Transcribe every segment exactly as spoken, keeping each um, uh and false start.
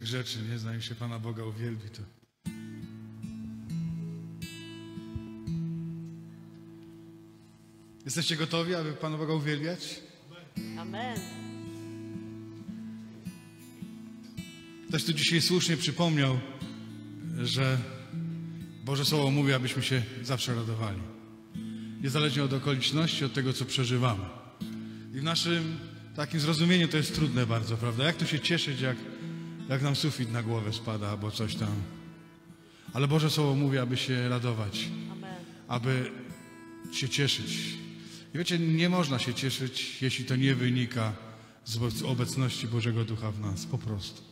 rzeczy, nie? Zanim się Pana Boga uwielbi, to... Jesteście gotowi, aby Pana Boga uwielbiać? Amen. Ktoś tu dzisiaj słusznie przypomniał, że Boże Słowo mówi, abyśmy się zawsze radowali. Niezależnie od okoliczności, od tego, co przeżywamy. I w naszym takim zrozumieniu to jest trudne bardzo, prawda? Jak tu się cieszyć, jak, jak nam sufit na głowę spada, albo coś tam. Ale Boże Słowo mówi, aby się radować. Amen. Aby się cieszyć. I wiecie, nie można się cieszyć, jeśli to nie wynika z obecności Bożego Ducha w nas, po prostu.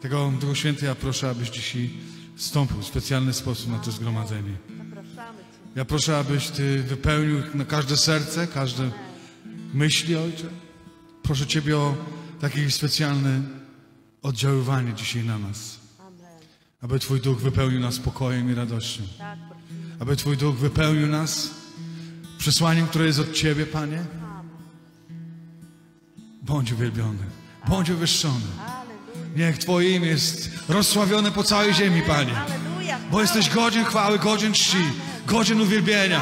Tego Duchu Święty ja proszę, abyś dzisiaj wstąpił w specjalny sposób na to zgromadzenie. Ja proszę, abyś Ty wypełnił na każde serce, każde myśli, Ojcze. Proszę Ciebie o takie specjalne oddziaływanie dzisiaj na nas. Aby Twój Duch wypełnił nas spokojem i radością. Aby Twój Duch wypełnił nas przesłaniem, które jest od Ciebie, Panie. Bądź uwielbiony, bądź wywyższony. Niech Twoje imię jest rozsławione po całej ziemi, Panie. Bo jesteś godzien chwały, godzien czci, godzien uwielbienia.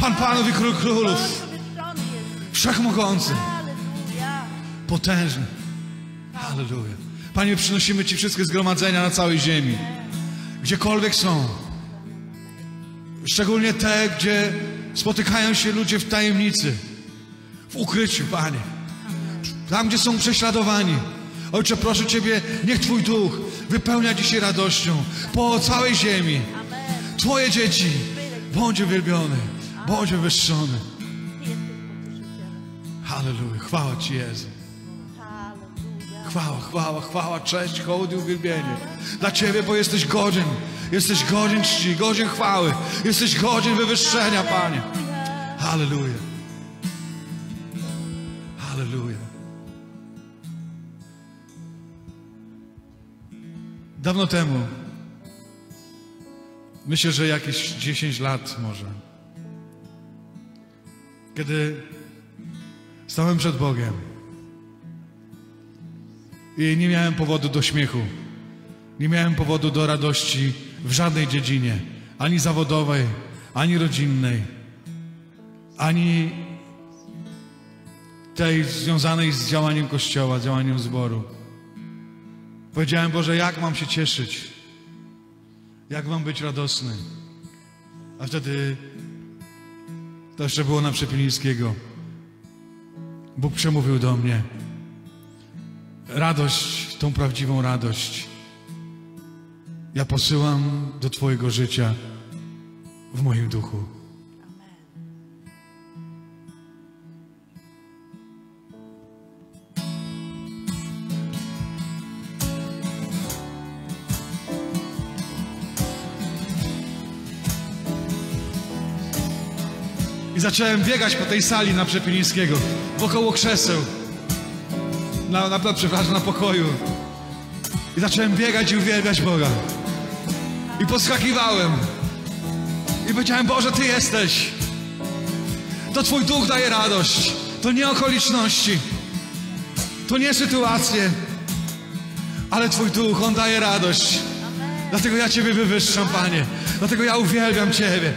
Pan Panów i Król Królów. Wszechmogący. Potężny. Halleluja. Panie, przynosimy Ci wszystkie zgromadzenia na całej ziemi. Gdziekolwiek są. Szczególnie te, gdzie spotykają się ludzie w tajemnicy. W ukryciu, Panie. Tam, gdzie są prześladowani. Ojcze, proszę Ciebie, niech Twój Duch wypełnia dzisiaj radością po całej ziemi. Twoje dzieci, bądź uwielbiony, bądź wywyższony. Halleluja, chwała Ci, Jezu. Chwała, chwała, chwała, cześć, hołd i uwielbienie. Dla Ciebie, bo jesteś godzien, jesteś godzien czci, godzien chwały, jesteś godzien wywyższenia, Panie. Halleluja. Halleluja. Dawno temu, myślę, że jakieś dziesięć lat może, kiedy stałem przed Bogiem i nie miałem powodu do śmiechu, nie miałem powodu do radości w żadnej dziedzinie, ani zawodowej, ani rodzinnej, ani tej związanej z działaniem Kościoła, działaniem zboru. Powiedziałem, Boże, jak mam się cieszyć? Jak mam być radosny? A wtedy to jeszcze było na Przepilińskiego. Bóg przemówił do mnie. Radość, tą prawdziwą radość. Ja posyłam do Twojego życia w moim duchu. I zacząłem biegać po tej sali na Przepilińskiego, wokoło krzeseł, na, na, przepraszam, na pokoju. I zacząłem biegać i uwielbiać Boga. I podskakiwałem. I powiedziałem, Boże, Ty jesteś. To Twój Duch daje radość. To nie okoliczności. To nie sytuacje. Ale Twój Duch, On daje radość. Dlatego ja Ciebie wywyższam, Panie. Dlatego ja uwielbiam Ciebie.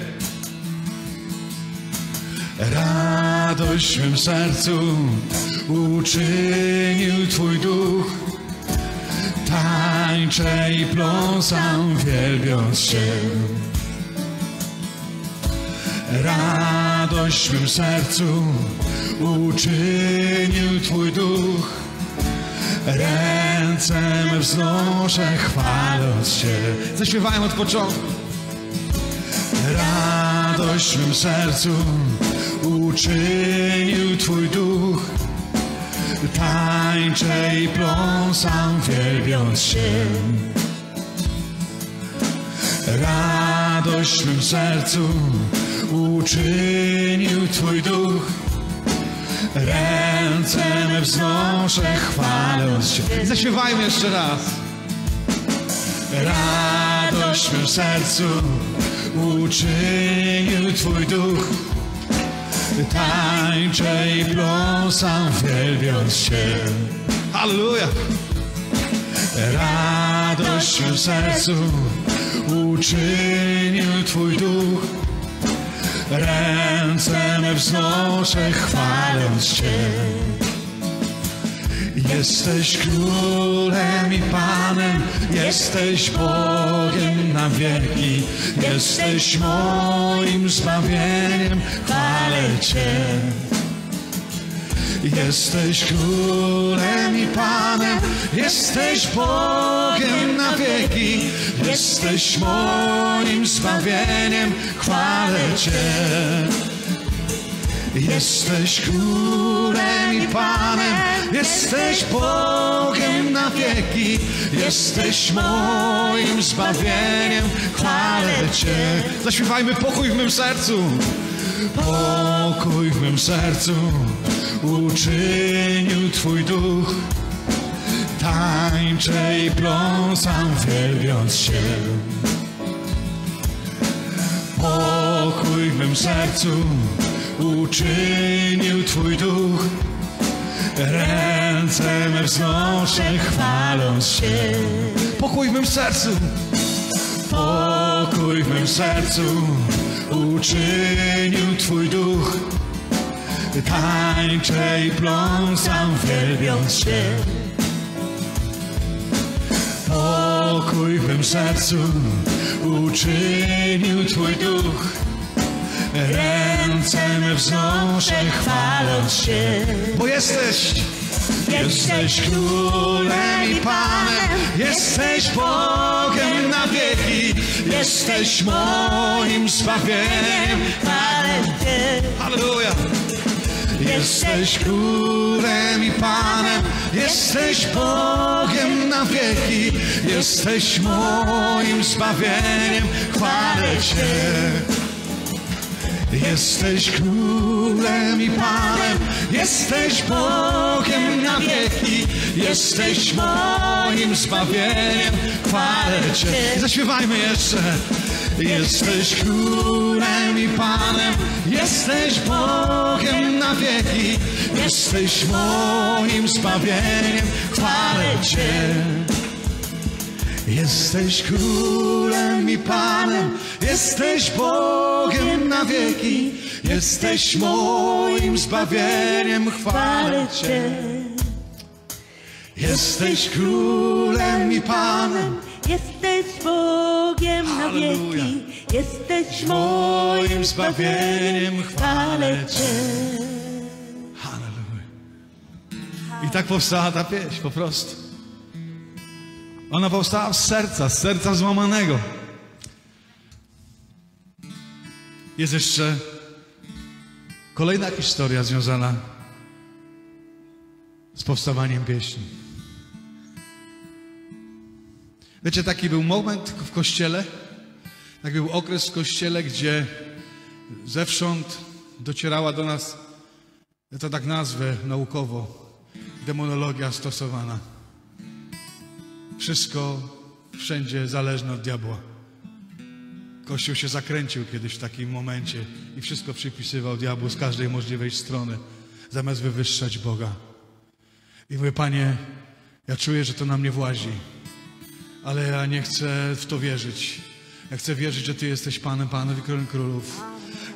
Radość w mym sercu uczynił Twój Duch. Tańczę i pląsam, wielbiąc Cię. Radość w mym sercu uczynił Twój Duch. Ręce me wznoszę, chwaląc Cię. Zaśpiewałem od początku. Radość w mym sercu uczynił Twój Duch. Tańczę i pląsam, wielbiąc Cię. Radość w mym sercu uczynił Twój Duch. Ręce me wznoszę, chwaląc Cię. Zaśpiewajmy jeszcze raz. Radość w mym sercu uczynił Twój Duch. Tańczę i pląsam, wielbiąc Cię. Halleluja! radość w sercu uczynił Twój duch. Ręce me wznoszę, chwaląc Cię. Jesteś Królem i Panem, jesteś Bogiem na wieki, jesteś moim zbawieniem, chwalę Cię. Jesteś Królem i Panem, jesteś Bogiem na wieki, jesteś moim zbawieniem, chwalę Cię. Jesteś Królem i Panem, jesteś Bogiem na wieki, jesteś moim zbawieniem, chwalę Cię. Zaśpiewajmy pokój w mym sercu. Pokój w mym sercu uczynił Twój duch. Tańczę i pląsam, wielbiąc Cię. Pokój w mym sercu uczynił Twój duch. Ręce me wznoszę, chwaląc Cię. Pokój w mym sercu. Pokój w mym sercu uczynił Twój duch. Tańczę i pląsam, wielbiąc Cię. Pokój w mym sercu uczynił Twój duch. Ręce me wznoszę, chwaląc Cię. Bo jesteś, jesteś Królem i Panem, jesteś Bogiem na wieki, jesteś moim zbawieniem, chwalę Cię. Halleluja. Jesteś Królem i Panem, jesteś Bogiem na wieki, jesteś moim zbawieniem, chwalę Cię. Jesteś Królem i Panem, jesteś Bogiem na wieki, jesteś moim zbawieniem, chwalę Cię. Zaśpiewajmy jeszcze. Jesteś Królem i Panem, jesteś Bogiem na wieki, jesteś moim zbawieniem, chwalę Cię. Jesteś Królem i Panem, jesteś Bogiem na wieki, jesteś moim zbawieniem, chwalę Cię. Jesteś Królem i Panem, jesteś Bogiem na wieki, jesteś moim zbawieniem, chwalę Cię. Halleluja. I tak powstała ta pieśń po prostu. Ona powstała z serca, z serca złamanego. Jest jeszcze kolejna historia związana z powstawaniem pieśni. Wiecie, taki był moment w kościele, taki był okres w kościele, gdzie zewsząd docierała do nas, ja to tak nazwę naukowo, demonologia stosowana. Wszystko wszędzie zależne od diabła. Kościół się zakręcił kiedyś w takim momencie i wszystko przypisywał diabłu z każdej możliwej strony, zamiast wywyższać Boga. I mówię, Panie, ja czuję, że to na mnie włazi, ale ja nie chcę w to wierzyć. Ja chcę wierzyć, że Ty jesteś Panem Panów i Królem Królów.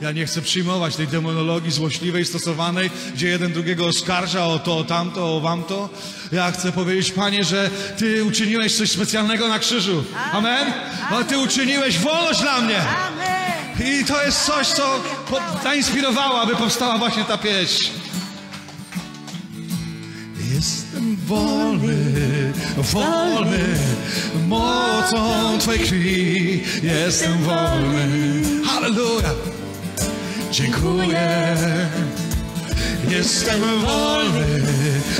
Ja nie chcę przyjmować tej demonologii złośliwej, stosowanej, gdzie jeden drugiego oskarża o to, o tamto, o wamto. Ja chcę powiedzieć, Panie, że Ty uczyniłeś coś specjalnego na krzyżu. Amen? A Ty uczyniłeś wolność dla mnie. I to jest coś, co zainspirowało, aby powstała właśnie ta pieśń. Jestem wolny, wolny mocą Twojej krwi. Jestem wolny. Halleluja. Dziękuję. Jestem wolny,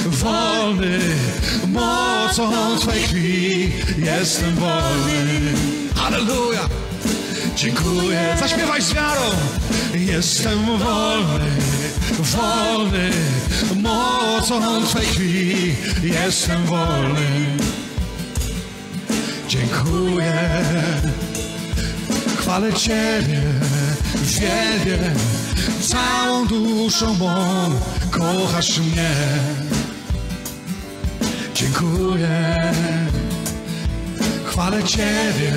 wolny mocą Twojej krwi. Jestem wolny. Halleluja. Dziękuję. Zaśpiewaj z wiarą. Jestem wolny, wolny mocą Twojej krwi. Jestem wolny. Dziękuję. Chwalę Ciebie, wielbię całą duszą mą, kochasz mnie. Dziękuję. Chwalę Ciebie,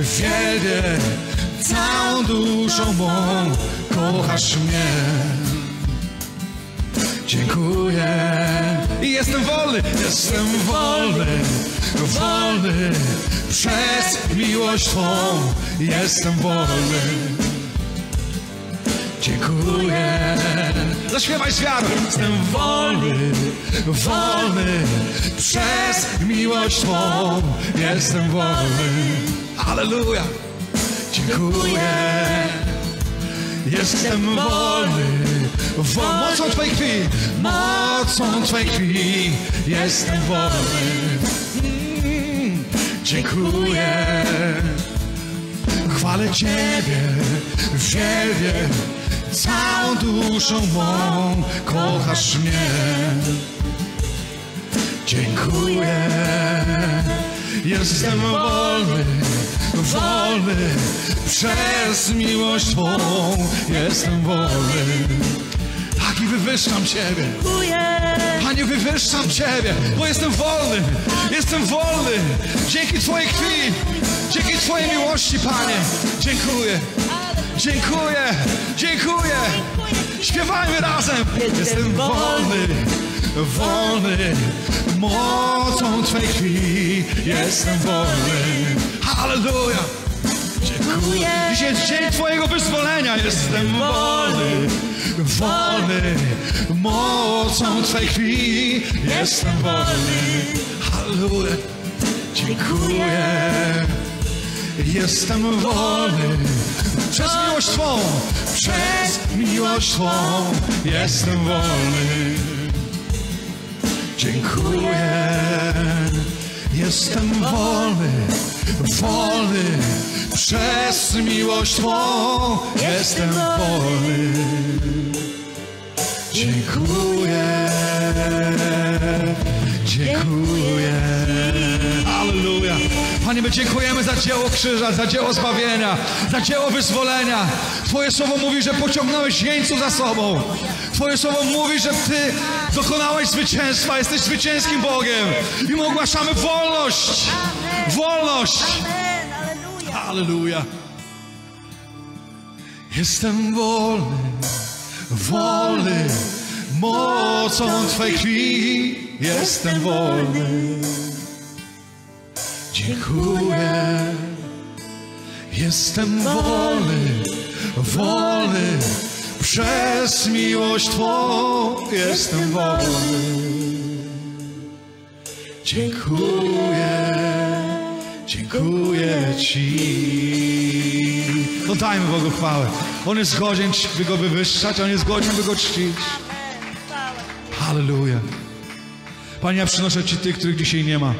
wielbię całą duszą mą, kochasz mnie. Dziękuję. Jestem wolny, jestem wolny, wolny przez miłość Twą. Jestem wolny. Dziękuję. Zaśpiewaj z wiarą. Jestem wolny, wolny przez miłość Twą. Jestem wolny. Alleluja. Dziękuję. Jestem wolny. Mocą Twojej krwi, mocą Twojej krwi, jestem wolny. Mm, dziękuję. Chwalę Ciebie, wielbię całą duszą mą, kochasz mnie. Dziękuję. Jestem wolny, wolny przez miłość Twą, jestem wolny. I wywyższam Ciebie, Panie, wywyższam Ciebie, bo jestem wolny, jestem wolny, dzięki Twojej krwi, dzięki Twojej miłości, Panie, dziękuję, dziękuję, dziękuję, śpiewajmy razem, jestem wolny, wolny, mocą Twojej krwi, jestem wolny, halleluja, dziękuję, dzisiaj dzień Twojego wyzwolenia, jestem wolny, wolny, mocą Twej krwi, jestem wolny. Halleluja, dziękuję. Jestem wolny przez miłość Twą, przez miłość Twą, jestem wolny. Dziękuję. Jestem wolny, wolny przez miłość Twą, jestem wolny. Dziękuję, dziękuję. Alleluja. Panie, my dziękujemy za dzieło krzyża, za dzieło zbawienia, za dzieło wyzwolenia. Twoje słowo mówi, że pociągnąłeś jeńców za sobą. Twoje słowo mówi, że Ty dokonałeś zwycięstwa, jesteś zwycięskim Bogiem. I my ogłaszamy wolność, wolność. Alleluja. Jestem wolny, wolny, mocą Twej krwi, jestem wolny. Dziękuję. Jestem wolny, wolny, przez miłość Twą, jestem wolny. Dziękuję, dziękuję Ci. Oddajmy Bogu chwałę. On jest godzien, by Go wywyższać, On jest godzien, by Go czcić. Halleluja. Panie, ja przynoszę Ci tych, których dzisiaj nie ma.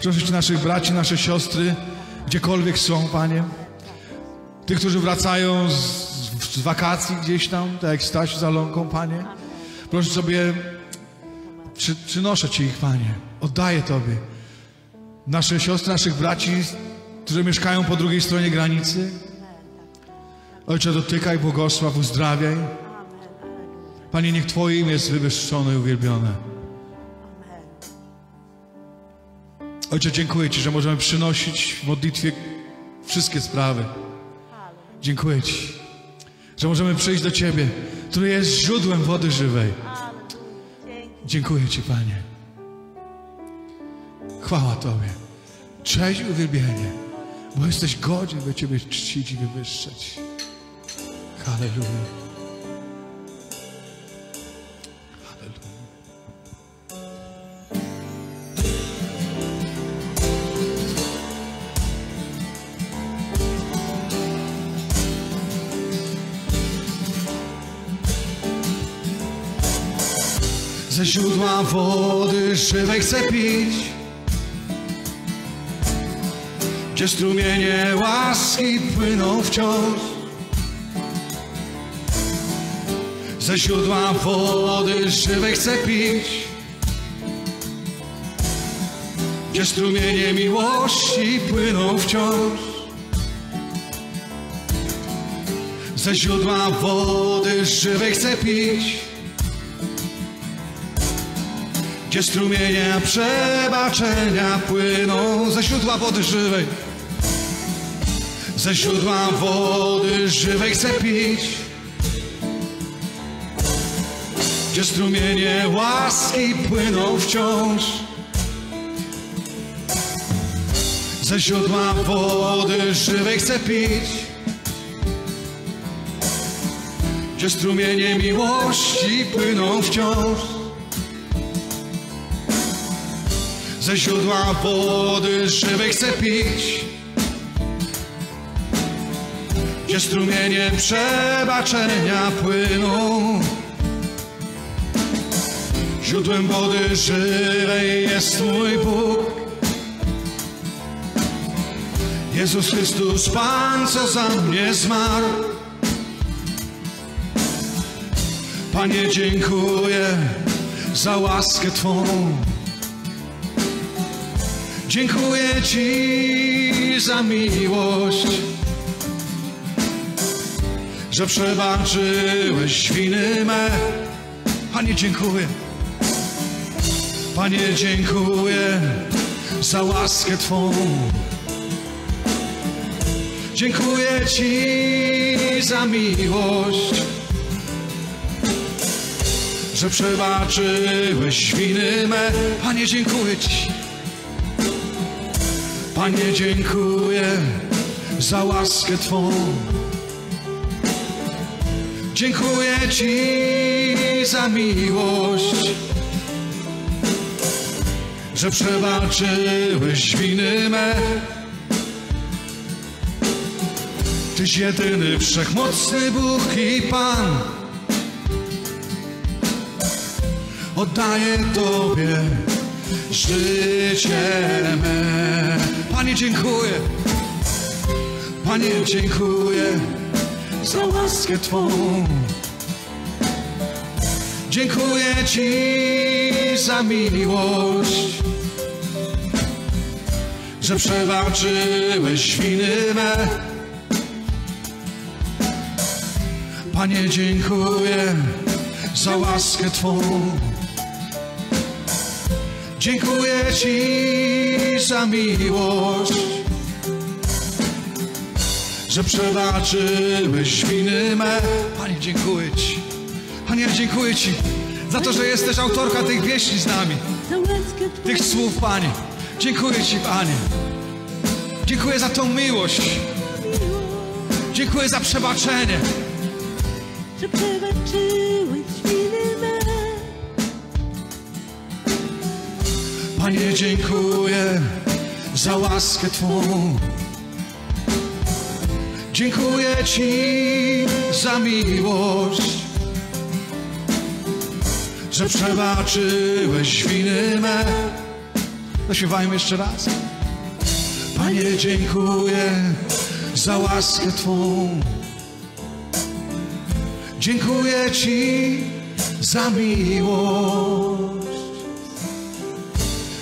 Przynoszę Ci naszych braci, nasze siostry, gdziekolwiek są, Panie. Tych, którzy wracają z, z wakacji gdzieś tam, tak jak Staś za Lonką, Panie. Proszę sobie, przy, przynoszę Ci ich, Panie. Oddaję Tobie. Nasze siostry, naszych braci, którzy mieszkają po drugiej stronie granicy. Ojcze, dotykaj, błogosław, uzdrawiaj. Panie, niech Twoje imię jest wywyższone i uwielbione. Ojcze, dziękuję Ci, że możemy przynosić w modlitwie wszystkie sprawy. Dziękuję Ci, że możemy przyjść do Ciebie, który jest źródłem wody żywej. Dziękuję Ci, Panie. Chwała Tobie. Cześć i uwielbienie, bo jesteś godzien, by Ciebie czcić i wywyższać. Halleluja. Ze źródła wody żywej chcę pić, gdzie strumienie łaski płyną wciąż. Ze źródła wody żywej chcę pić, gdzie strumienie miłości płyną wciąż. Ze źródła wody żywej chcę pić, gdzie strumienie przebaczenia płyną ze źródła wody żywej. Ze źródła wody żywej chcę pić, gdzie strumienie łaski płyną wciąż. Ze źródła wody żywej chcę pić, gdzie strumienie miłości płyną wciąż. Ze źródła wody żywej chcę pić, gdzie strumienie przebaczenia płyną. Źródłem wody żywej jest mój Bóg, Jezus Chrystus Pan, co za mnie zmarł. Panie, dziękuję za łaskę Twą, dziękuję Ci za miłość, że przebaczyłeś winy me. Panie, dziękuję. Panie, dziękuję za łaskę Twą, dziękuję Ci za miłość, że przebaczyłeś winy me. Panie, dziękuję Ci. Panie, dziękuję za łaskę Twą, dziękuję Ci za miłość, że przebaczyłeś winy me. Tyś jedyny wszechmocny Bóg i Pan, oddaję Tobie życie me. Panie, dziękuję. Panie, dziękuję za łaskę Twą, dziękuję Ci za miłość, że przebaczyłeś winy me. Panie, dziękuję za łaskę Twą, dziękuję Ci za miłość, że przebaczyłeś winy me. Panie, dziękuję Ci. Panie, dziękuję Ci za to, że jesteś autorka tych pieśni z nami, tych słów, Panie. Dziękuję Ci, Panie. Dziękuję za tą miłość. Dziękuję za przebaczenie, że przebaczyłeś winy me. Panie, dziękuję za łaskę Twą, dziękuję Ci za miłość, że przebaczyłeś winy me. Zaśpiewajmy jeszcze raz. Panie, dziękuję za łaskę Twą, dziękuję Ci za miłość,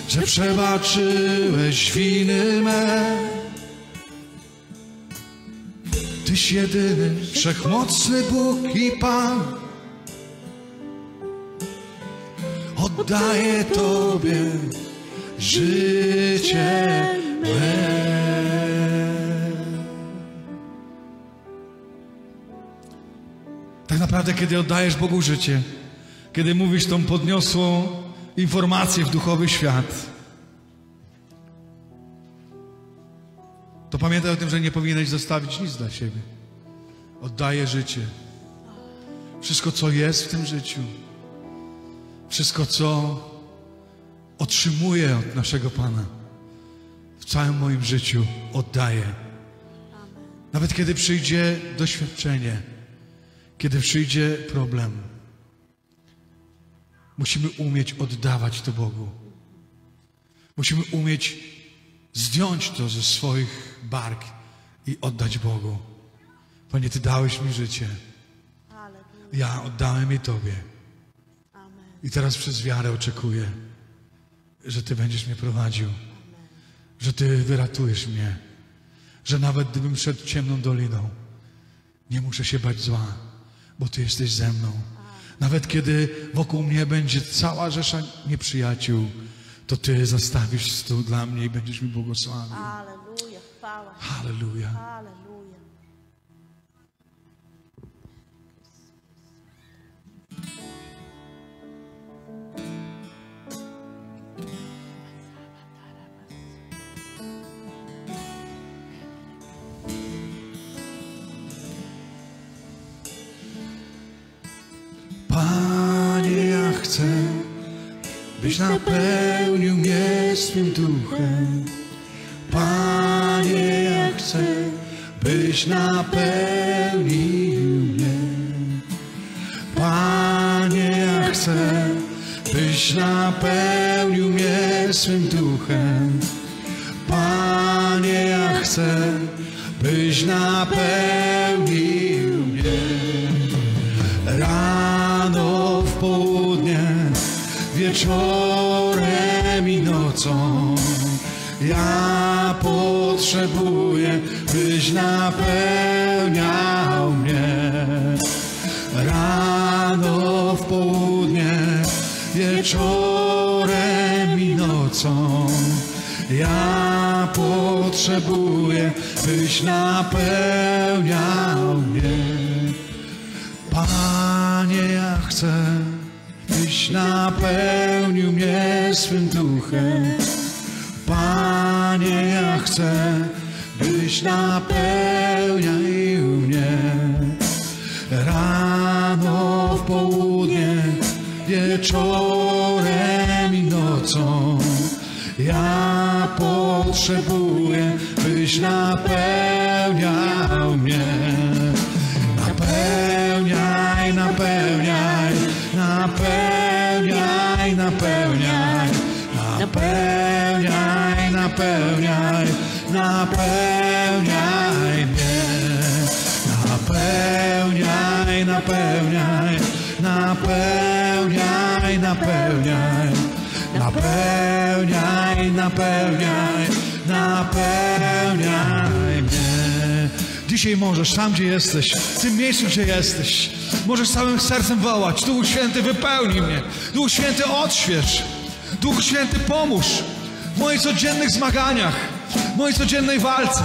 że przebaczyłeś winy me. Tyś jedyny wszechmocny Bóg i Pan, oddaję Tobie życie me. Tak naprawdę, kiedy oddajesz Bogu życie, kiedy mówisz tą podniosłą informację w duchowy świat, to pamiętaj o tym, że nie powinieneś zostawić nic dla siebie. Oddaję życie. Wszystko, co jest w tym życiu, wszystko, co otrzymuję od naszego Pana, w całym moim życiu oddaję. Nawet kiedy przyjdzie doświadczenie, kiedy przyjdzie problem, musimy umieć oddawać to Bogu. Musimy umieć zdjąć to ze swoich bark i oddać Bogu. Panie, Ty dałeś mi życie. Ja oddałem je Tobie. I teraz przez wiarę oczekuję, że Ty będziesz mnie prowadził, że Ty wyratujesz mnie, że nawet gdybym szedł ciemną doliną, nie muszę się bać zła, bo Ty jesteś ze mną. Nawet kiedy wokół mnie będzie cała rzesza nieprzyjaciół, to Ty zastawisz stół dla mnie i będziesz mi błogosławił. Alleluja, chwała. Alleluja. Alleluja. Panie, ja chcę, byś napełnił mnie swym duchem. Panie, ja chcę, byś napełnił mnie. Panie, ja chcę, byś napełnił mnie swym duchem. Panie, ja chcę, byś napełnił mnie. Rano, w południe, wieczorem i nocą ja potrzebuję, byś napełniał mnie. Rano, w południe, wieczorem i nocą ja potrzebuję, byś napełniał mnie. Panie, ja chcę, byś napełnił mnie swym duchem. Panie, ja chcę, byś napełnił mnie. Rano, w południe, wieczorem i nocą ja potrzebuję, byś napełniał mnie. Napełniaj, napełniaj, napełniaj, napełniaj, napełniaj, napełniaj, napełniaj mnie. Napełniaj, napełniaj, napełniaj, napełniaj, napełniaj, napełniaj, napełniaj mnie. Dzisiaj możesz, tam gdzie jesteś, w tym miejscu gdzie jesteś, możesz całym sercem wołać: Duchu Święty, wypełnij mnie. Duchu Święty, odśwież. Duchu Święty, pomóż w moich codziennych zmaganiach, w mojej codziennej walce.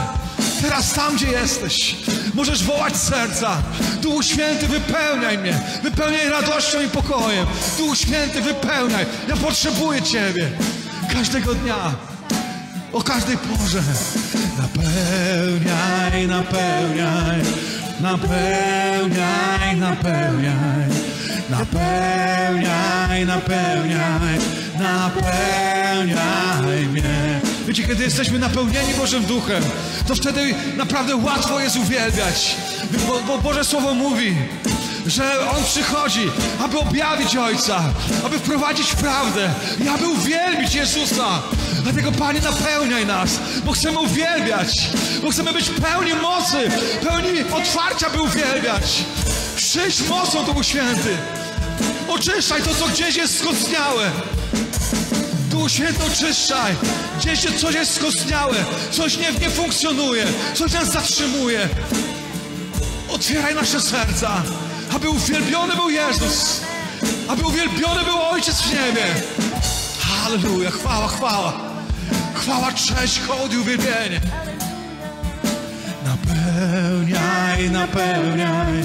Teraz tam, gdzie jesteś, możesz wołać z serca: Duchu Święty, wypełniaj mnie, wypełniaj radością i pokojem. Duchu Święty, wypełniaj, ja potrzebuję Ciebie każdego dnia, o każdej porze. Napełniaj, napełniaj, napełniaj, napełniaj, napełniaj, napełniaj, napełniaj mnie. Wiecie, kiedy jesteśmy napełnieni Bożym Duchem, to wtedy naprawdę łatwo jest uwielbiać. Bo, bo Boże Słowo mówi, że On przychodzi, aby objawić Ojca, aby wprowadzić w prawdę i aby uwielbić Jezusa. Dlatego, Panie, napełniaj nas, bo chcemy uwielbiać, bo chcemy być pełni mocy, pełni otwarcia, by uwielbiać. Przyjdź mocą, Duchu Święty. Oczyszczaj to, co gdzieś jest skostniałe. Duchu Święty, oczyszczaj. Gdzieś coś jest skostniałe, coś nie, nie funkcjonuje, coś nas zatrzymuje. Otwieraj nasze serca, aby uwielbiony był Jezus, aby uwielbiony był Ojciec w niebie. Halleluja, chwała, chwała, chwała, cześć, hołd i uwielbienie. Napełniaj, napełniaj,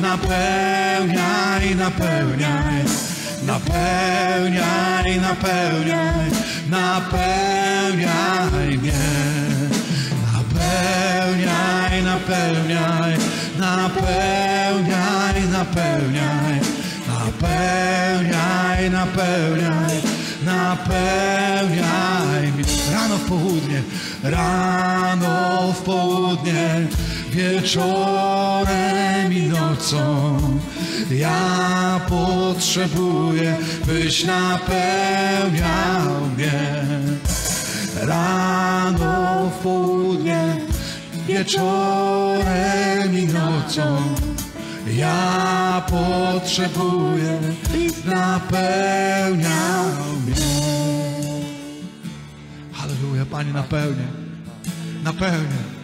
napełniaj, napełniaj, napełniaj, napełniaj, napełniaj mnie. Napełniaj, napełniaj, napełniaj, napełniaj, napełniaj, napełniaj, napełniaj mnie. Rano, w południe, rano, w południe, wieczorem i nocą ja potrzebuję, byś napełniał mnie. Rano, w południe, wieczorem i nocą ja potrzebuję, byś napełniał mnie. Halleluja, Panie, napełniaj, napełniaj.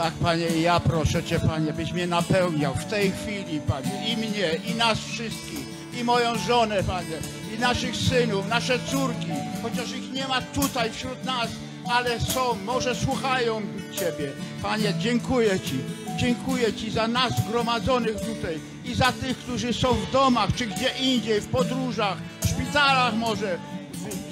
Tak, Panie, i ja proszę Cię, Panie, byś mnie napełniał w tej chwili, Panie, i mnie, i nas wszystkich, i moją żonę, Panie, i naszych synów, nasze córki, chociaż ich nie ma tutaj wśród nas, ale są, może słuchają Ciebie. Panie, dziękuję Ci, dziękuję Ci za nas zgromadzonych tutaj i za tych, którzy są w domach, czy gdzie indziej, w podróżach, w szpitalach może,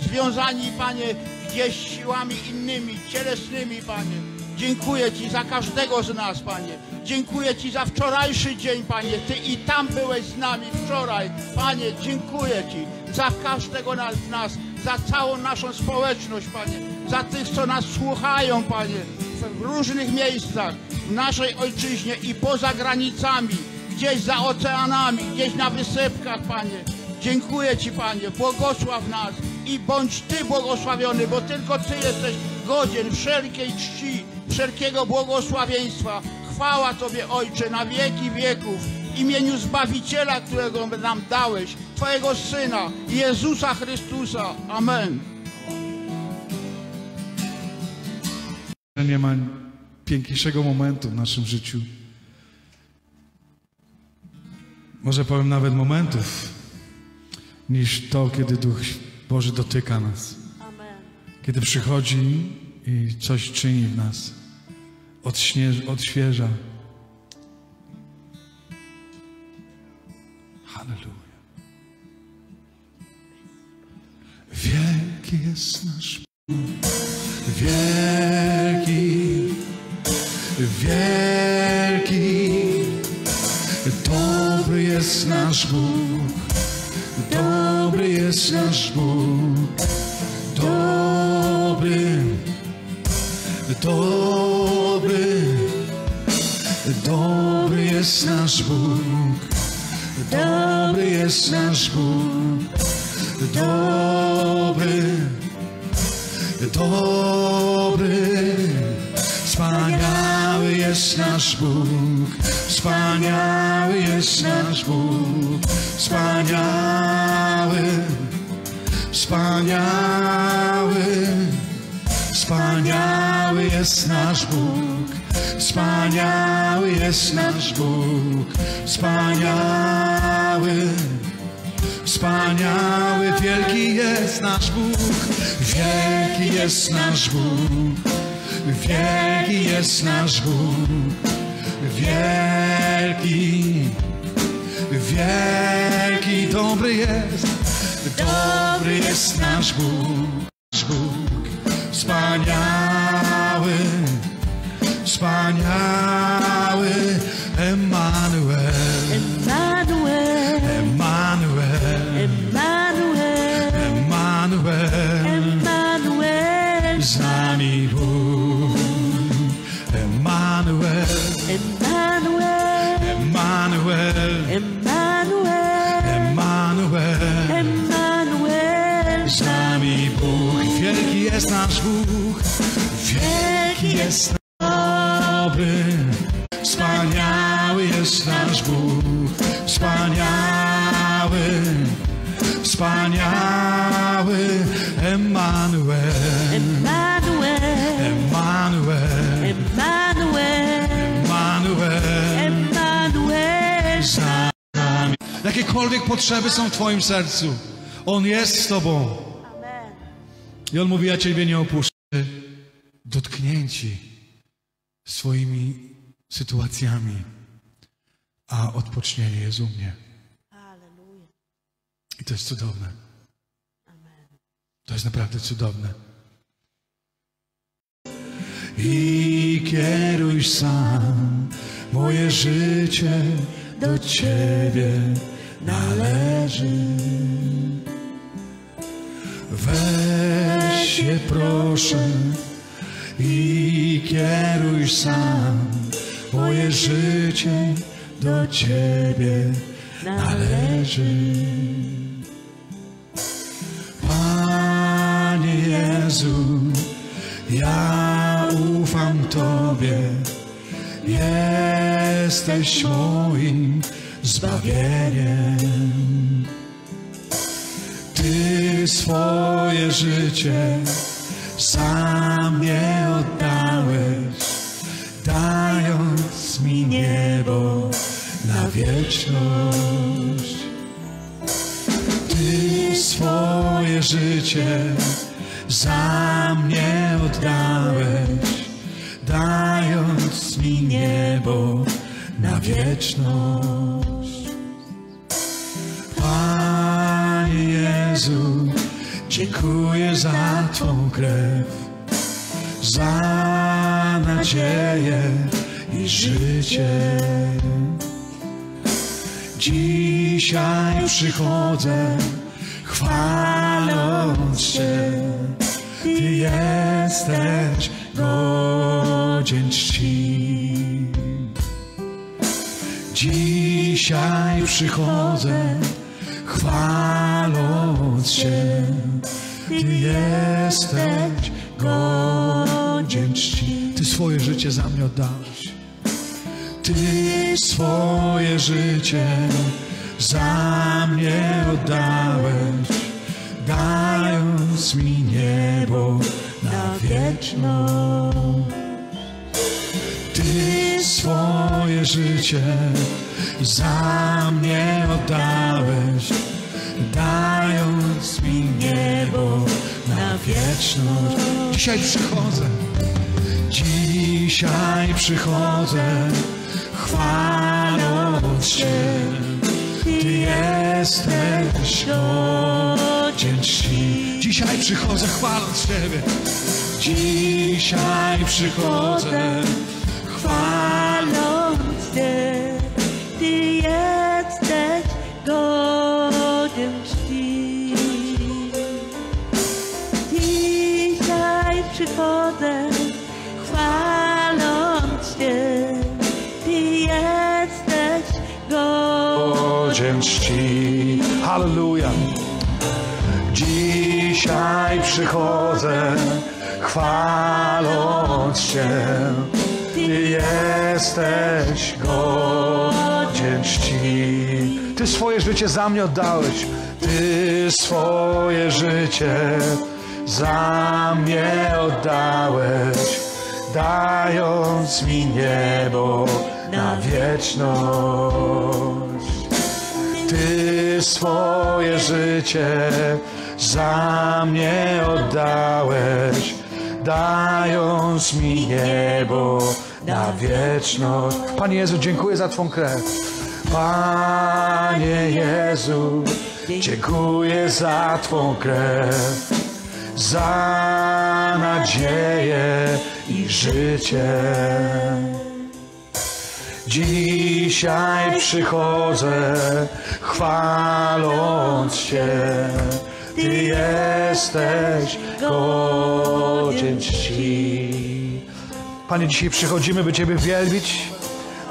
związani, Panie, gdzieś siłami innymi, cielesnymi, Panie. Dziękuję Ci za każdego z nas, Panie. Dziękuję Ci za wczorajszy dzień, Panie. Ty i tam byłeś z nami wczoraj. Panie, dziękuję Ci za każdego z nas, za całą naszą społeczność, Panie. Za tych, co nas słuchają, Panie, w różnych miejscach, w naszej ojczyźnie i poza granicami, gdzieś za oceanami, gdzieś na wysepkach, Panie. Dziękuję Ci, Panie. Błogosław nas i bądź Ty błogosławiony, bo tylko Ty jesteś godzien wszelkiej czci, wszelkiego błogosławieństwa. Chwała Tobie, Ojcze, na wieki wieków, w imieniu Zbawiciela, którego nam dałeś, Twojego Syna, Jezusa Chrystusa. Amen. Nie ma piękniejszego momentu w naszym życiu. Może powiem nawet momentów, niż to, kiedy Duch Boży dotyka nas. Amen. Kiedy przychodzi i coś czyni w nas. Odświeża. Halleluja. Wielki jest nasz Pan. Wielki, wielki, dobry jest nasz Bóg. Dobry jest nasz Bóg. Dobry, dobry, dobry jest nasz Bóg, dobry jest nasz Bóg, dobry, dobry, wspaniały jest nasz Bóg, wspaniały jest nasz Bóg, wspaniały, wspaniały. Wspaniały jest nasz Bóg, wspaniały jest nasz Bóg, wspaniały, wspaniały, wielki jest nasz Bóg, wielki jest nasz Bóg, wielki jest nasz Bóg, wielki, wielki, dobry jest, dobry jest nasz Bóg. Wspaniały, wspaniały Emanuel, Emanuel, Emanuel, Emanuel, Emanuel, z nami Bóg, Emanuel, Emanuel, Emanuel, Emanuel, Emanuel, z nami Bóg. Wielki jest nasz Bóg, wielki jest dobry, wspaniały jest nasz Bóg, wspaniały, wspaniały Emanuel, Emanuel, Emanuel, Emanuel, Emanuel, Emanuel, z nami. Jakiekolwiek potrzeby są w Twoim sercu, On jest z Tobą. I On mówi, ja Ciebie nie opuszczę. Dotknięci swoimi sytuacjami, a odpocznienie jest u mnie. Alleluja. I to jest cudowne. Amen. To jest naprawdę cudowne. I kieruj sam moje życie, do Ciebie należy. Weź się proszę i kieruj sam, moje życie do Ciebie należy. Panie Jezu, ja ufam Tobie, jesteś moim zbawieniem. Ty swoje życie sam nie oddałeś. Dasz mi niebo na wieczność. Ty swoje życie za mnie oddałeś, dając mi niebo na wieczność. Panie Jezu, dziękuję za Twą krew, za nadzieję i życie. Dzisiaj przychodzę, chwaląc się. Ty jesteś godzien czci. Dzisiaj przychodzę, chwaląc się. Ty jesteś godzien czci. Ty swoje życie za mnie oddałeś. Ty swoje życie za mnie oddałeś, dając mi niebo na wieczność. Ty swoje życie za mnie oddałeś, dając mi niebo na wieczność. Dzisiaj przychodzę, dzisiaj przychodzę, chwaląc Cię. Ty jesteś godzien czci. Dzisiaj przychodzę, chwaląc Ciebie. Dzisiaj przychodzę, chwaląc Cię. Ty jesteś godzien czci. Dzisiaj przychodzę, chwaląc Cię. Ty jesteś godzien czci. Halleluja. Dzisiaj przychodzę, chwaląc Cię. Ty jesteś godzien czci. Ty swoje życie za mnie oddałeś. Ty swoje życie za mnie oddałeś, dając mi niebo na wieczność. Ty swoje życie za mnie oddałeś, dając mi niebo na wieczność. Panie Jezu, dziękuję za Twą krew. Panie Jezu, dziękuję za Twą krew, za nadzieję i życie. Dzisiaj przychodzę, chwaląc Cię. Ty jesteś godzien czci. Panie, dzisiaj przychodzimy, by Ciebie wielbić,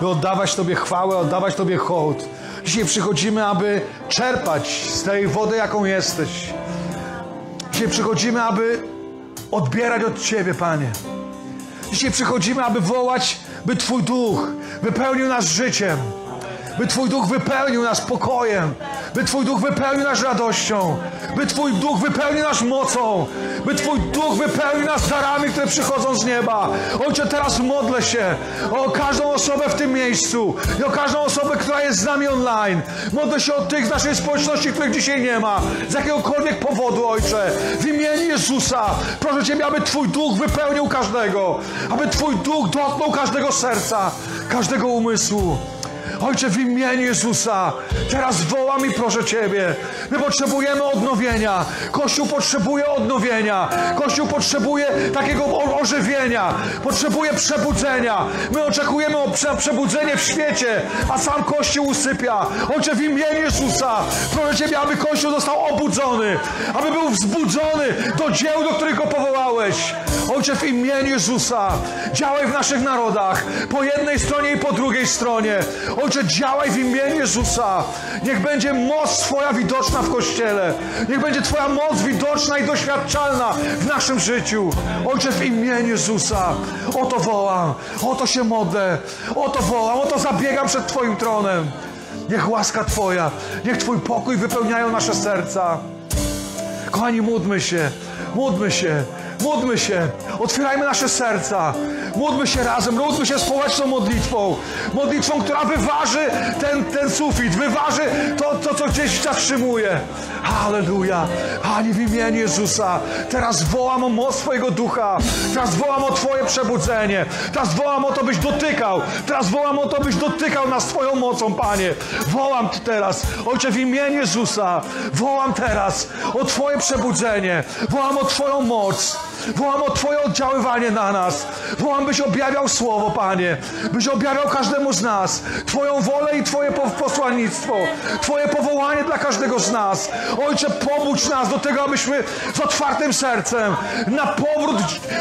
by oddawać Tobie chwałę, oddawać Tobie hołd. Dzisiaj przychodzimy, aby czerpać z tej wody, jaką jesteś. Dzisiaj przychodzimy, aby odbierać od Ciebie, Panie. Dzisiaj przychodzimy, aby wołać, by Twój Duch wypełnił nas życiem, by Twój Duch wypełnił nas pokojem, by Twój Duch wypełnił nas radością, by Twój Duch wypełnił nas mocą, by Twój Duch wypełnił nas darami, które przychodzą z nieba. Ojcze, teraz modlę się o każdą osobę w tym miejscu i o każdą osobę, która jest z nami online. Modlę się o tych z naszej społeczności, których dzisiaj nie ma, z jakiegokolwiek powodu, Ojcze. W imieniu Jezusa proszę Ciebie, aby Twój Duch wypełnił każdego, aby Twój Duch dotknął każdego serca, każdego umysłu. Ojcze, w imieniu Jezusa, teraz wołam i proszę Ciebie. My potrzebujemy odnowienia. Kościół potrzebuje odnowienia. Kościół potrzebuje takiego ożywienia. Potrzebuje przebudzenia. My oczekujemy o prze przebudzenie w świecie, a sam Kościół usypia. Ojcze, w imieniu Jezusa, proszę Ciebie, aby Kościół został obudzony, aby był wzbudzony do dzieł, do których go powołałeś. Ojcze, w imieniu Jezusa, działaj w naszych narodach, po jednej stronie i po drugiej stronie. Ojcze, działaj w imieniu Jezusa. Niech będzie moc Twoja widoczna w Kościele. Niech będzie Twoja moc widoczna i doświadczalna w naszym życiu. Ojcze, w imieniu Jezusa. O to wołam, o to się modlę, o to wołam, o to zabiegam przed Twoim tronem. Niech łaska Twoja, niech Twój pokój wypełniają nasze serca. Kochani, módlmy się, módlmy się. Módlmy się, otwierajmy nasze serca, módlmy się razem, módlmy się społeczną modlitwą, modlitwą, która wyważy ten, ten sufit, wyważy to, to, co gdzieś zatrzymuje. Halleluja! Panie, w imieniu Jezusa, teraz wołam o moc Twojego Ducha, teraz wołam o Twoje przebudzenie, teraz wołam o to, byś dotykał, teraz wołam o to, byś dotykał nas Twoją mocą, Panie. Wołam Ty teraz, Ojcze, w imieniu Jezusa, wołam teraz o Twoje przebudzenie, wołam o Twoją moc, wołam o Twoje oddziaływanie na nas, wołam, byś objawiał Słowo, Panie, byś objawiał każdemu z nas Twoją wolę i Twoje posłannictwo, Twoje powołanie dla każdego z nas. Ojcze, pomóż nas do tego, abyśmy z otwartym sercem na powrót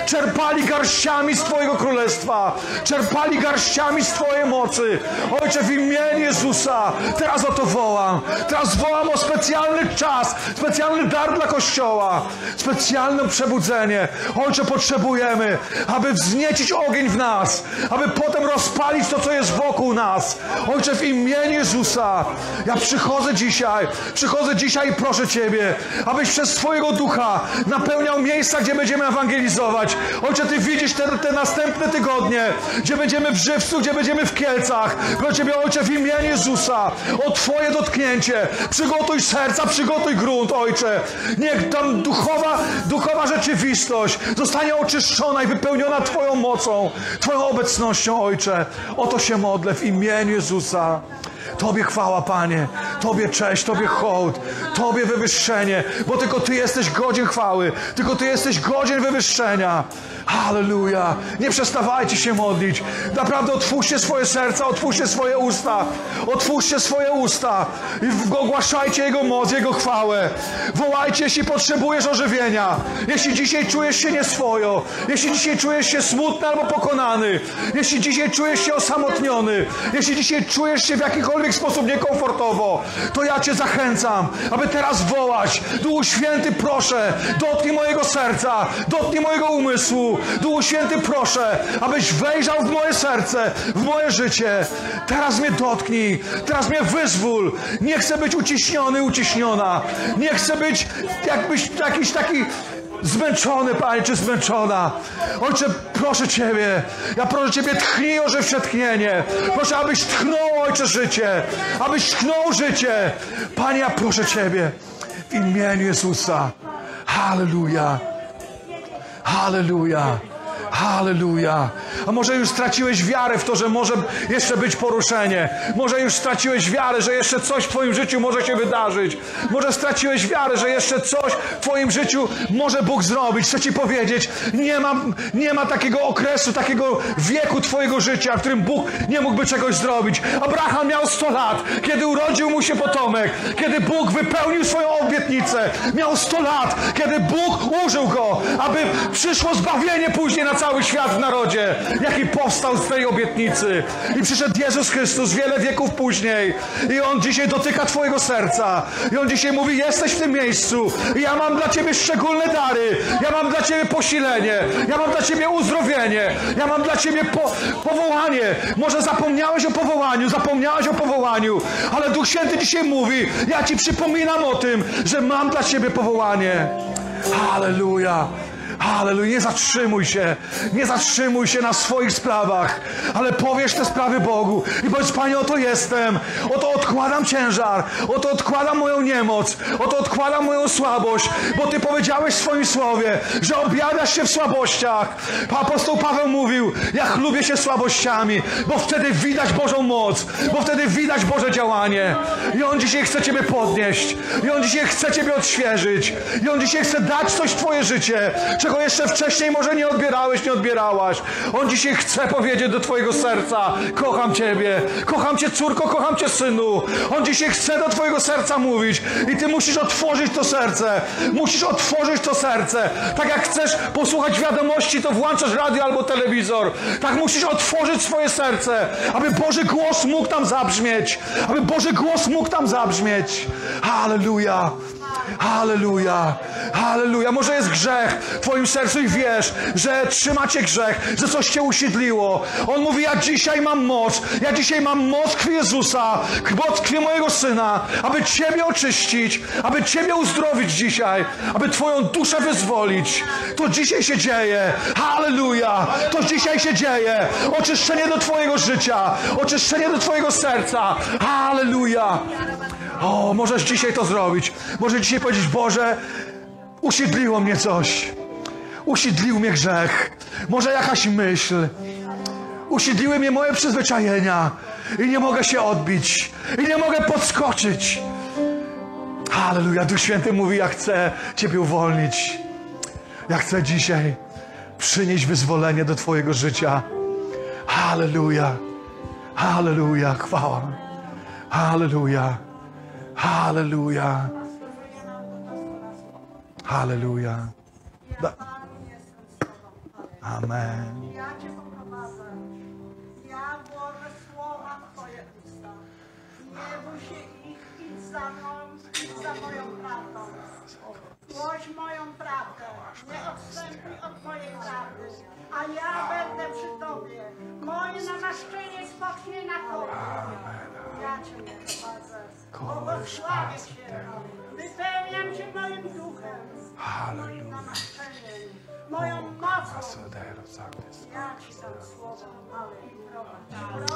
czerpali garściami z Twojego Królestwa, czerpali garściami z Twojej mocy. Ojcze, w imieniu Jezusa, teraz o to wołam, teraz wołam o specjalny czas, specjalny dar dla Kościoła, specjalne przebudzenie. Ojcze, potrzebujemy, aby wzniecić ogień w nas, aby potem rozpalić to, co jest wokół nas. Ojcze, w imieniu Jezusa, ja przychodzę dzisiaj, przychodzę dzisiaj i proszę Ciebie, abyś przez Twojego Ducha napełniał miejsca, gdzie będziemy ewangelizować. Ojcze, Ty widzisz te, te następne tygodnie, gdzie będziemy w Żywcu, gdzie będziemy w Kielcach. Proszę Ciebie, Ojcze, w imieniu Jezusa, o Twoje dotknięcie. Przygotuj serca, przygotuj grunt, Ojcze. Niech tam duchowa, duchowa rzeczywistość zostanie oczyszczona i wypełniona Twoją mocą, Twoją obecnością, Ojcze. O to się modlę w imieniu Jezusa. Tobie chwała, Panie, Tobie cześć, Tobie hołd, Tobie wywyższenie, bo tylko Ty jesteś godzien chwały, tylko Ty jesteś godzien wywyższenia. Halleluja! Nie przestawajcie się modlić. Naprawdę otwórzcie swoje serca, otwórzcie swoje usta, otwórzcie swoje usta i ogłaszajcie Jego moc, Jego chwałę. Wołajcie, jeśli potrzebujesz ożywienia, jeśli dzisiaj czujesz się nieswojo, jeśli dzisiaj czujesz się smutny albo pokonany, jeśli dzisiaj czujesz się osamotniony, jeśli dzisiaj czujesz się w jakikolwiek sposób niekomfortowo, to ja Cię zachęcam, aby teraz wołać. Duchu Święty, proszę, dotknij mojego serca, dotknij mojego umysłu. Duchu Święty, proszę, abyś wejrzał w moje serce, w moje życie. Teraz mnie dotknij, teraz mnie wyzwól. Nie chcę być uciśniony, uciśniona. Nie chcę być jakbyś jakiś taki zmęczony, Panie, czy zmęczona. Ojcze, proszę Ciebie, ja proszę Ciebie, tchnij ożywcze tchnienie. Proszę, abyś tchnął, Ojcze, życie, abyś tchnął życie. Panie, ja proszę Ciebie w imieniu Jezusa. Halleluja. Halleluja. Halleluja. A może już straciłeś wiarę w to, że może jeszcze być poruszenie. Może już straciłeś wiarę, że jeszcze coś w Twoim życiu może się wydarzyć. Może straciłeś wiarę, że jeszcze coś w Twoim życiu może Bóg zrobić. Chcę Ci powiedzieć, nie ma, nie ma takiego okresu, takiego wieku Twojego życia, w którym Bóg nie mógłby czegoś zrobić. Abraham miał sto lat, kiedy urodził mu się potomek, kiedy Bóg wypełnił swoją obietnicę. Miał sto lat, kiedy Bóg użył go, aby przyszło zbawienie później na cały świat w narodzie, jaki powstał z tej obietnicy. I przyszedł Jezus Chrystus wiele wieków później i On dzisiaj dotyka Twojego serca. I On dzisiaj mówi, jesteś w tym miejscu. I ja mam dla Ciebie szczególne dary. Ja mam dla Ciebie posilenie. Ja mam dla Ciebie uzdrowienie. Ja mam dla Ciebie po powołanie. Może zapomniałeś o powołaniu, zapomniałeś o powołaniu, ale Duch Święty dzisiaj mówi, ja Ci przypominam o tym, że mam dla Ciebie powołanie. Halleluja. Halleluja, nie zatrzymuj się, nie zatrzymuj się na swoich sprawach, ale powiesz te sprawy Bogu i powiedz, Panie, oto jestem, oto odkładam ciężar, oto odkładam moją niemoc, oto odkładam moją słabość, bo Ty powiedziałeś w swoim słowie, że objawiasz się w słabościach. Apostoł Paweł mówił, ja chlubię się słabościami, bo wtedy widać Bożą moc, bo wtedy widać Boże działanie. I On dzisiaj chce Ciebie podnieść, i On dzisiaj chce Ciebie odświeżyć, i On dzisiaj chce dać coś w Twoje życie, czego jeszcze wcześniej może nie odbierałeś, nie odbierałaś. On dzisiaj chce powiedzieć do Twojego serca, kocham Ciebie, kocham Cię, córko, kocham Cię, synu. On dzisiaj chce do Twojego serca mówić i Ty musisz otworzyć to serce, musisz otworzyć to serce. Tak jak chcesz posłuchać wiadomości, to włączasz radio albo telewizor. Tak musisz otworzyć swoje serce, aby Boży głos mógł tam zabrzmieć, aby Boży głos mógł tam zabrzmieć. Halleluja. Halleluja, halleluja. Może jest grzech w twoim sercu i wiesz, że trzymacie grzech, że coś cię usiedliło. On mówi, ja dzisiaj mam moc, ja dzisiaj mam moc krwi Jezusa, moc krwi mojego Syna, aby ciebie oczyścić, aby ciebie uzdrowić dzisiaj, aby twoją duszę wyzwolić. To dzisiaj się dzieje, halleluja, to dzisiaj się dzieje. Oczyszczenie do twojego życia, oczyszczenie do twojego serca, halleluja. O, możesz dzisiaj to zrobić. Możesz dzisiaj powiedzieć, Boże, usiedliło mnie coś. Usiedlił mnie grzech. Może jakaś myśl. Usiedliły mnie moje przyzwyczajenia. I nie mogę się odbić. I nie mogę podskoczyć. Halleluja. Duch Święty mówi, ja chcę Ciebie uwolnić. Ja chcę dzisiaj przynieść wyzwolenie do Twojego życia. Halleluja. Halleluja. Chwała. Halleluja. Halleluja. Halleluja. Da. Amen. Ja Cię poprowadzę. Ja włożę słowa w Twoje usta. Nie bój się ich, idź za mną, idź za moją prawdą. Głoś moją prawdę. Nie odstępuj od mojej prawdy. A ja będę przy Tobie. Moje namaszczenie spocznie na Tobie. Ja Cię prowadzę. Błogosławię Cię. Wypełniam Cię moim duchem. Moim namaszczeniem. Moją mocą. Ja Ci dam słowa małe i prowadź.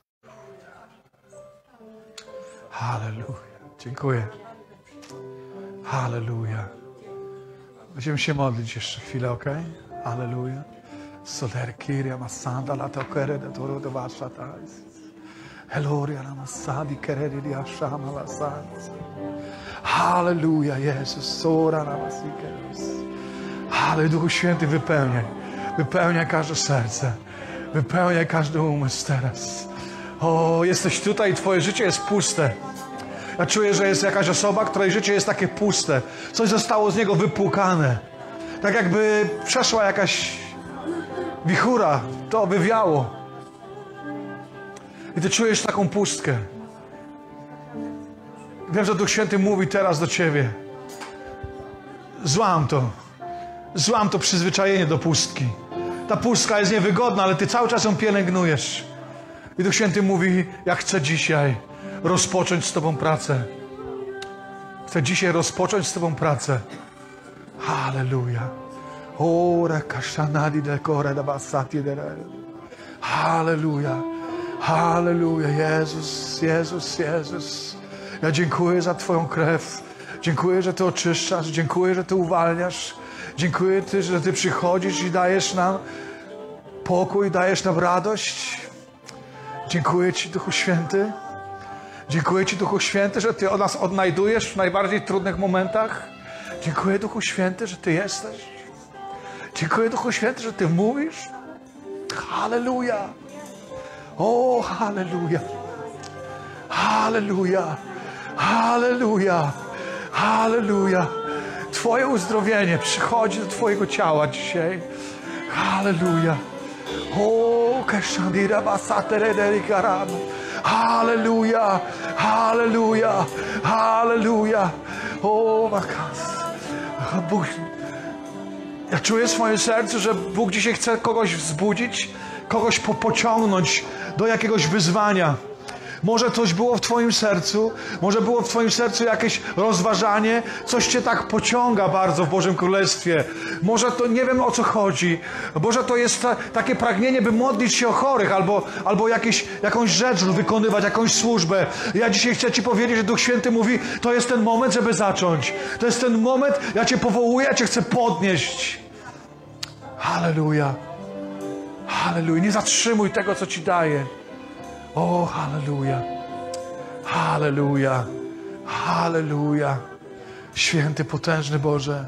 Halleluja. Dziękuję. Halleluja. Będziemy się modlić jeszcze chwilę, ok? Alleluja. Soder kiria masanda la tokere de toro do wasza tais. Eloria la masadi kereri di ashama la sans. Halleluja, Jezus. Sora la masikeros. Halleluja, Duchu Święty, wypełniaj. Wypełniaj każde serce. Wypełniaj każdy umysł teraz. O, jesteś tutaj i twoje życie jest puste. Ja czuję, że jest jakaś osoba, której życie jest takie puste. Coś zostało z niego wypłukane. Tak jakby przeszła jakaś wichura, to wywiało. I ty czujesz taką pustkę. Wiem, że Duch Święty mówi teraz do ciebie. Złam to. Złam to przyzwyczajenie do pustki. Ta pustka jest niewygodna, ale ty cały czas ją pielęgnujesz. I Duch Święty mówi, ja chcę dzisiaj rozpocząć z Tobą pracę. Chcę dzisiaj rozpocząć z Tobą pracę. Halleluja. Halleluja. Halleluja. Jezus, Jezus, Jezus. Ja dziękuję za Twoją krew. Dziękuję, że Ty oczyszczasz. Dziękuję, że Ty uwalniasz. Dziękuję, Ty, że Ty przychodzisz i dajesz nam pokój, dajesz nam radość. Dziękuję Ci, Duchu Święty. Dziękuję Ci, Duchu Święty, że Ty nas odnajdujesz w najbardziej trudnych momentach. Dziękuję, Duchu Święty, że Ty jesteś. Dziękuję, Duchu Święty, że Ty mówisz. Halleluja. O, halleluja. Halleluja. Halleluja. Halleluja. Twoje uzdrowienie przychodzi do Twojego ciała dzisiaj. Halleluja. O, keszandira basateredery karama. Halleluja, halleluja, halleluja. O, makas. Bóg. Ja czuję w swoim sercu, że Bóg dzisiaj chce kogoś wzbudzić, kogoś po pociągnąć do jakiegoś wyzwania. Może coś było w Twoim sercu, może było w Twoim sercu jakieś rozważanie, coś Cię tak pociąga bardzo w Bożym Królestwie. Może to, nie wiem o co chodzi, może to jest ta, takie pragnienie, by modlić się o chorych, albo, albo jakieś, jakąś rzecz wykonywać, jakąś służbę. Ja dzisiaj chcę Ci powiedzieć, że Duch Święty mówi, to jest ten moment, żeby zacząć. To jest ten moment, ja Cię powołuję, ja Cię chcę podnieść. Halleluja. Halleluja. Nie zatrzymuj tego, co Ci daję. O, halleluja, halleluja, halleluja. Święty, potężny Boże,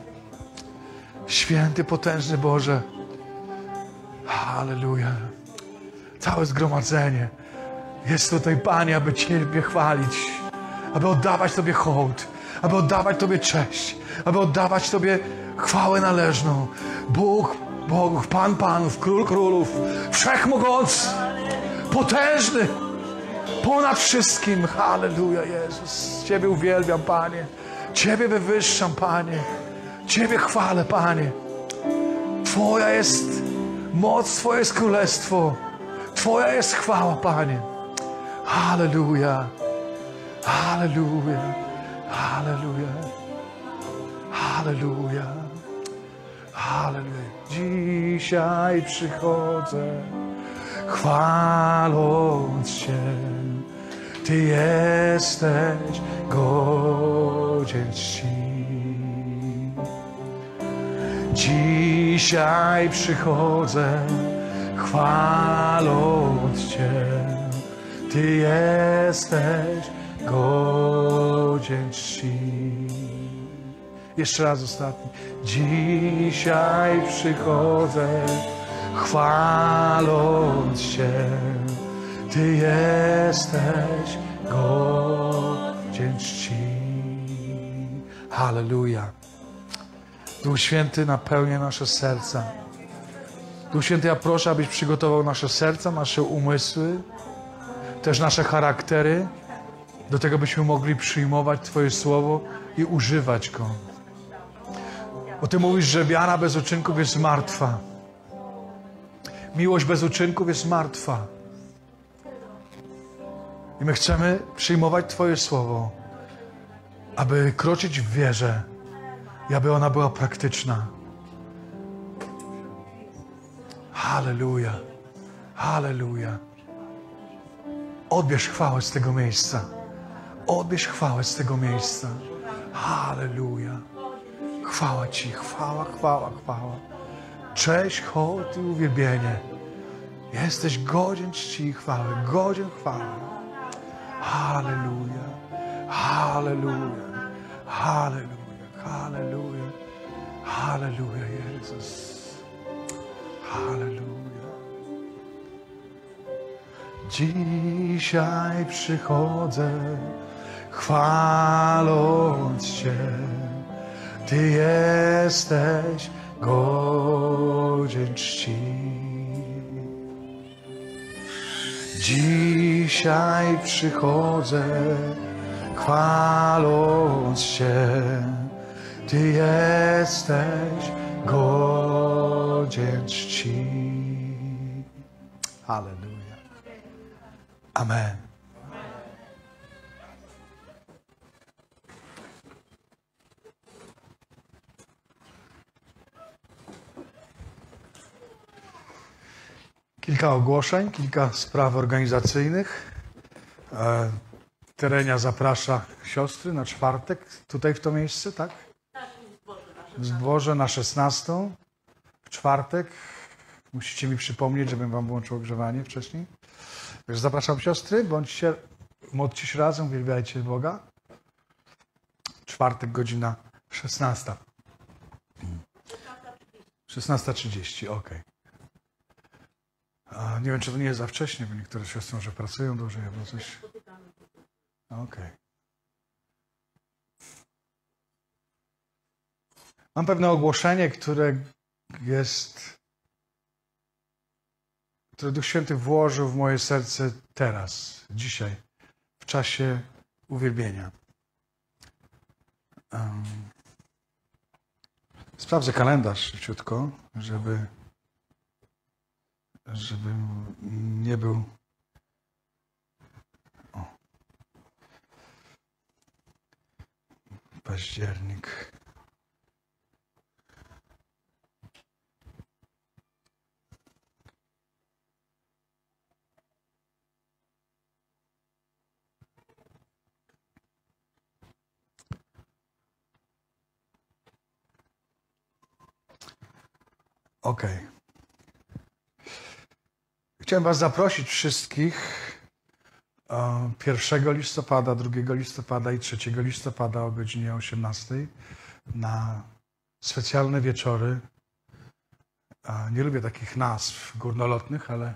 święty, potężny Boże, halleluja. Całe zgromadzenie jest tutaj, Panie, aby Ciebie chwalić, aby oddawać Tobie hołd, aby oddawać Tobie cześć, aby oddawać Tobie chwałę należną. Bóg Bogów, Pan Panów, Król Królów, Wszechmogący, potężny, ponad wszystkim. Halleluja, Jezus. Ciebie uwielbiam, Panie. Ciebie wywyższam, Panie. Ciebie chwalę, Panie. Twoja jest moc, Twoje jest królestwo. Twoja jest chwała, Panie. Halleluja. Halleluja. Halleluja. Halleluja. Halleluja. Dzisiaj przychodzę, chwaląc Cię. Ty jesteś godzien czci. Dzisiaj przychodzę, chwaląc Cię. Ty jesteś godzien czci. Jeszcze raz ostatni. Dzisiaj przychodzę, chwaląc Cię. Ty jesteś godzien czci. Halleluja. Duch Święty napełnia nasze serca. Duch Święty, ja proszę, abyś przygotował nasze serca, nasze umysły, też nasze charaktery, do tego, byśmy mogli przyjmować Twoje Słowo i używać Go. Bo Ty mówisz, że wiara bez uczynków jest martwa. Miłość bez uczynków jest martwa. I my chcemy przyjmować Twoje Słowo, aby kroczyć w wierze i aby ona była praktyczna. Halleluja, halleluja. Odbierz chwałę z tego miejsca. Odbierz chwałę z tego miejsca. Halleluja. Chwała Ci, chwała, chwała, chwała. Cześć, hołd i uwielbienie. Jesteś godzien czci i chwały, godzien chwały. Halleluja, halleluja, halleluja, halleluja, halleluja, Jezus, halleluja. Dzisiaj przychodzę, chwaląc Cię. Ty jesteś godzien czci. Dzisiaj przychodzę, chwaląc Cię. Ty jesteś godzien czci. Halleluja. Amen. Kilka ogłoszeń, kilka spraw organizacyjnych. E, Terenia zaprasza siostry na czwartek, tutaj w to miejsce, tak? Tak, w zborze na szesnastą, w czwartek. Musicie mi przypomnieć, żebym wam włączył ogrzewanie wcześniej. Także zapraszam siostry, bądźcie, módlcie się razem, uwielbiajcie Boga. Czwartek, godzina szesnasta. szesnasta trzydzieści, okej. Okay. Nie wiem, czy to nie jest za wcześnie, bo niektóre siostry może pracują dłużej albo coś. Okej. Okay. Mam pewne ogłoszenie, które jest... które Duch Święty włożył w moje serce teraz, dzisiaj, w czasie uwielbienia. Um, sprawdzę kalendarz szybciutko, żeby... żebym nie był... O. Październik. Okej. Okay. Chciałem Was zaprosić wszystkich pierwszego listopada, drugiego listopada i trzeciego listopada o godzinie osiemnastej na specjalne wieczory. Nie lubię takich nazw górnolotnych, ale,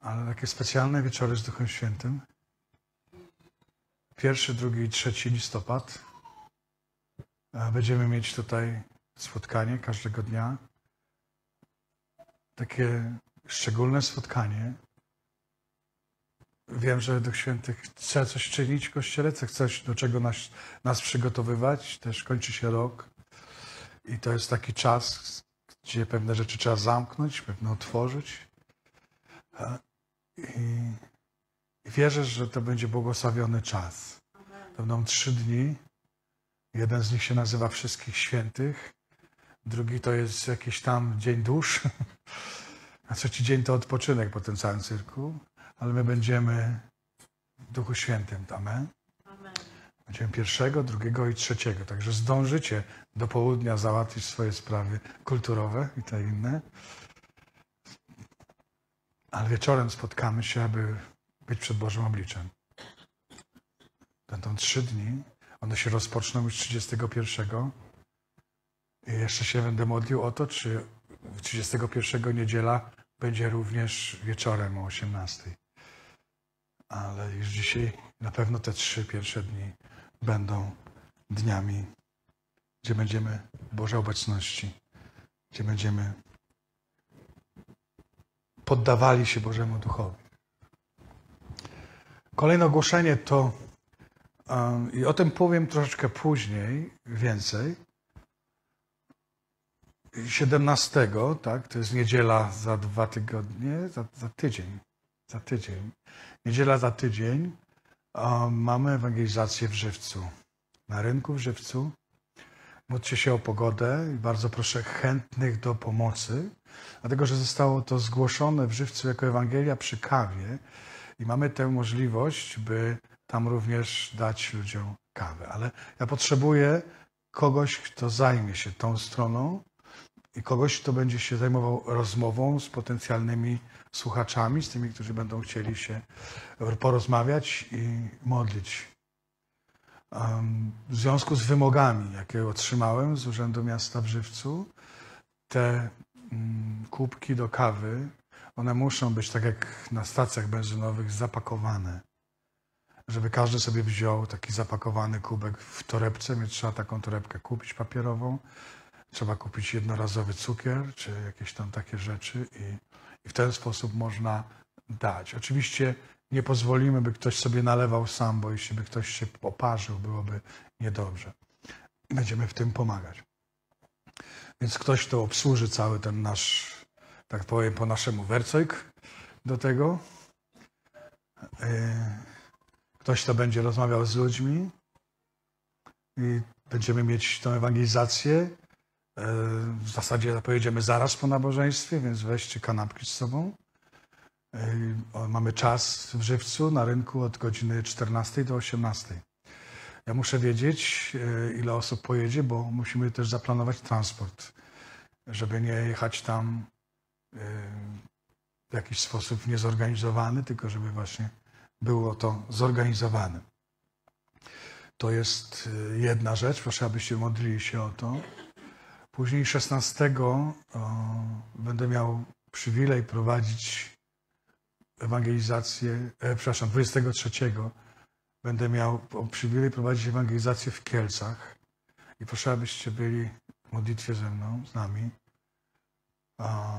ale takie specjalne wieczory z Duchem Świętym. Pierwszy, drugi i trzeci listopad. Będziemy mieć tutaj spotkanie każdego dnia. Takie szczególne spotkanie, Wiem, że według świętych trzeba coś czynić w Kościele, coś, do czego nas, nas przygotowywać. Też kończy się rok i to jest taki czas, gdzie pewne rzeczy trzeba zamknąć, pewne otworzyć. I wierzę, że to będzie błogosławiony czas. To będą trzy dni. Jeden z nich się nazywa Wszystkich Świętych. Drugi to jest jakiś tam dzień dusz. A trzeci dzień to odpoczynek po tym całym cyrku. Ale my będziemy w Duchu Świętym. Amen. Amen. Będziemy pierwszego, drugiego i trzeciego. Także zdążycie do południa załatwić swoje sprawy kulturowe i te inne. Ale wieczorem spotkamy się, aby być przed Bożym obliczem. Będą trzy dni. One się rozpoczną już trzydziestego pierwszego. I jeszcze się będę modlił o to, czy trzydziestego pierwszego niedziela będzie również wieczorem o osiemnastej. Ale już dzisiaj na pewno te trzy pierwsze dni będą dniami, gdzie będziemy w Bożej obecności, gdzie będziemy poddawali się Bożemu Duchowi. Kolejne ogłoszenie to, um, i o tym powiem troszeczkę później, więcej, siedemnastego, tak, to jest niedziela za dwa tygodnie, za, za tydzień, za tydzień, niedziela za tydzień, um, mamy ewangelizację w Żywcu, na rynku w Żywcu. Módlcie się o pogodę i bardzo proszę chętnych do pomocy, dlatego że zostało to zgłoszone w Żywcu jako Ewangelia przy kawie i mamy tę możliwość, by tam również dać ludziom kawę. Ale ja potrzebuję kogoś, kto zajmie się tą stroną i kogoś, kto będzie się zajmował rozmową z potencjalnymi słuchaczami, z tymi, którzy będą chcieli się porozmawiać i modlić. W związku z wymogami, jakie otrzymałem z Urzędu Miasta w Żywcu, te kubki do kawy, one muszą być, tak jak na stacjach benzynowych, zapakowane. Żeby każdy sobie wziął taki zapakowany kubek w torebce, więc trzeba taką torebkę kupić papierową, trzeba kupić jednorazowy cukier, czy jakieś tam takie rzeczy i, i w ten sposób można dać. Oczywiście nie pozwolimy, by ktoś sobie nalewał sam, bo jeśli by ktoś się oparzył, byłoby niedobrze. Będziemy w tym pomagać. Więc ktoś, kto obsłuży cały ten nasz, tak powiem po naszemu, wercojk do tego. Ktoś, kto będzie rozmawiał z ludźmi i będziemy mieć tą ewangelizację. W zasadzie pojedziemy zaraz po nabożeństwie, więc weźcie kanapki z sobą. Mamy czas w Żywcu na rynku od godziny czternastej do osiemnastej. Ja muszę wiedzieć, ile osób pojedzie, bo musimy też zaplanować transport, żeby nie jechać tam w jakiś sposób niezorganizowany, tylko żeby właśnie było to zorganizowane. To jest jedna rzecz, proszę, abyście modlili się o to. Później szesnastego będę miał przywilej prowadzić ewangelizację, e, przepraszam, dwudziestego trzeciego będę miał przywilej prowadzić ewangelizację w Kielcach i proszę, abyście byli w modlitwie ze mną, z nami. A,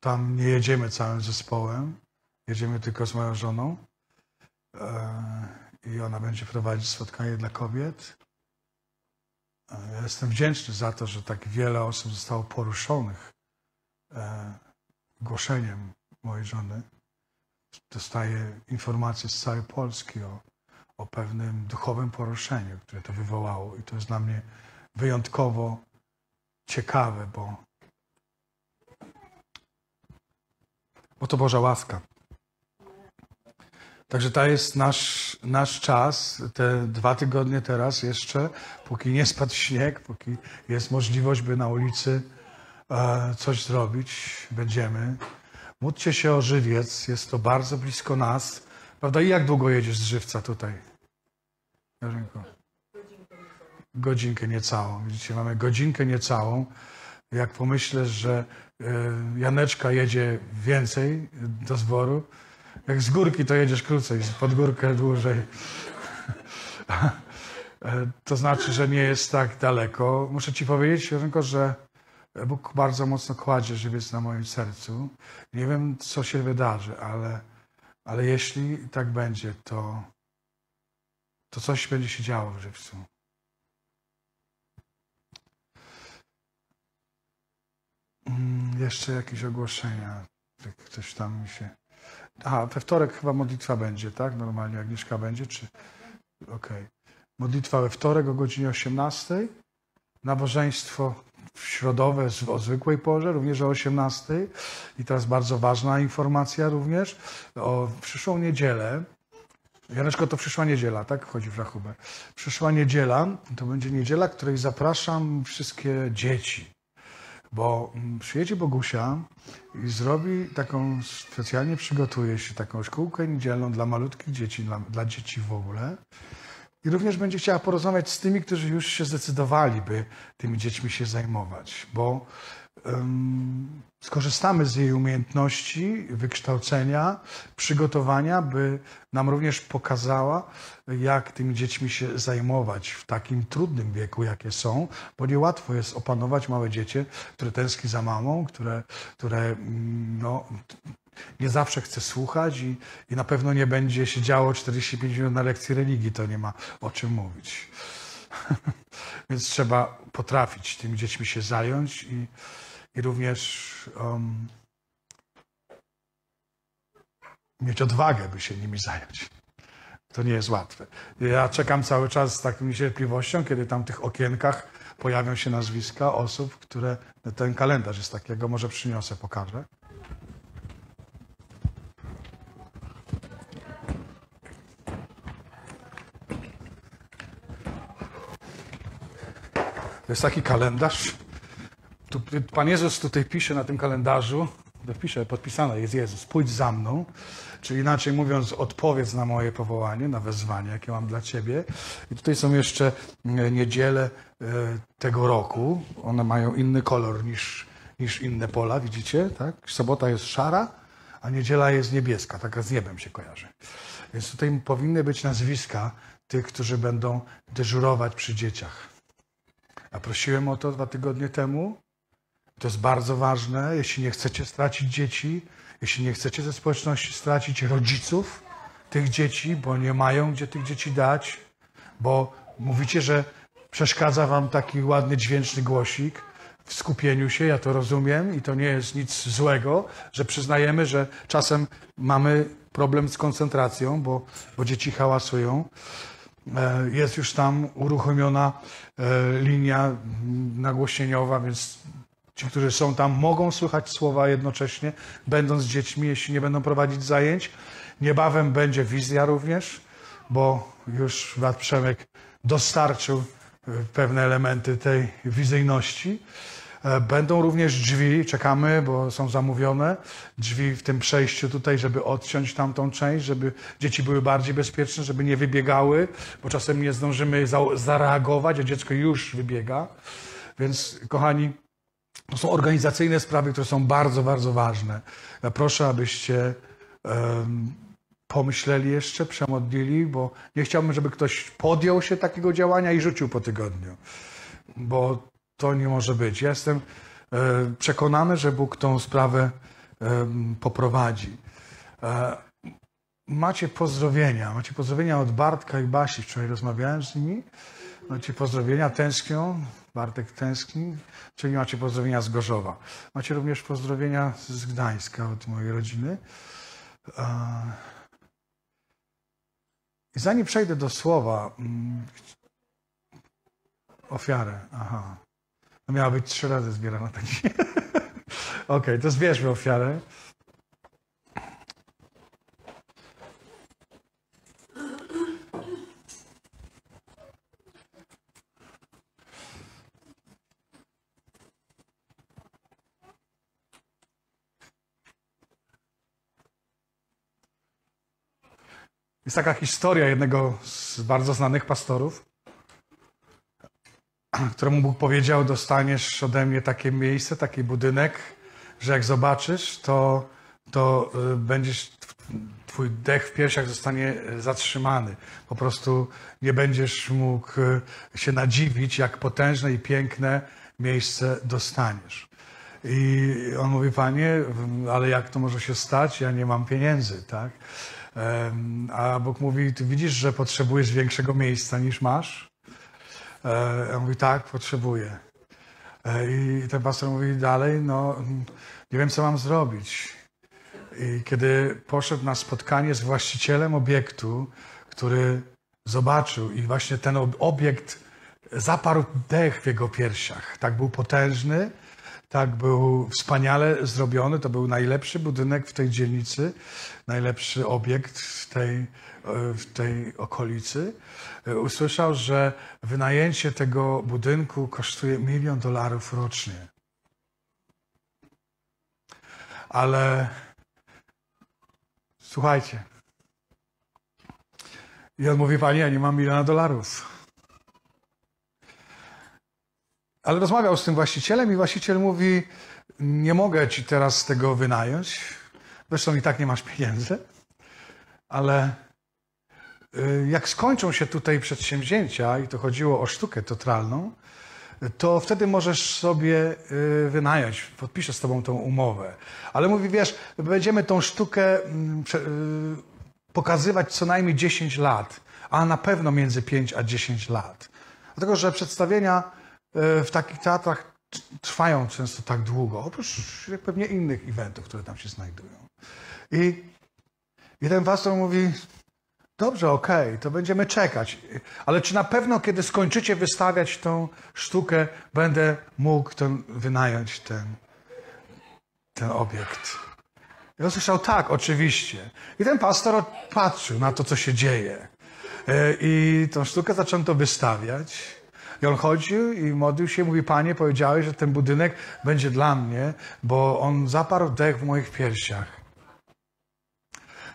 tam nie jedziemy całym zespołem, jedziemy tylko z moją żoną e, i ona będzie prowadzić spotkanie dla kobiet. E, ja jestem wdzięczny za to, że tak wiele osób zostało poruszonych e, głoszeniem mojej żony. Dostaję informacje z całej Polski o, o pewnym duchowym poruszeniu, które to wywołało. I to jest dla mnie wyjątkowo ciekawe, bo, bo to Boża łaska. Także to jest nasz, nasz czas, te dwa tygodnie teraz jeszcze, póki nie spadł śnieg, póki jest możliwość, by na ulicy e, coś zrobić, będziemy. Módlcie się o Żywiec, jest to bardzo blisko nas. Prawda? I jak długo jedziesz z Żywca tutaj? Jarzynko? Godzinkę niecałą. Widzicie, mamy godzinkę niecałą. Jak pomyślę, że Janeczka jedzie więcej do zboru, jak z górki to jedziesz krócej, pod górkę dłużej. To znaczy, że nie jest tak daleko. Muszę ci powiedzieć, Jarzynko, że Bóg bardzo mocno kładzie Żywiec na moim sercu. Nie wiem, co się wydarzy, ale, Ale jeśli tak będzie, to, to coś będzie się działo w Żywcu. Jeszcze jakieś ogłoszenia. Ktoś tam mi się... Aha, we wtorek chyba modlitwa będzie, tak? Normalnie Agnieszka będzie, czy... Okej. Okay. Modlitwa we wtorek o godzinie osiemnastej. Nabożeństwo środowe o zwykłej porze, również o osiemnastej. I teraz bardzo ważna informacja również. O przyszłą niedzielę. Janeczko, to przyszła niedziela, tak? Wchodzi w rachubę. Przyszła niedziela, to będzie niedziela, której zapraszam wszystkie dzieci. Bo przyjedzie Bogusia i zrobi taką, specjalnie przygotuje się taką szkółkę niedzielną dla malutkich dzieci, dla, dla dzieci w ogóle. I również będzie chciała porozmawiać z tymi, którzy już się zdecydowali, by tymi dziećmi się zajmować. Bo um, skorzystamy z jej umiejętności, wykształcenia, przygotowania, by nam również pokazała, jak tymi dziećmi się zajmować w takim trudnym wieku, jakie są. Bo niełatwo jest opanować małe dziecię, które tęskni za mamą, które, które no, nie zawsze chce słuchać i, i na pewno nie będzie się działo czterdzieści pięć minut na lekcji religii. To nie ma o czym mówić. Więc trzeba potrafić tymi dziećmi się zająć i, i również um, mieć odwagę, by się nimi zająć. To nie jest łatwe. Ja czekam cały czas z taką niecierpliwością, kiedy tam w tych okienkach pojawią się nazwiska osób, które... Ten kalendarz jest takiego, może przyniosę, pokażę. To jest taki kalendarz. Tu, Pan Jezus tutaj pisze na tym kalendarzu, pisze, podpisane jest Jezus, pójdź za mną, czyli inaczej mówiąc, odpowiedz na moje powołanie, na wezwanie, jakie mam dla Ciebie. I tutaj są jeszcze niedziele tego roku. One mają inny kolor niż, niż inne pola, widzicie? Tak? Sobota jest szara, a niedziela jest niebieska, taka z niebem się kojarzy. Więc tutaj powinny być nazwiska tych, którzy będą dyżurować przy dzieciach. A prosiłem o to dwa tygodnie temu. To jest bardzo ważne. Jeśli nie chcecie stracić dzieci, jeśli nie chcecie ze społeczności stracić rodziców tych dzieci, bo nie mają gdzie tych dzieci dać, bo mówicie, że przeszkadza wam taki ładny, dźwięczny głosik w skupieniu się, ja to rozumiem i to nie jest nic złego, że przyznajemy, że czasem mamy problem z koncentracją, bo, bo dzieci hałasują. Jest już tam uruchomiona linia nagłośnieniowa, więc ci, którzy są tam, mogą słychać słowa jednocześnie, będąc z dziećmi, jeśli nie będą prowadzić zajęć. Niebawem będzie wizja również, bo już brat Przemek dostarczył pewne elementy tej wizyjności. Będą również drzwi, czekamy, bo są zamówione, drzwi w tym przejściu tutaj, żeby odciąć tamtą część, żeby dzieci były bardziej bezpieczne, żeby nie wybiegały, bo czasem nie zdążymy zareagować, a dziecko już wybiega. Więc, kochani, to są organizacyjne sprawy, które są bardzo, bardzo ważne. Ja proszę, abyście um, pomyśleli jeszcze, przemodlili, bo nie chciałbym, żeby ktoś podjął się takiego działania i rzucił po tygodniu, bo to nie może być. Ja jestem przekonany, że Bóg tą sprawę poprowadzi. Macie pozdrowienia. Macie pozdrowienia od Bartka i Basi. Wczoraj rozmawiałem z nimi. Macie pozdrowienia. Tęsknią. Bartek tęskni. Czyli macie pozdrowienia z Gorzowa. Macie również pozdrowienia z Gdańska od mojej rodziny. I zanim przejdę do słowa, ofiarę. Aha. Miała być trzy razy zbierana. Tak. Ok, to zbierzmy ofiarę. Jest taka historia jednego z bardzo znanych pastorów, któremu Bóg powiedział, dostaniesz ode mnie takie miejsce, taki budynek, że jak zobaczysz, to, to będziesz, twój dech w piersiach zostanie zatrzymany. Po prostu nie będziesz mógł się nadziwić, jak potężne i piękne miejsce dostaniesz. I on mówi, Panie, ale jak to może się stać? Ja nie mam pieniędzy, tak? A Bóg mówi, ty widzisz, że potrzebujesz większego miejsca niż masz? A on mówi, tak, potrzebuję. I ten pastor mówi dalej, no nie wiem, co mam zrobić. I kiedy poszedł na spotkanie z właścicielem obiektu, który zobaczył i właśnie ten obiekt zaparł dech w jego piersiach. Tak był potężny, tak był wspaniale zrobiony. To był najlepszy budynek w tej dzielnicy, najlepszy obiekt w tej, w tej okolicy. Usłyszał, że wynajęcie tego budynku kosztuje milion dolarów rocznie. Ale słuchajcie. I on mówi, panie, ja nie mam miliona dolarów. Ale rozmawiał z tym właścicielem i właściciel mówi, nie mogę ci teraz tego wynająć, zresztą i tak nie masz pieniędzy, ale jak skończą się tutaj przedsięwzięcia, i to chodziło o sztukę teatralną, to wtedy możesz sobie wynająć, podpiszę z tobą tą umowę. Ale mówi, wiesz, będziemy tą sztukę pokazywać co najmniej dziesięć lat, a na pewno między pięć a dziesięć lat. Dlatego, że przedstawienia w takich teatrach trwają często tak długo, oprócz pewnie innych eventów, które tam się znajdują. I, i ten pastor mówi, dobrze, okej, okay, to będziemy czekać, ale czy na pewno, kiedy skończycie wystawiać tą sztukę, będę mógł ten, wynająć ten, ten obiekt? I on słyszał, tak, oczywiście. I ten pastor patrzył na to, co się dzieje. I tą sztukę zaczęto wystawiać. I on chodził i modlił się, mówi, panie, powiedziałeś, że ten budynek będzie dla mnie, bo on zaparł dech w moich piersiach.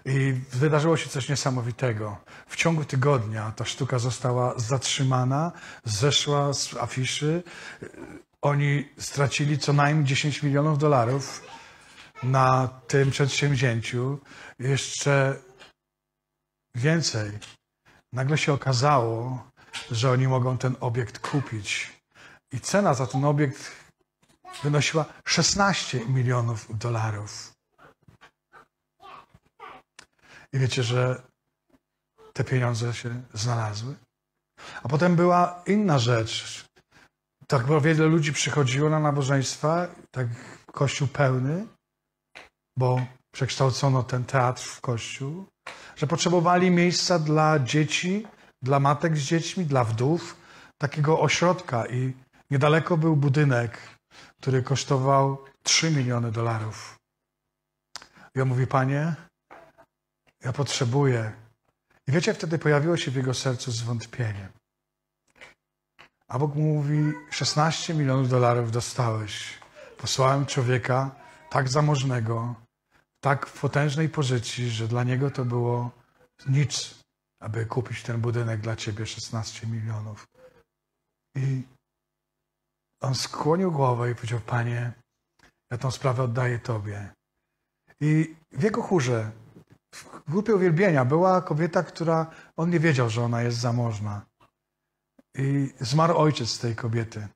I wydarzyło się coś niesamowitego. W ciągu tygodnia ta sztuka została zatrzymana, zeszła z afiszy. Oni stracili co najmniej dziesięć milionów dolarów na tym przedsięwzięciu. Jeszcze więcej. Nagle się okazało, że oni mogą ten obiekt kupić. I cena za ten obiekt wynosiła szesnaście milionów dolarów. I wiecie, że te pieniądze się znalazły? A potem była inna rzecz. Tak wiele ludzi przychodziło na nabożeństwa, tak kościół pełny, bo przekształcono ten teatr w kościół, że potrzebowali miejsca dla dzieci, dla matek z dziećmi, dla wdów, takiego ośrodka. I niedaleko był budynek, który kosztował trzy miliony dolarów. I on mówi, panie, ja potrzebuję. I wiecie, wtedy pojawiło się w jego sercu zwątpienie. A Bóg mu mówi, szesnaście milionów dolarów dostałeś. Posłałem człowieka tak zamożnego, tak w potężnej pozycji, że dla niego to było nic, aby kupić ten budynek dla ciebie, szesnaście milionów. I on skłonił głowę i powiedział, panie, ja tą sprawę oddaję tobie. I w jego chórze, w grupie uwielbienia była kobieta, która, on nie wiedział, że ona jest zamożna. I zmarł ojciec tej kobiety.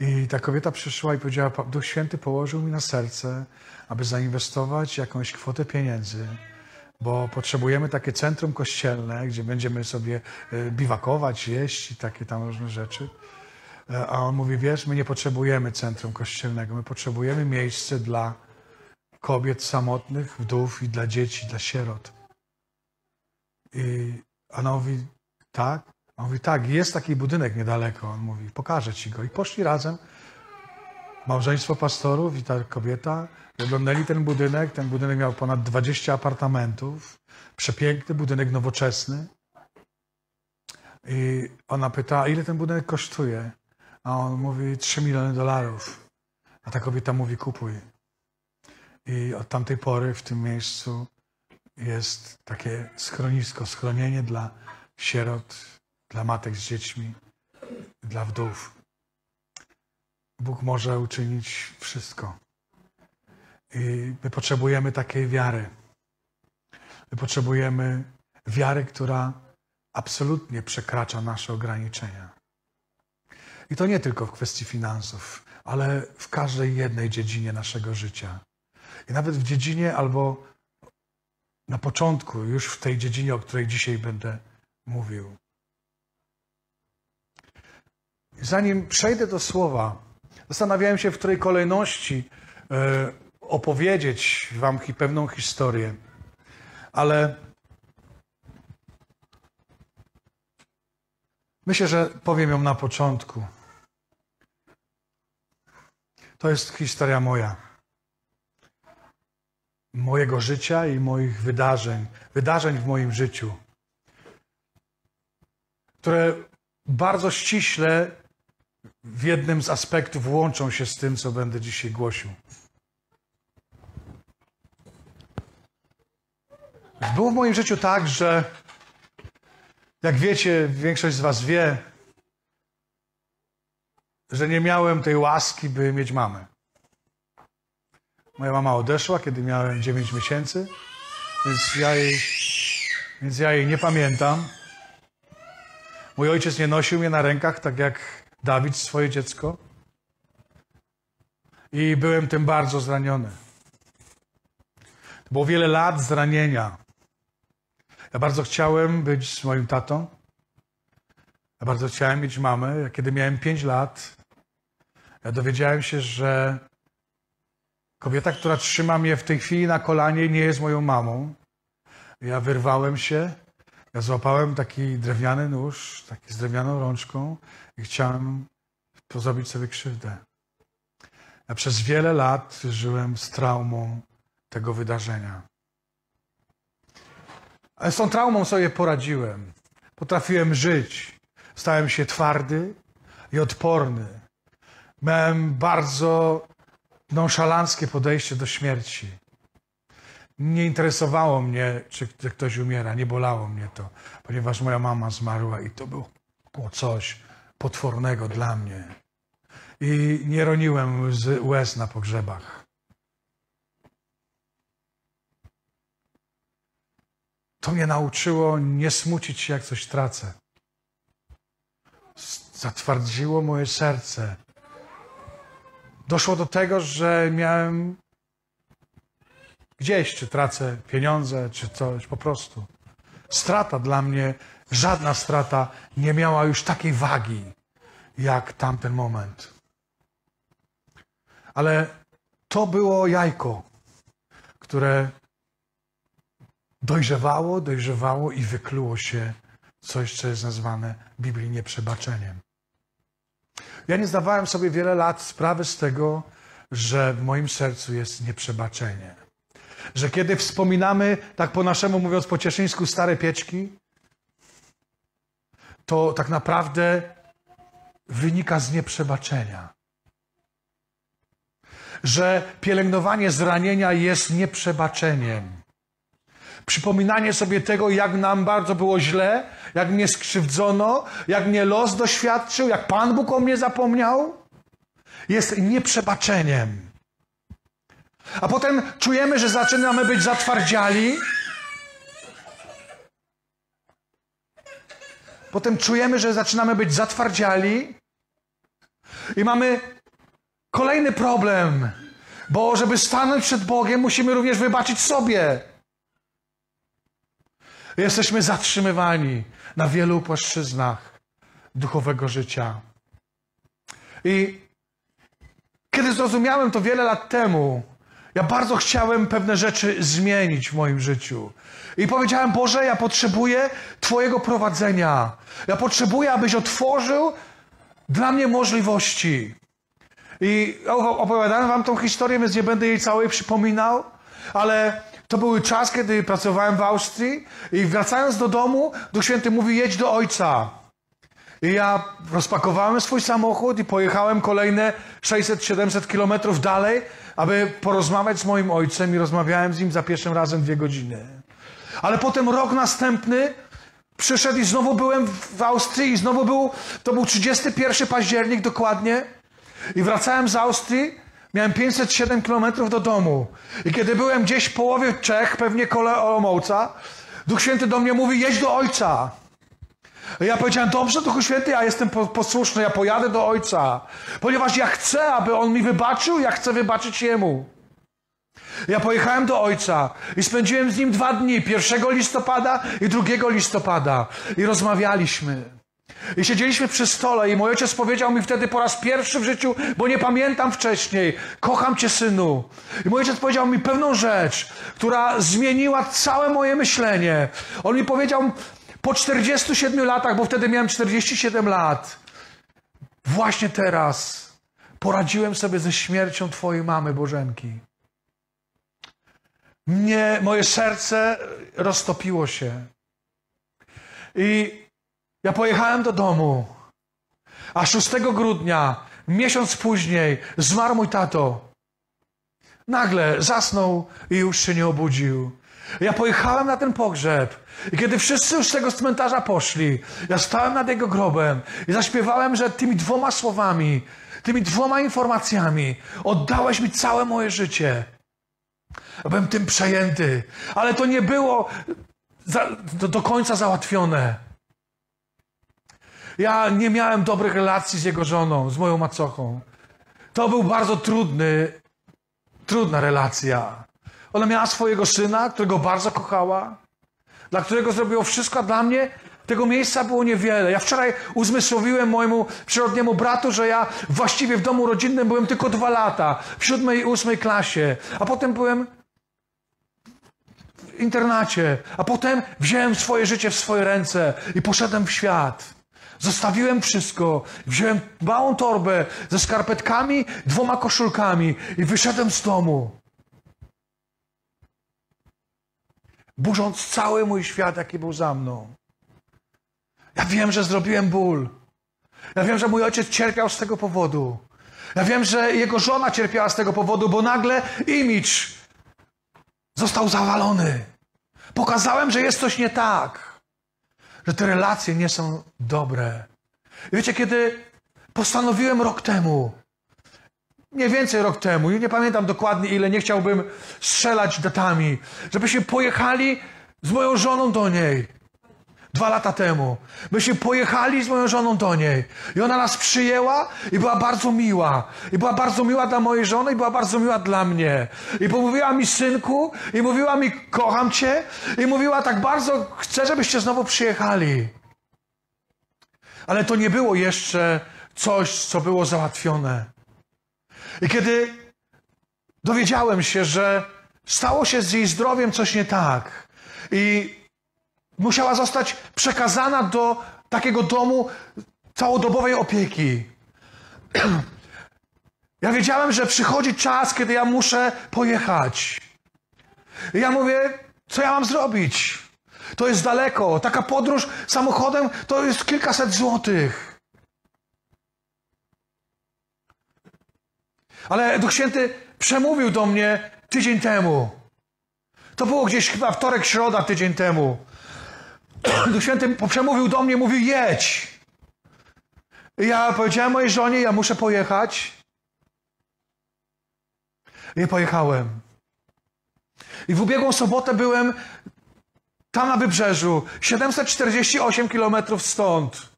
I ta kobieta przyszła i powiedziała, Duch Święty położył mi na serce, aby zainwestować jakąś kwotę pieniędzy, bo potrzebujemy takie centrum kościelne, gdzie będziemy sobie biwakować, jeść i takie tam różne rzeczy. A on mówi, wiesz, my nie potrzebujemy centrum kościelnego, my potrzebujemy miejsce dla kobiet samotnych, wdów i dla dzieci, dla sierot. I ona mówi, tak? On mówi, tak, jest taki budynek niedaleko. On mówi, pokażę ci go. I poszli razem. Małżeństwo pastorów i ta kobieta oglądali ten budynek. Ten budynek miał ponad dwadzieścia apartamentów. Przepiękny budynek, nowoczesny. I ona pyta, ile ten budynek kosztuje? A on mówi, trzy miliony dolarów. A ta kobieta mówi, kupuj. I od tamtej pory w tym miejscu jest takie schronisko, schronienie dla sierot, dla matek z dziećmi, dla wdów. Bóg może uczynić wszystko. I my potrzebujemy takiej wiary. My potrzebujemy wiary, która absolutnie przekracza nasze ograniczenia. I to nie tylko w kwestii finansów, ale w każdej jednej dziedzinie naszego życia. I nawet w dziedzinie albo na początku, już w tej dziedzinie, o której dzisiaj będę mówił. Zanim przejdę do słowa, zastanawiałem się, w której kolejności opowiedzieć wam pewną historię, ale myślę, że powiem ją na początku. To jest historia moja, mojego życia i moich wydarzeń, wydarzeń w moim życiu, które bardzo ściśle w jednym z aspektów łączą się z tym, co będę dzisiaj głosił. Było w moim życiu tak, że jak wiecie, większość z was wie, że nie miałem tej łaski, by mieć mamę. Moja mama odeszła, kiedy miałem dziewięć miesięcy, więc ja jej, więc ja jej nie pamiętam. Mój ojciec nie nosił mnie na rękach, tak jak Dawid swoje dziecko. I byłem tym bardzo zraniony. To było wiele lat zranienia. Ja bardzo chciałem być z moim tatą. Ja bardzo chciałem mieć mamę. Ja, kiedy miałem pięć lat, ja dowiedziałem się, że kobieta, która trzyma mnie w tej chwili na kolanie, nie jest moją mamą. Ja wyrwałem się. Ja złapałem taki drewniany nóż, taki z drewnianą rączką i chciałem zrobić sobie krzywdę. Ja przez wiele lat żyłem z traumą tego wydarzenia. Ale z tą traumą sobie poradziłem. Potrafiłem żyć. Stałem się twardy i odporny. Miałem bardzo nonszalanckie podejście do śmierci. Nie interesowało mnie, czy ktoś umiera. Nie bolało mnie to, ponieważ moja mama zmarła i to było coś potwornego dla mnie. I nie roniłem łez na pogrzebach. To mnie nauczyło nie smucić się, jak coś tracę. Zatwardziło moje serce. Doszło do tego, że miałem gdzieś, czy tracę pieniądze, czy coś, po prostu. Strata dla mnie, żadna strata nie miała już takiej wagi, jak tamten moment. Ale to było jajko, które dojrzewało, dojrzewało i wykluło się coś, co jest nazwane w Biblii nieprzebaczeniem. Ja nie zdawałem sobie wiele lat sprawy z tego, że w moim sercu jest nieprzebaczenie. Że kiedy wspominamy, tak po naszemu mówiąc po cieszyńsku, stare pieczki, to tak naprawdę wynika z nieprzebaczenia. Że pielęgnowanie zranienia jest nieprzebaczeniem. Przypominanie sobie tego, jak nam bardzo było źle, jak mnie skrzywdzono, jak mnie los doświadczył, jak Pan Bóg o mnie zapomniał, jest nieprzebaczeniem. A potem czujemy, że zaczynamy być zatwardziali. Potem czujemy, że zaczynamy być zatwardziali i mamy kolejny problem, bo żeby stanąć przed Bogiem, musimy również wybaczyć sobie. Jesteśmy zatrzymywani na wielu płaszczyznach duchowego życia. I kiedy zrozumiałem to wiele lat temu, ja bardzo chciałem pewne rzeczy zmienić w moim życiu. I powiedziałem: Boże, ja potrzebuję Twojego prowadzenia. Ja potrzebuję, abyś otworzył dla mnie możliwości. I opowiadałem wam tą historię, więc nie będę jej całej przypominał, ale to był czas, kiedy pracowałem w Austrii i wracając do domu, Duch Święty mówi: jedź do ojca. I ja rozpakowałem swój samochód i pojechałem kolejne sześćset siedemset kilometrów dalej, aby porozmawiać z moim ojcem i rozmawiałem z nim za pierwszym razem dwie godziny. Ale potem rok następny przyszedł i znowu byłem w Austrii i znowu był, to był trzydziesty pierwszy październik dokładnie i wracałem z Austrii. Miałem pięćset siedem kilometrów do domu i kiedy byłem gdzieś w połowie Czech, pewnie koło Olomouca, Duch Święty do mnie mówi: jedź do ojca. I ja powiedziałem: dobrze, Duchu Święty, ja jestem posłuszny, ja pojadę do ojca, ponieważ ja chcę, aby on mi wybaczył, ja chcę wybaczyć jemu. Ja pojechałem do ojca i spędziłem z nim dwa dni, pierwszego listopada i drugiego listopada. I rozmawialiśmy. I siedzieliśmy przy stole i mój ojciec powiedział mi wtedy po raz pierwszy w życiu, bo nie pamiętam wcześniej: kocham cię, synu. I mój ojciec powiedział mi pewną rzecz, która zmieniła całe moje myślenie. On mi powiedział po czterdziestu siedmiu latach, bo wtedy miałem czterdzieści siedem lat: właśnie teraz poradziłem sobie ze śmiercią twojej mamy, Bożenki. Mnie, moje serce roztopiło się. I ja pojechałem do domu, a szóstego grudnia, miesiąc później, zmarł mój tato. Nagle zasnął i już się nie obudził. Ja pojechałem na ten pogrzeb i kiedy wszyscy już z tego cmentarza poszli, ja stałem nad jego grobem i zaśpiewałem, że tymi dwoma słowami, tymi dwoma informacjami: oddałeś mi całe moje życie. Byłem tym przejęty, ale to nie było za, do, do końca załatwione. Ja nie miałem dobrych relacji z jego żoną, z moją macochą. To był bardzo trudny, trudna relacja. Ona miała swojego syna, którego bardzo kochała, dla którego zrobiło wszystko, a dla mnie tego miejsca było niewiele. Ja wczoraj uzmysłowiłem mojemu przyrodniemu bratu, że ja właściwie w domu rodzinnym byłem tylko dwa lata, w siódmej i ósmej klasie, a potem byłem w internacie, a potem wziąłem swoje życie w swoje ręce i poszedłem w świat. Zostawiłem wszystko, wziąłem małą torbę ze skarpetkami, dwoma koszulkami i wyszedłem z domu, burząc cały mój świat, jaki był za mną. Ja wiem, że zrobiłem ból. Ja wiem, że mój ojciec cierpiał z tego powodu. Ja wiem, że jego żona cierpiała z tego powodu, bo nagle imidż został zawalony. Pokazałem, że jest coś nie tak. Że te relacje nie są dobre. I wiecie, kiedy postanowiłem rok temu, mniej więcej rok temu, nie pamiętam dokładnie ile, nie chciałbym strzelać datami, żebyśmy pojechali z moją żoną do niej. Dwa lata temu. Myśmy pojechali z moją żoną do niej. I ona nas przyjęła i była bardzo miła. I była bardzo miła dla mojej żony i była bardzo miła dla mnie. I mówiła mi: synku, i mówiła mi: kocham cię. I mówiła: tak bardzo chcę, żebyście znowu przyjechali. Ale to nie było jeszcze coś, co było załatwione. I kiedy dowiedziałem się, że stało się z jej zdrowiem coś nie tak i musiała zostać przekazana do takiego domu całodobowej opieki. Ja wiedziałem, że przychodzi czas, kiedy ja muszę pojechać. I ja mówię: co ja mam zrobić? To jest daleko. Taka podróż samochodem to jest kilkaset złotych. Ale Duch Święty przemówił do mnie tydzień temu. To było gdzieś chyba wtorek, środa tydzień temu. Duch Święty przemówił do mnie, mówił: jedź. I ja powiedziałem mojej żonie: ja muszę pojechać. I pojechałem. I w ubiegłą sobotę byłem tam na wybrzeżu, siedemset czterdzieści osiem kilometrów stąd.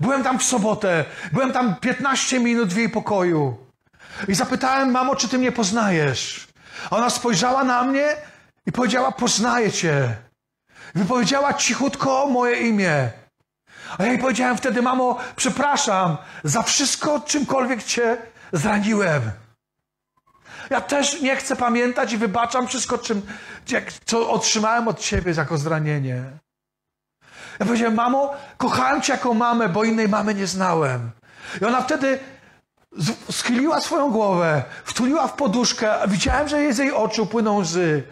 Byłem tam w sobotę, byłem tam piętnaście minut w jej pokoju. I zapytałem: mamo, czy ty mnie poznajesz? A ona spojrzała na mnie i powiedziała: poznaję cię. Wypowiedziała cichutko moje imię. A ja jej powiedziałem wtedy: mamo, przepraszam za wszystko, czymkolwiek cię zraniłem. Ja też nie chcę pamiętać i wybaczam wszystko, czym, co otrzymałem od ciebie jako zranienie. Ja powiedziałem: mamo, kochałem cię jako mamę, bo innej mamy nie znałem. I ona wtedy schyliła swoją głowę, wtuliła w poduszkę, a widziałem, że z jej oczu płyną łzy.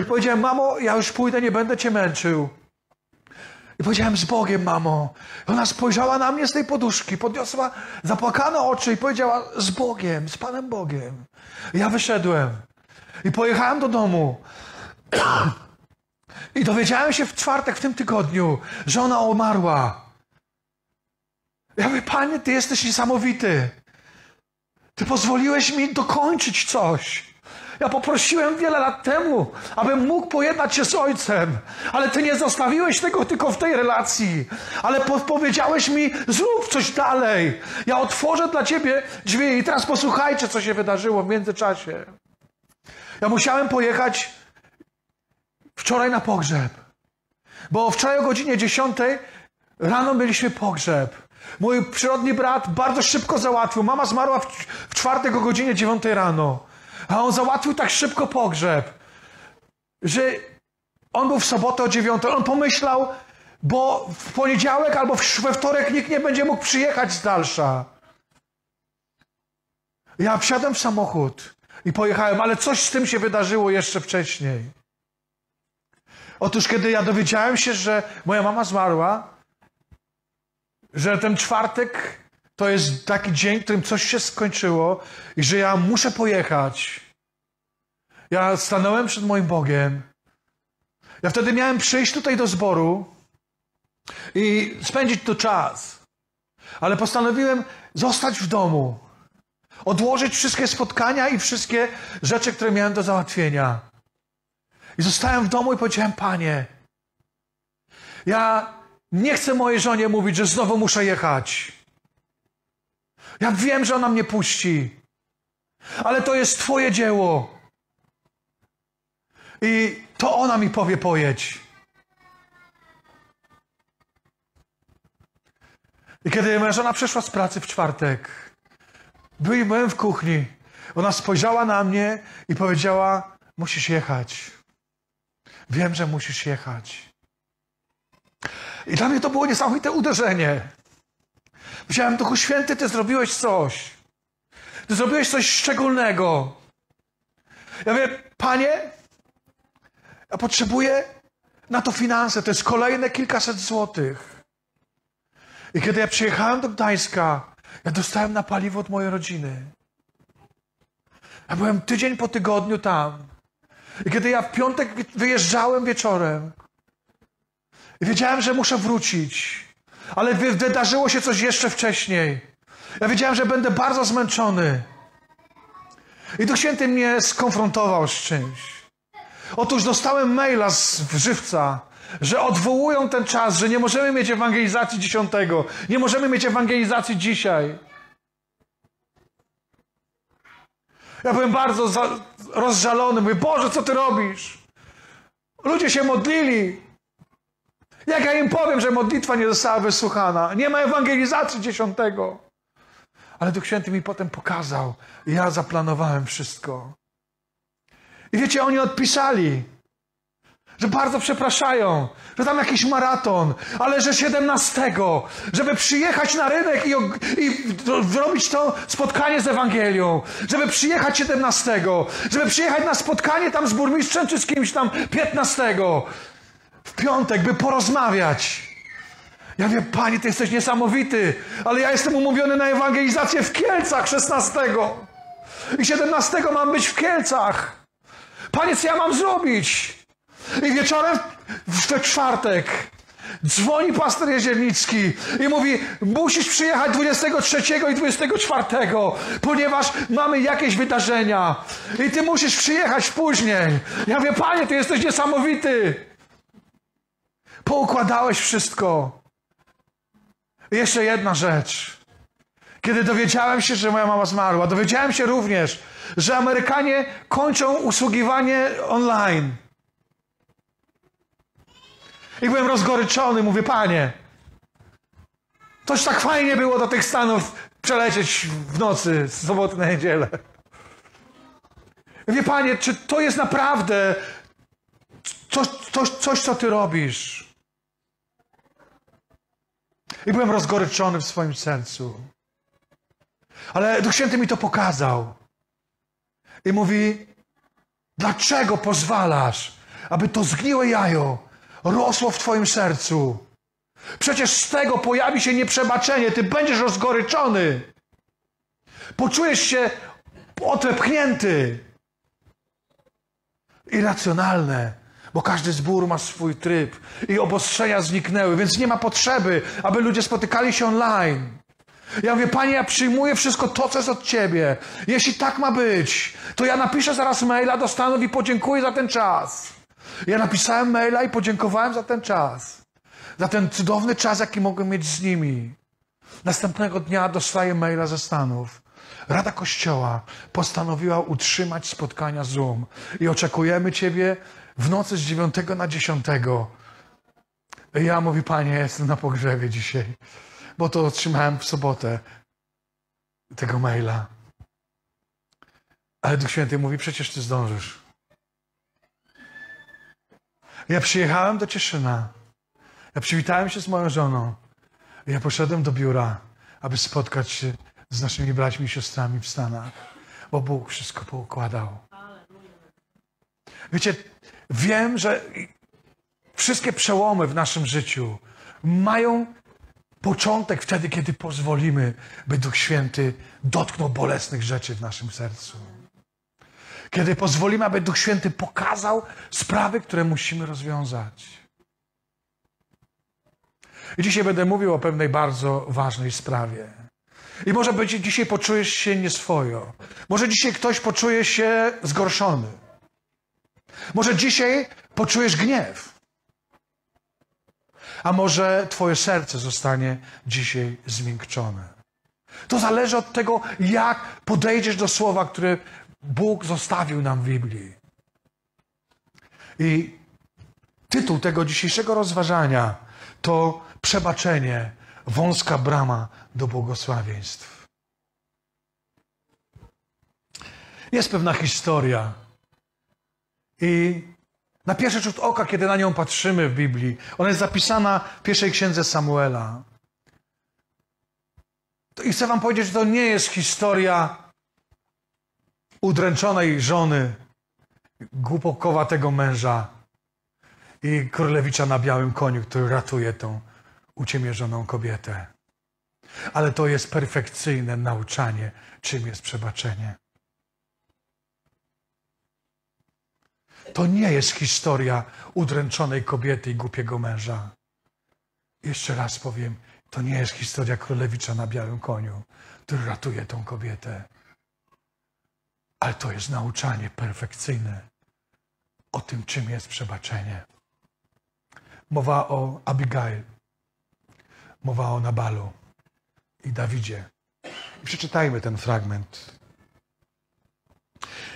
I powiedziałem: mamo, ja już pójdę, nie będę cię męczył. I powiedziałem: z Bogiem, mamo. I ona spojrzała na mnie z tej poduszki, podniosła zapłakane oczy i powiedziała: z Bogiem, z Panem Bogiem. I ja wyszedłem i pojechałem do domu. I dowiedziałem się w czwartek w tym tygodniu, że ona umarła. Ja mówię: Panie, Ty jesteś niesamowity. Ty pozwoliłeś mi dokończyć coś. Ja poprosiłem wiele lat temu, abym mógł pojednać się z ojcem, ale Ty nie zostawiłeś tego tylko w tej relacji, ale powiedziałeś mi: zrób coś dalej. Ja otworzę dla Ciebie drzwi. I teraz posłuchajcie, co się wydarzyło w międzyczasie. Ja musiałem pojechać wczoraj na pogrzeb, bo wczoraj o godzinie dziesiątej rano mieliśmy pogrzeb. Mój przyrodni brat bardzo szybko załatwił. Mama zmarła w, w czwartek o godzinie dziewiątej rano, a on załatwił tak szybko pogrzeb, że on był w sobotę o dziewiątej. On pomyślał, bo w poniedziałek albo we wtorek nikt nie będzie mógł przyjechać z dalsza. Ja wsiadłem w samochód i pojechałem, ale coś z tym się wydarzyło jeszcze wcześniej. Otóż kiedy ja dowiedziałem się, że moja mama zmarła, że ten czwartek to jest taki dzień, w którym coś się skończyło i że ja muszę pojechać, ja stanąłem przed moim Bogiem. Ja wtedy miałem przyjść tutaj do zboru i spędzić tu czas, ale postanowiłem zostać w domu, odłożyć wszystkie spotkania i wszystkie rzeczy, które miałem do załatwienia. I zostałem w domu i powiedziałem: Panie, ja nie chcę mojej żonie mówić, że znowu muszę jechać. Ja wiem, że ona mnie puści, ale to jest Twoje dzieło i to ona mi powie: pojedź. I kiedy moja żona przyszła z pracy w czwartek, byłem w kuchni, ona spojrzała na mnie i powiedziała: musisz jechać. Wiem, że musisz jechać. I dla mnie to było niesamowite uderzenie. Myślałem: Duchu Święty, Ty zrobiłeś coś. Ty zrobiłeś coś szczególnego. Ja mówię: Panie, ja potrzebuję na to finanse. To jest kolejne kilkaset złotych. I kiedy ja przyjechałem do Gdańska, ja dostałem na paliwo od mojej rodziny. Ja byłem tydzień po tygodniu tam. I kiedy ja w piątek wyjeżdżałem wieczorem i wiedziałem, że muszę wrócić, ale wydarzyło się coś jeszcze wcześniej. Ja wiedziałem, że będę bardzo zmęczony. I Duch Święty mnie skonfrontował z czymś. Otóż dostałem maila z Żywca, że odwołują ten czas, że nie możemy mieć ewangelizacji dziesiątego, nie możemy mieć ewangelizacji dzisiaj. Ja byłem bardzo za, rozżalony. Mówię: Boże, co Ty robisz? Ludzie się modlili. Jak ja im powiem, że modlitwa nie została wysłuchana? Nie ma ewangelizacji dziesiątego. Ale Duch Święty mi potem pokazał i ja zaplanowałem wszystko. I wiecie, oni odpisali, że bardzo przepraszają, że tam jakiś maraton, ale że siedemnastego, żeby przyjechać na rynek i, i zrobić to spotkanie z Ewangelią, żeby przyjechać siedemnastego, żeby przyjechać na spotkanie tam z burmistrzem czy z kimś tam piętnastego, w piątek, by porozmawiać. Ja wiem: Panie, Ty jesteś niesamowity, ale ja jestem umówiony na ewangelizację w Kielcach szesnastego i siedemnastego mam być w Kielcach. Panie, co ja mam zrobić? I wieczorem w czwartek dzwoni pastor Jeziernicki i mówi: musisz przyjechać dwudziestego trzeciego i dwudziestego czwartego, ponieważ mamy jakieś wydarzenia i Ty musisz przyjechać później. Ja mówię: Panie, Ty jesteś niesamowity. Poukładałeś wszystko. I jeszcze jedna rzecz. Kiedy dowiedziałem się, że moja mama zmarła, dowiedziałem się również, że Amerykanie kończą usługiwanie online. I byłem rozgoryczony. Mówię: Panie, toż tak fajnie było do tych Stanów przelecieć w nocy z soboty na niedzielę. Mówię: Panie, czy to jest naprawdę coś, coś, coś, co Ty robisz? I byłem rozgoryczony w swoim sercu. Ale Duch Święty mi to pokazał. I mówi: dlaczego pozwalasz, aby to zgniłe jajo rosło w Twoim sercu? Przecież z tego pojawi się nieprzebaczenie. Ty będziesz rozgoryczony. Poczujesz się odepchnięty. Irracjonalne, bo każdy zbór ma swój tryb i obostrzenia zniknęły, więc nie ma potrzeby, aby ludzie spotykali się online. Ja mówię: Panie, ja przyjmuję wszystko to, co jest od Ciebie. Jeśli tak ma być, to ja napiszę zaraz maila do Stanów i podziękuję za ten czas. Ja napisałem maila i podziękowałem za ten czas. Za ten cudowny czas, jaki mogłem mieć z nimi. Następnego dnia dostaję maila ze Stanów. Rada Kościoła postanowiła utrzymać spotkania Zoom i oczekujemy Ciebie w nocy z dziewiątego na dziesiątego. Ja mówię, Panie, jestem na pogrzebie dzisiaj, bo to otrzymałem w sobotę tego maila. Ale Duch Święty mówi, przecież Ty zdążysz. Ja przyjechałem do Cieszyna. Ja przywitałem się z moją żoną. Ja poszedłem do biura, aby spotkać się z naszymi braćmi i siostrami w Stanach. Bo Bóg wszystko poukładał. Wiecie, wiem, że wszystkie przełomy w naszym życiu mają początek wtedy, kiedy pozwolimy, by Duch Święty dotknął bolesnych rzeczy w naszym sercu. Kiedy pozwolimy, aby Duch Święty pokazał sprawy, które musimy rozwiązać. I dzisiaj będę mówił o pewnej bardzo ważnej sprawie. I może być, dzisiaj poczujesz się nieswojo. Może dzisiaj ktoś poczuje się zgorszony. Może dzisiaj poczujesz gniew. A może twoje serce zostanie dzisiaj zmiękczone. To zależy od tego, jak podejdziesz do słowa, które Bóg zostawił nam w Biblii. I tytuł tego dzisiejszego rozważania to przebaczenie, wąska brama do błogosławieństw. Jest pewna historia i na pierwszy rzut oka, kiedy na nią patrzymy w Biblii, ona jest zapisana w pierwszej księdze Samuela. I chcę wam powiedzieć, że to nie jest historia udręczonej żony, głupokowatego męża i królewicza na białym koniu, który ratuje tą uciemierzoną kobietę. Ale to jest perfekcyjne nauczanie, czym jest przebaczenie. To nie jest historia udręczonej kobiety i głupiego męża. Jeszcze raz powiem, to nie jest historia królewicza na białym koniu, który ratuje tą kobietę. Ale to jest nauczanie perfekcyjne o tym, czym jest przebaczenie. Mowa o Abigail, mowa o Nabalu i Dawidzie. I przeczytajmy ten fragment.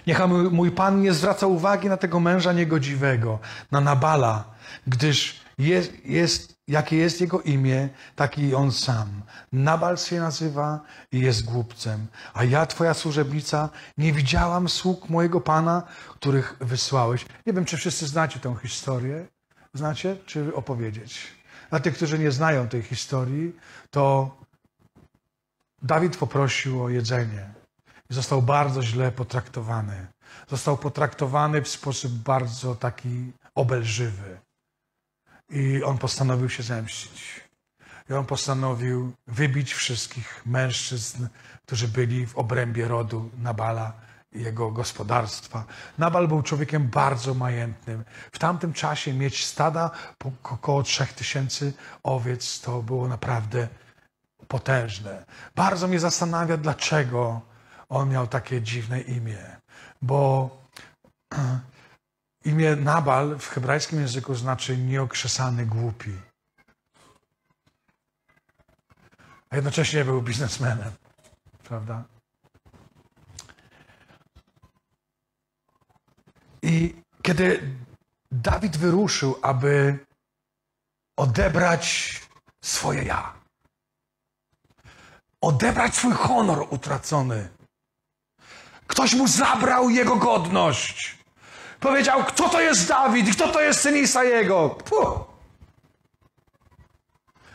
Niech mój Pan nie zwraca uwagi na tego męża niegodziwego, na Nabala, gdyż jest, jest, jakie jest jego imię, taki on sam. Nabal się nazywa i jest głupcem. A ja, Twoja służebnica, nie widziałam sług mojego Pana, których wysłałeś. Nie wiem, czy wszyscy znacie tę historię. Znacie? Czy opowiedzieć? Dla tych, którzy nie znają tej historii, to Dawid poprosił o jedzenie. Został bardzo źle potraktowany. Został potraktowany w sposób bardzo taki obelżywy. I on postanowił się zemścić. I on postanowił wybić wszystkich mężczyzn, którzy byli w obrębie rodu Nabala i jego gospodarstwa. Nabal był człowiekiem bardzo majętnym. W tamtym czasie mieć stada około trzech tysięcy owiec to było naprawdę potężne. Bardzo mnie zastanawia, dlaczego on miał takie dziwne imię, bo imię Nabal w hebrajskim języku znaczy nieokrzesany głupi. A jednocześnie był biznesmenem, prawda? I kiedy Dawid wyruszył, aby odebrać swoje ja, odebrać swój honor utracony, ktoś mu zabrał jego godność. Powiedział, kto to jest Dawid i kto to jest syn Isajego. Puh.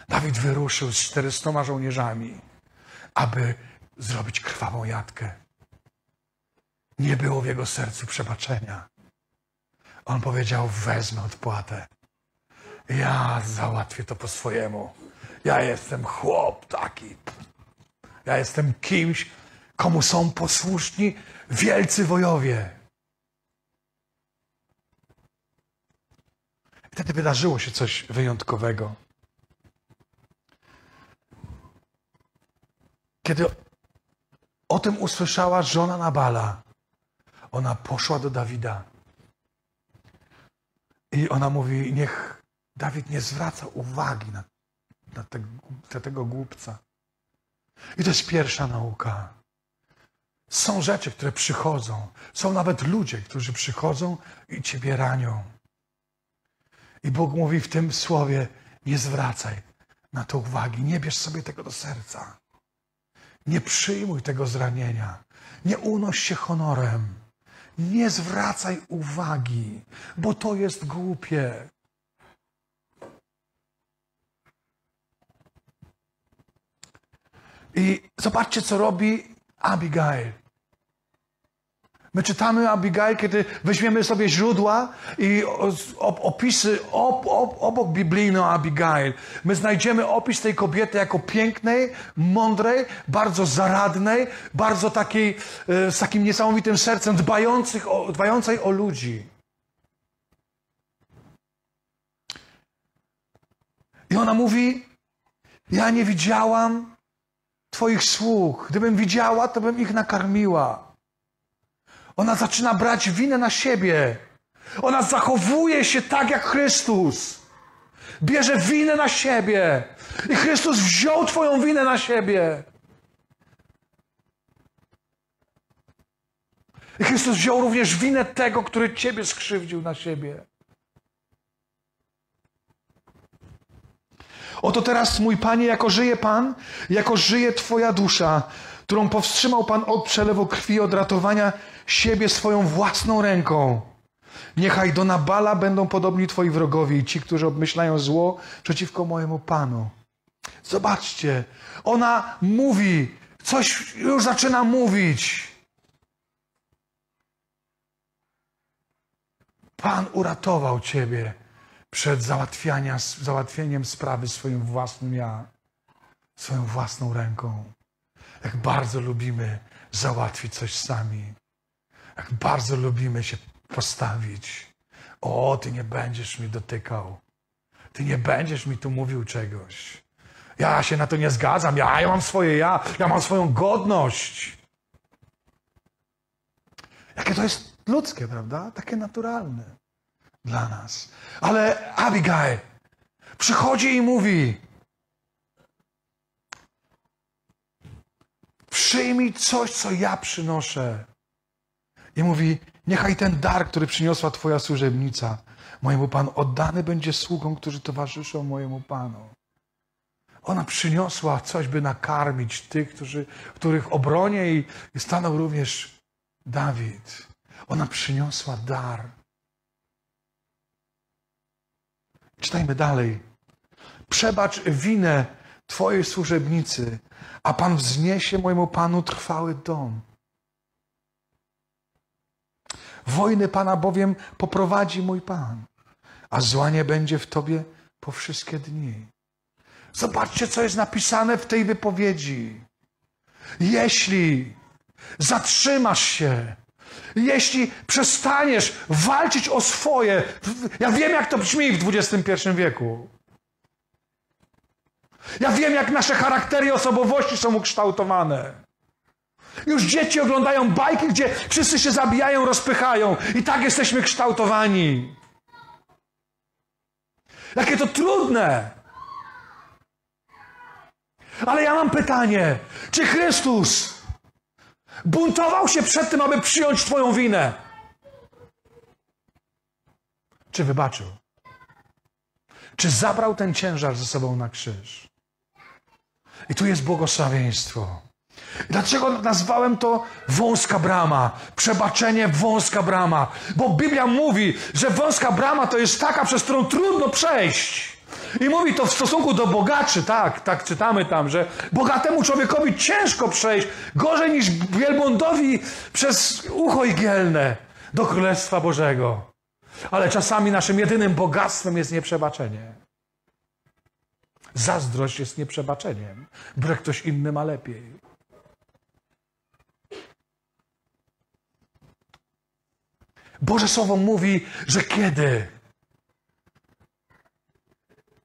Dawid wyruszył z czterystoma żołnierzami, aby zrobić krwawą jatkę. Nie było w jego sercu przebaczenia. On powiedział, wezmę odpłatę. Ja załatwię to po swojemu. Ja jestem chłop taki. Ja jestem kimś, komu są posłuszni wielcy wojowie. I wtedy wydarzyło się coś wyjątkowego. Kiedy o tym usłyszała żona Nabala, ona poszła do Dawida. I ona mówi, niech Dawid nie zwraca uwagi na, na, te, na tego głupca. I to jest pierwsza nauka. Są rzeczy, które przychodzą. Są nawet ludzie, którzy przychodzą i ciebie ranią. I Bóg mówi w tym słowie, nie zwracaj na to uwagi, nie bierz sobie tego do serca. Nie przyjmuj tego zranienia. Nie unoś się honorem. Nie zwracaj uwagi, bo to jest głupie. I zobaczcie, co robi Abigail. My czytamy Abigail, kiedy weźmiemy sobie źródła i opisy ob, ob, obok biblijną Abigail. My znajdziemy opis tej kobiety jako pięknej, mądrej, bardzo zaradnej, bardzo takiej, z takim niesamowitym sercem, dbających o, dbającej o ludzi. I ona mówi, ja nie widziałam Twoich sług. Gdybym widziała, to bym ich nakarmiła. Ona zaczyna brać winę na siebie. Ona zachowuje się tak jak Chrystus. Bierze winę na siebie. I Chrystus wziął Twoją winę na siebie. I Chrystus wziął również winę tego, który Ciebie skrzywdził, na siebie. Oto teraz, mój Panie, jako żyje Pan, jako żyje Twoja dusza, którą powstrzymał Pan od przelewu krwi, od ratowania siebie swoją własną ręką. Niechaj do Nabala będą podobni Twoi wrogowie i ci, którzy obmyślają zło przeciwko mojemu Panu. Zobaczcie, ona mówi, coś już zaczyna mówić. Pan uratował Ciebie przed załatwieniem sprawy swoim własnym ja, swoją własną ręką. Jak bardzo lubimy załatwić coś sami. Jak bardzo lubimy się postawić. O, Ty nie będziesz mi dotykał. Ty nie będziesz mi tu mówił czegoś. Ja się na to nie zgadzam. Ja, ja mam swoje ja. Ja mam swoją godność. Jakie to jest ludzkie, prawda? Takie naturalne dla nas. Ale Abigail przychodzi i mówi, przyjmij coś, co ja przynoszę. I mówi, niechaj ten dar, który przyniosła Twoja służebnica, mojemu Panu, oddany będzie sługom, którzy towarzyszą mojemu Panu. Ona przyniosła coś, by nakarmić tych, którzy, których obronie i, i stanął również Dawid. Ona przyniosła dar. Czytajmy dalej. Przebacz winę Twojej służebnicy, a Pan wzniesie mojemu Panu trwały dom. Wojny Pana bowiem poprowadzi mój Pan, a zła nie będzie w Tobie po wszystkie dni. Zobaczcie, co jest napisane w tej wypowiedzi. Jeśli zatrzymasz się, jeśli przestaniesz walczyć o swoje, ja wiem, jak to brzmi w dwudziestym pierwszym wieku. Ja wiem, jak nasze charaktery i osobowości są ukształtowane. Już dzieci oglądają bajki, gdzie wszyscy się zabijają, rozpychają. I tak jesteśmy kształtowani. Jakie to trudne. Ale ja mam pytanie. Czy Chrystus buntował się przed tym, aby przyjąć Twoją winę? Czy wybaczył? Czy zabrał ten ciężar ze sobą na krzyż? I tu jest błogosławieństwo. Dlaczego nazwałem to wąska brama? Przebaczenie, wąska brama. Bo Biblia mówi, że wąska brama to jest taka, przez którą trudno przejść. I mówi to w stosunku do bogaczy, tak, tak czytamy tam, że bogatemu człowiekowi ciężko przejść, gorzej niż wielbłądowi przez ucho igielne do Królestwa Bożego. Ale czasami naszym jedynym bogactwem jest nieprzebaczenie. Zazdrość jest nieprzebaczeniem, bo ktoś inny ma lepiej. Boże Słowo mówi, że kiedy,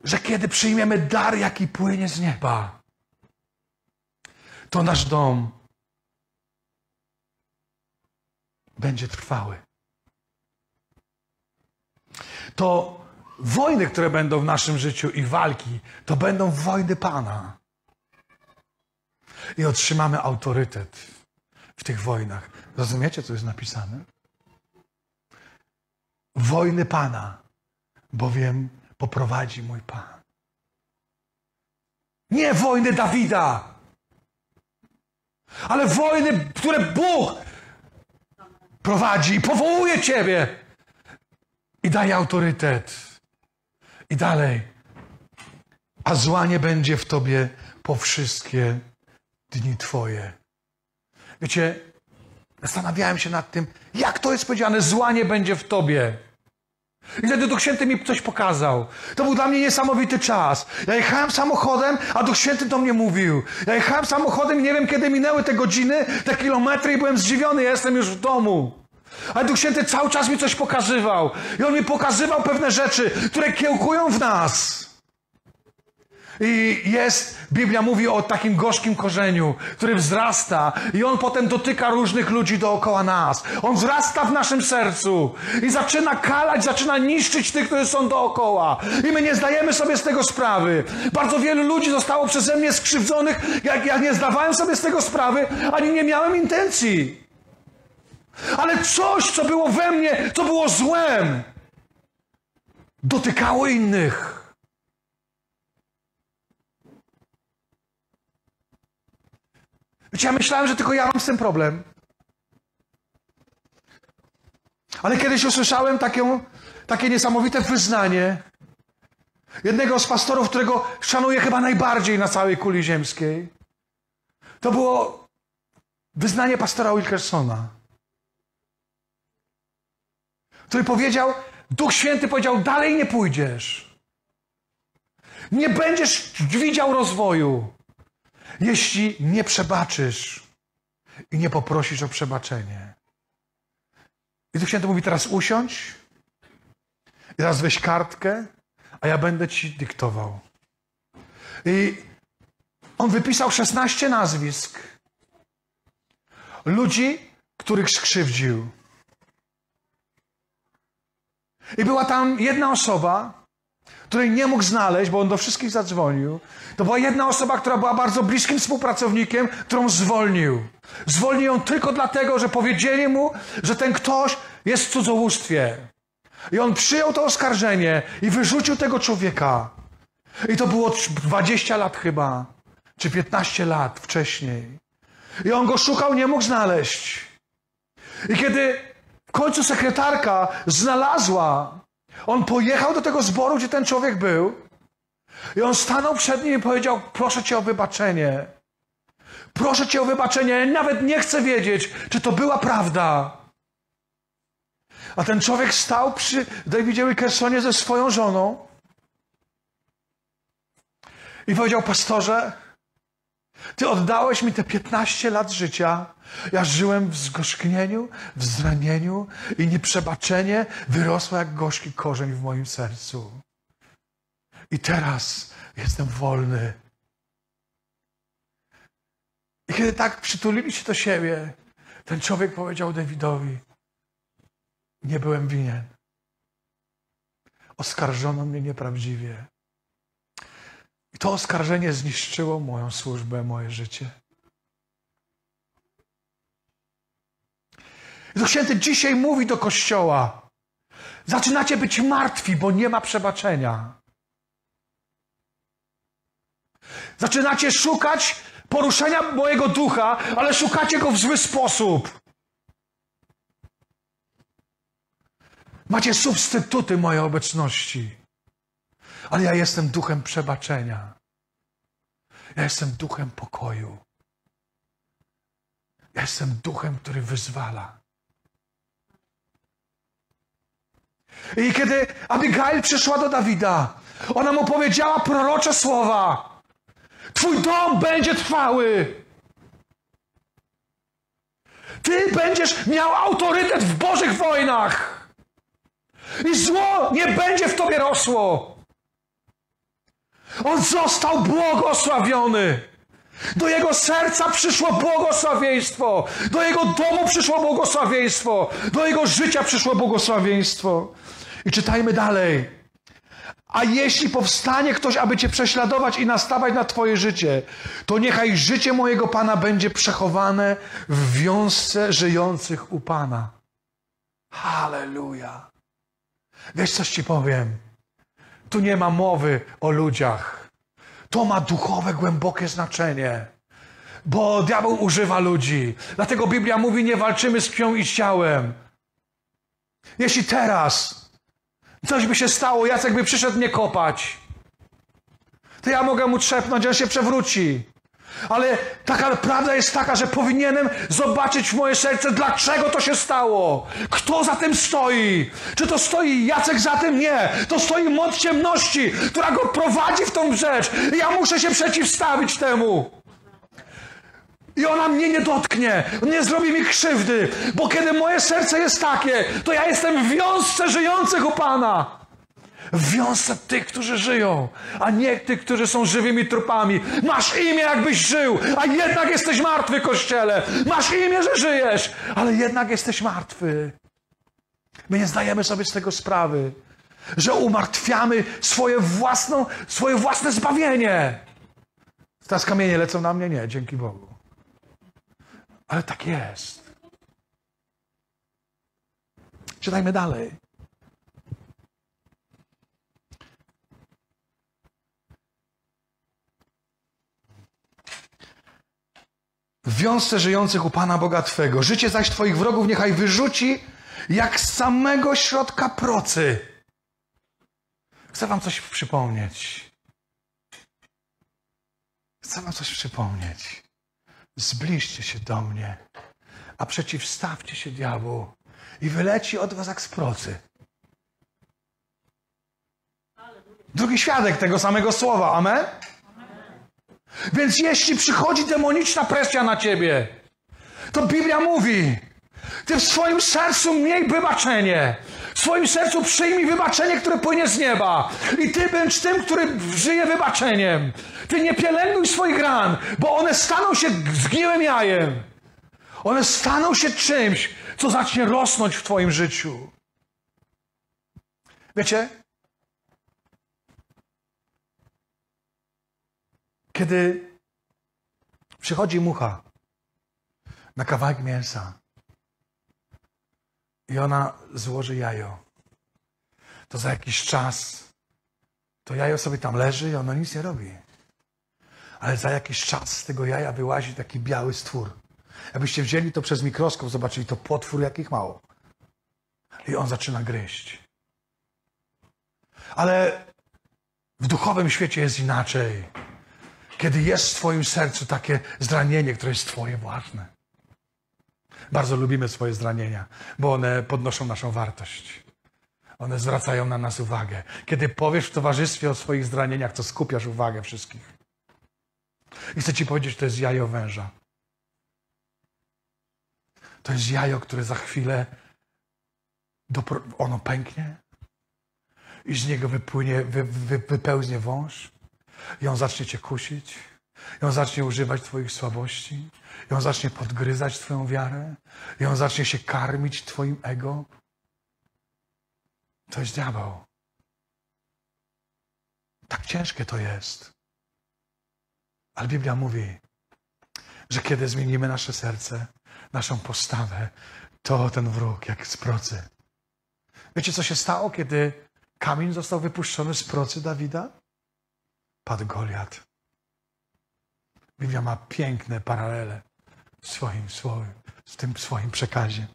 że kiedy przyjmiemy dar, jaki płynie z nieba, to nasz dom będzie trwały. To wojny, które będą w naszym życiu i walki, to będą wojny Pana. I otrzymamy autorytet. w tych wojnach. Rozumiecie, co jest napisane? Wojny Pana, bowiem poprowadzi mój Pan. Nie wojny Dawida, ale wojny, które Bóg prowadzi i powołuje ciebie i daje autorytet. I dalej. A zła nie będzie w tobie po wszystkie dni twoje. Wiecie, zastanawiałem się nad tym, jak to jest powiedziane, zła nie będzie w tobie. I wtedy Duch Święty mi coś pokazał. To był dla mnie niesamowity czas. Ja jechałem samochodem, a Duch Święty do mnie mówił. Ja jechałem samochodem i nie wiem, kiedy minęły te godziny, te kilometry i byłem zdziwiony, ja jestem już w domu. Ale Duch Święty cały czas mi coś pokazywał. I On mi pokazywał pewne rzeczy, które kiełkują w nas. I jest, Biblia mówi o takim gorzkim korzeniu, który wzrasta i on potem dotyka różnych ludzi dookoła nas. On wzrasta w naszym sercu i zaczyna kalać, zaczyna niszczyć tych, którzy są dookoła. I my nie zdajemy sobie z tego sprawy. Bardzo wielu ludzi zostało przeze mnie skrzywdzonych, jak ja nie zdawałem sobie z tego sprawy, ani nie miałem intencji. Ale coś, co było we mnie, co było złem, dotykało innych. Wiecie, ja myślałem, że tylko ja mam z tym problem. Ale kiedyś usłyszałem takie, takie niesamowite wyznanie jednego z pastorów, którego szanuję chyba najbardziej na całej kuli ziemskiej. To było wyznanie pastora Wilkersona, który powiedział, Duch Święty powiedział, dalej nie pójdziesz. Nie będziesz widział rozwoju, jeśli nie przebaczysz i nie poprosisz o przebaczenie. I Duch Święty mówi, teraz usiądź, i teraz weź kartkę, a ja będę ci dyktował. I on wypisał szesnaście nazwisk ludzi, których skrzywdził. I była tam jedna osoba, której nie mógł znaleźć, bo on do wszystkich zadzwonił. To była jedna osoba, która była bardzo bliskim współpracownikiem, którą zwolnił. Zwolnił ją tylko dlatego, że powiedzieli mu, że ten ktoś jest w cudzołóstwie. I on przyjął to oskarżenie i wyrzucił tego człowieka. I to było dwadzieścia lat chyba, czy piętnaście lat wcześniej. I on go szukał, nie mógł znaleźć. I kiedy w końcu sekretarka znalazła, on pojechał do tego zboru, gdzie ten człowiek był i on stanął przed nim i powiedział, proszę Cię o wybaczenie. Proszę Cię o wybaczenie. Ja nawet nie chcę wiedzieć, czy to była prawda. A ten człowiek stał przy Davidzie Wilkersonie ze swoją żoną i powiedział, pastorze, Ty oddałeś mi te piętnaście lat życia. Ja żyłem w zgorzknieniu, w zranieniu i nieprzebaczenie wyrosło jak gorzki korzeń w moim sercu. I teraz jestem wolny. I kiedy tak przytulili się do siebie, ten człowiek powiedział Davidowi, nie byłem winien. Oskarżono mnie nieprawdziwie. I to oskarżenie zniszczyło moją służbę, moje życie. I Duch Święty dzisiaj mówi do Kościoła, zaczynacie być martwi, bo nie ma przebaczenia. Zaczynacie szukać poruszenia mojego ducha, ale szukacie go w zły sposób. Macie substytuty mojej obecności. Ale ja jestem duchem przebaczenia. Ja jestem duchem pokoju. Ja jestem duchem, który wyzwala. I kiedy Abigail przyszła do Dawida, ona mu powiedziała prorocze słowa. Twój dom będzie trwały. Ty będziesz miał autorytet w Bożych wojnach. I zło nie będzie w tobie rosło. On został błogosławiony. Do jego serca przyszło błogosławieństwo. Do jego domu przyszło błogosławieństwo. Do jego życia przyszło błogosławieństwo. I czytajmy dalej. A jeśli powstanie ktoś, aby Cię prześladować i nastawać na Twoje życie, to niechaj życie mojego Pana będzie przechowane w wiązce żyjących u Pana. Halleluja. Wiesz, coś Ci powiem. Tu nie ma mowy o ludziach. To ma duchowe, głębokie znaczenie. Bo diabeł używa ludzi. Dlatego Biblia mówi, nie walczymy z krwią i ciałem. Jeśli teraz coś by się stało, Jacek by przyszedł mnie kopać, to ja mogę mu trzepnąć, on się przewróci. Ale taka prawda jest taka, że powinienem zobaczyć w moje serce, dlaczego to się stało. Kto za tym stoi? Czy to stoi Jacek za tym? Nie. To stoi moc ciemności, która go prowadzi w tą rzecz. Ja muszę się przeciwstawić temu. I ona mnie nie dotknie, nie zrobi mi krzywdy, bo kiedy moje serce jest takie, to ja jestem w wiązce żyjących u Pana. W wiązce tych, którzy żyją, a nie tych, którzy są żywymi trupami. Masz imię, jakbyś żył, a jednak jesteś martwy, Kościele. Masz imię, że żyjesz, ale jednak jesteś martwy. My nie zdajemy sobie z tego sprawy, że umartwiamy swoje, własną, swoje własne zbawienie. Teraz kamienie lecą na mnie? Nie, dzięki Bogu. Ale tak jest. Czytajmy dalej. W wiązce żyjących u Pana Boga Twego. Życie zaś Twoich wrogów niechaj wyrzuci jak z samego środka procy. Chcę Wam coś przypomnieć. Chcę Wam coś przypomnieć. Zbliżcie się do mnie, a przeciwstawcie się diabłu i wyleci od was jak z procy. Drugi świadek tego samego słowa. Amen? Amen. Więc jeśli przychodzi demoniczna presja na ciebie, to Biblia mówi, ty w swoim sercu miej wybaczenie. W swoim sercu przyjmij wybaczenie, które płynie z nieba. I ty bądź tym, który żyje wybaczeniem. Ty nie pielęgnuj swoich ran, bo one staną się zgniłym jajem. One staną się czymś, co zacznie rosnąć w twoim życiu. Wiecie? Kiedy przychodzi mucha na kawałek mięsa, i ona złoży jajo, to za jakiś czas to jajo sobie tam leży i ono nic nie robi. Ale za jakiś czas z tego jaja wyłazi taki biały stwór. Jakbyście wzięli to przez mikroskop, zobaczyli to potwór, jakich mało. I on zaczyna gryźć. Ale w duchowym świecie jest inaczej. Kiedy jest w twoim sercu takie zranienie, które jest twoje własne. Bardzo lubimy swoje zranienia, bo one podnoszą naszą wartość. One zwracają na nas uwagę. Kiedy powiesz w towarzystwie o swoich zranieniach, to skupiasz uwagę wszystkich. I chcę ci powiedzieć, to jest jajo węża. To jest jajo, które za chwilę ono pęknie i z niego wypłynie, wy, wy, wypełznie wąż i on zacznie cię kusić. I on zacznie używać twoich słabości. I on zacznie podgryzać twoją wiarę. I on zacznie się karmić twoim ego. To jest diabeł. Tak ciężkie to jest. Ale Biblia mówi, że kiedy zmienimy nasze serce, naszą postawę, to ten wróg jak z procy. Wiecie, co się stało, kiedy kamień został wypuszczony z procy Dawida? Padł Goliat. Biblia ma piękne paralele w swoim słowie, w tym swoim przekazie.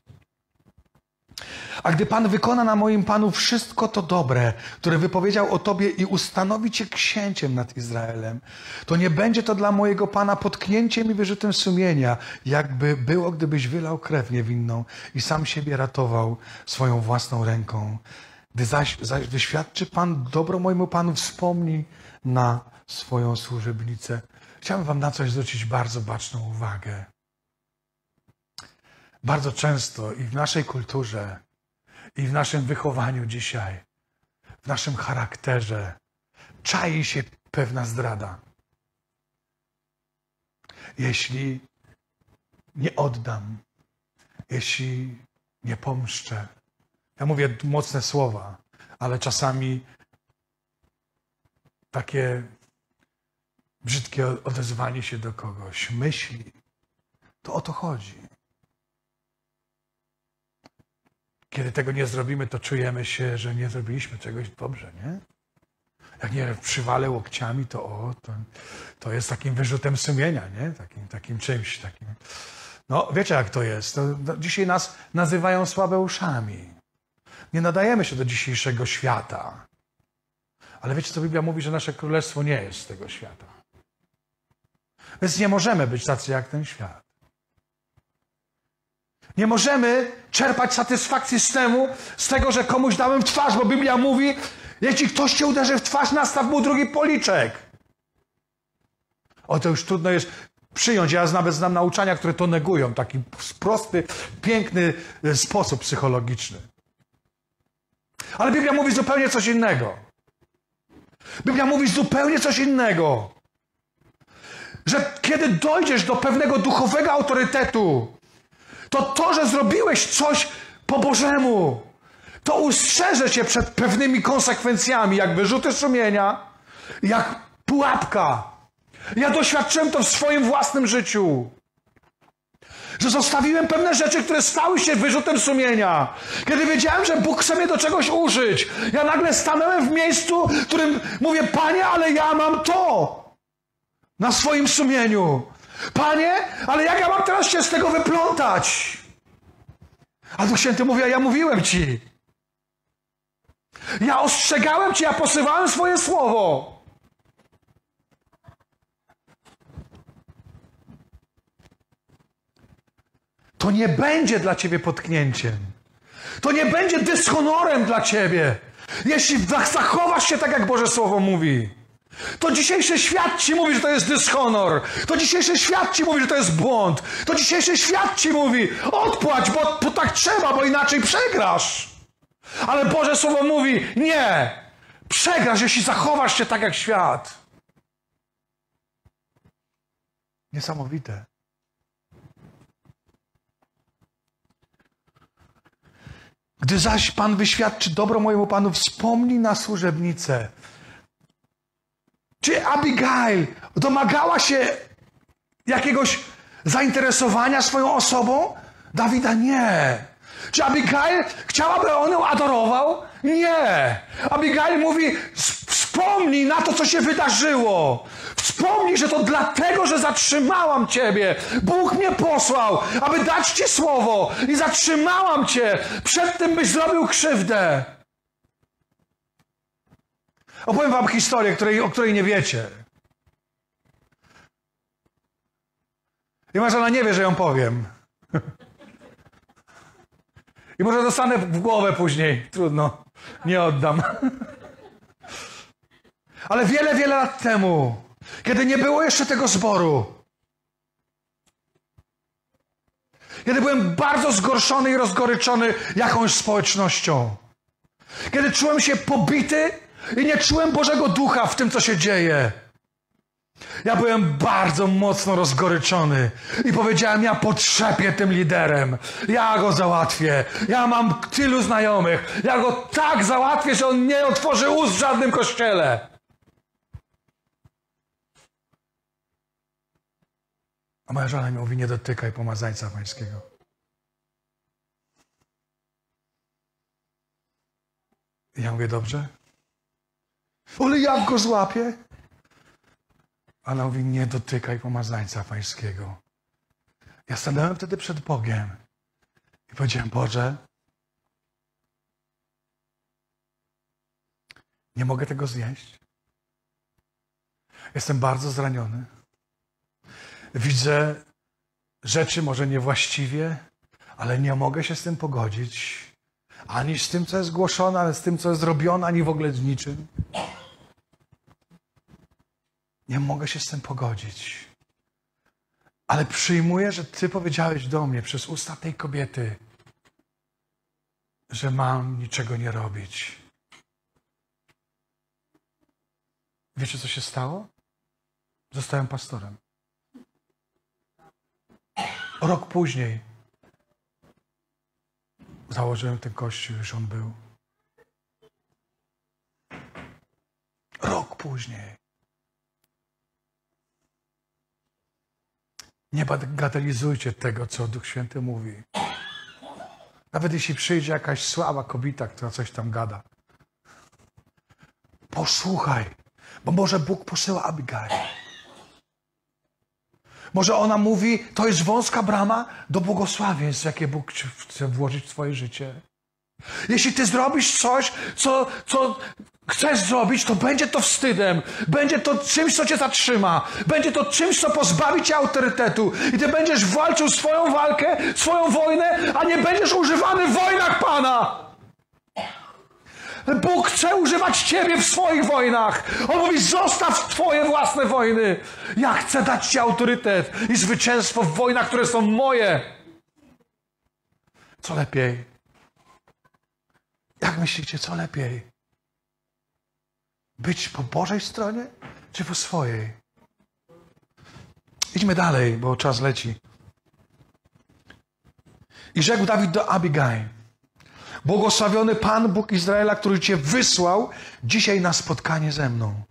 A gdy Pan wykona na moim Panu wszystko to dobre, które wypowiedział o Tobie i ustanowi Cię księciem nad Izraelem, to nie będzie to dla mojego Pana potknięciem i wyrzutem sumienia, jakby było, gdybyś wylał krew niewinną i sam siebie ratował swoją własną ręką. Gdy zaś, zaś wyświadczy Pan dobro mojemu Panu, wspomni na swoją służebnicę. Chciałbym wam na coś zwrócić bardzo baczną uwagę. Bardzo często i w naszej kulturze, i w naszym wychowaniu dzisiaj, w naszym charakterze czai się pewna zdrada. Jeśli nie oddam, jeśli nie pomszczę. Ja mówię mocne słowa, ale czasami takie brzydkie odezwanie się do kogoś, myśli. To o to chodzi. Kiedy tego nie zrobimy, to czujemy się, że nie zrobiliśmy czegoś dobrze, nie? Jak nie przywalę łokciami, to o, to, to jest takim wyrzutem sumienia, nie? Takim, takim czymś, takim... No, wiecie jak to jest. To, to dzisiaj nas nazywają słabeuszami. Nie nadajemy się do dzisiejszego świata. Ale wiecie, co Biblia mówi, że nasze królestwo nie jest z tego świata. Więc nie możemy być tacy jak ten świat. Nie możemy czerpać satysfakcji z, temu, z tego, że komuś dałem w twarz, bo Biblia mówi, jeśli ktoś cię uderzy w twarz, nastaw mu drugi policzek. O, to już trudno jest przyjąć. Ja nawet znam nauczania, które to negują. Taki prosty, piękny sposób psychologiczny. Ale Biblia mówi zupełnie coś innego. Biblia mówi zupełnie coś innego. Że kiedy dojdziesz do pewnego duchowego autorytetu, to to, że zrobiłeś coś po Bożemu, to ustrzeże cię przed pewnymi konsekwencjami, jak wyrzuty sumienia, jak pułapka. Ja doświadczyłem to w swoim własnym życiu. Że zostawiłem pewne rzeczy, które stały się wyrzutem sumienia. Kiedy wiedziałem, że Bóg chce mnie do czegoś użyć, ja nagle stanąłem w miejscu, w którym mówię, Panie, ale ja mam to na swoim sumieniu. Panie, ale jak ja mam teraz się z tego wyplątać? A Duch Święty mówi, a ja mówiłem Ci. Ja ostrzegałem Cię, ja posyłałem swoje słowo. To nie będzie dla Ciebie potknięciem. To nie będzie dyshonorem dla Ciebie. Jeśli zachowasz się tak, jak Boże Słowo mówi. To dzisiejszy świat Ci mówi, że to jest dyshonor. To dzisiejszy świat Ci mówi, że to jest błąd. To dzisiejszy świat Ci mówi, odpłać, bo, bo tak trzeba, bo inaczej przegrasz. Ale Boże Słowo mówi, nie, przegrasz, jeśli zachowasz się tak jak świat. Niesamowite. Gdy zaś Pan wyświadczy dobro mojemu Panu, wspomnij na służebnicę. Czy Abigail domagała się jakiegoś zainteresowania swoją osobą? Dawida nie. Czy Abigail chciała, by on ją adorował? Nie. Abigail mówi, wspomnij na to, co się wydarzyło. Wspomnij, że to dlatego, że zatrzymałam Ciebie. Bóg mnie posłał, aby dać Ci słowo i zatrzymałam Cię przed tym, byś zrobił krzywdę. Opowiem Wam historię, której, o której nie wiecie. I może ona nie wie, że ją powiem. I może dostanę w głowę później. Trudno, nie oddam. Ale wiele, wiele lat temu, kiedy nie było jeszcze tego zboru, kiedy byłem bardzo zgorszony i rozgoryczony jakąś społecznością, kiedy czułem się pobity i nie czułem Bożego Ducha w tym, co się dzieje, ja byłem bardzo mocno rozgoryczony i powiedziałem, ja potrzepię tym liderem, ja go załatwię, ja mam tylu znajomych, ja go tak załatwię, że on nie otworzy ust w żadnym kościele. A moja żona mi mówi, nie dotykaj pomazańca pańskiego. I ja mówię, dobrze? Ale ja go złapię. A ona mówi, nie dotykaj pomazańca pańskiego. Ja stanąłem wtedy przed Bogiem i powiedziałem, Boże, nie mogę tego zjeść. Jestem bardzo zraniony. Widzę rzeczy może niewłaściwie, ale nie mogę się z tym pogodzić. Ani z tym, co jest głoszone, ani z tym, co jest robione, ani w ogóle z niczym. Nie mogę się z tym pogodzić. Ale przyjmuję, że Ty powiedziałeś do mnie przez usta tej kobiety, że mam niczego nie robić. Wiecie, co się stało? Zostałem pastorem. Rok później założyłem ten kościół, już on był. Rok później. Nie bagatelizujcie tego, co Duch Święty mówi. Nawet jeśli przyjdzie jakaś słaba kobieta, która coś tam gada. Posłuchaj, bo może Bóg posyła Abigail. Może ona mówi, to jest wąska brama do błogosławieństw, jakie Bóg chce włożyć w twoje życie. Jeśli ty zrobisz coś, co, co chcesz zrobić, to będzie to wstydem. Będzie to czymś, co cię zatrzyma. Będzie to czymś, co pozbawi cię autorytetu. I ty będziesz walczył swoją walkę, swoją wojnę, a nie będziesz używany w wojnach Pana. Bóg chce używać ciebie w swoich wojnach. On mówi, zostaw twoje własne wojny. Ja chcę dać ci autorytet i zwycięstwo w wojnach, które są moje. Co lepiej? Jak myślicie, co lepiej? Być po Bożej stronie, czy po swojej? Idźmy dalej, bo czas leci. I rzekł Dawid do Abigail, błogosławiony Pan Bóg Izraela, który Cię wysłał dzisiaj na spotkanie ze mną.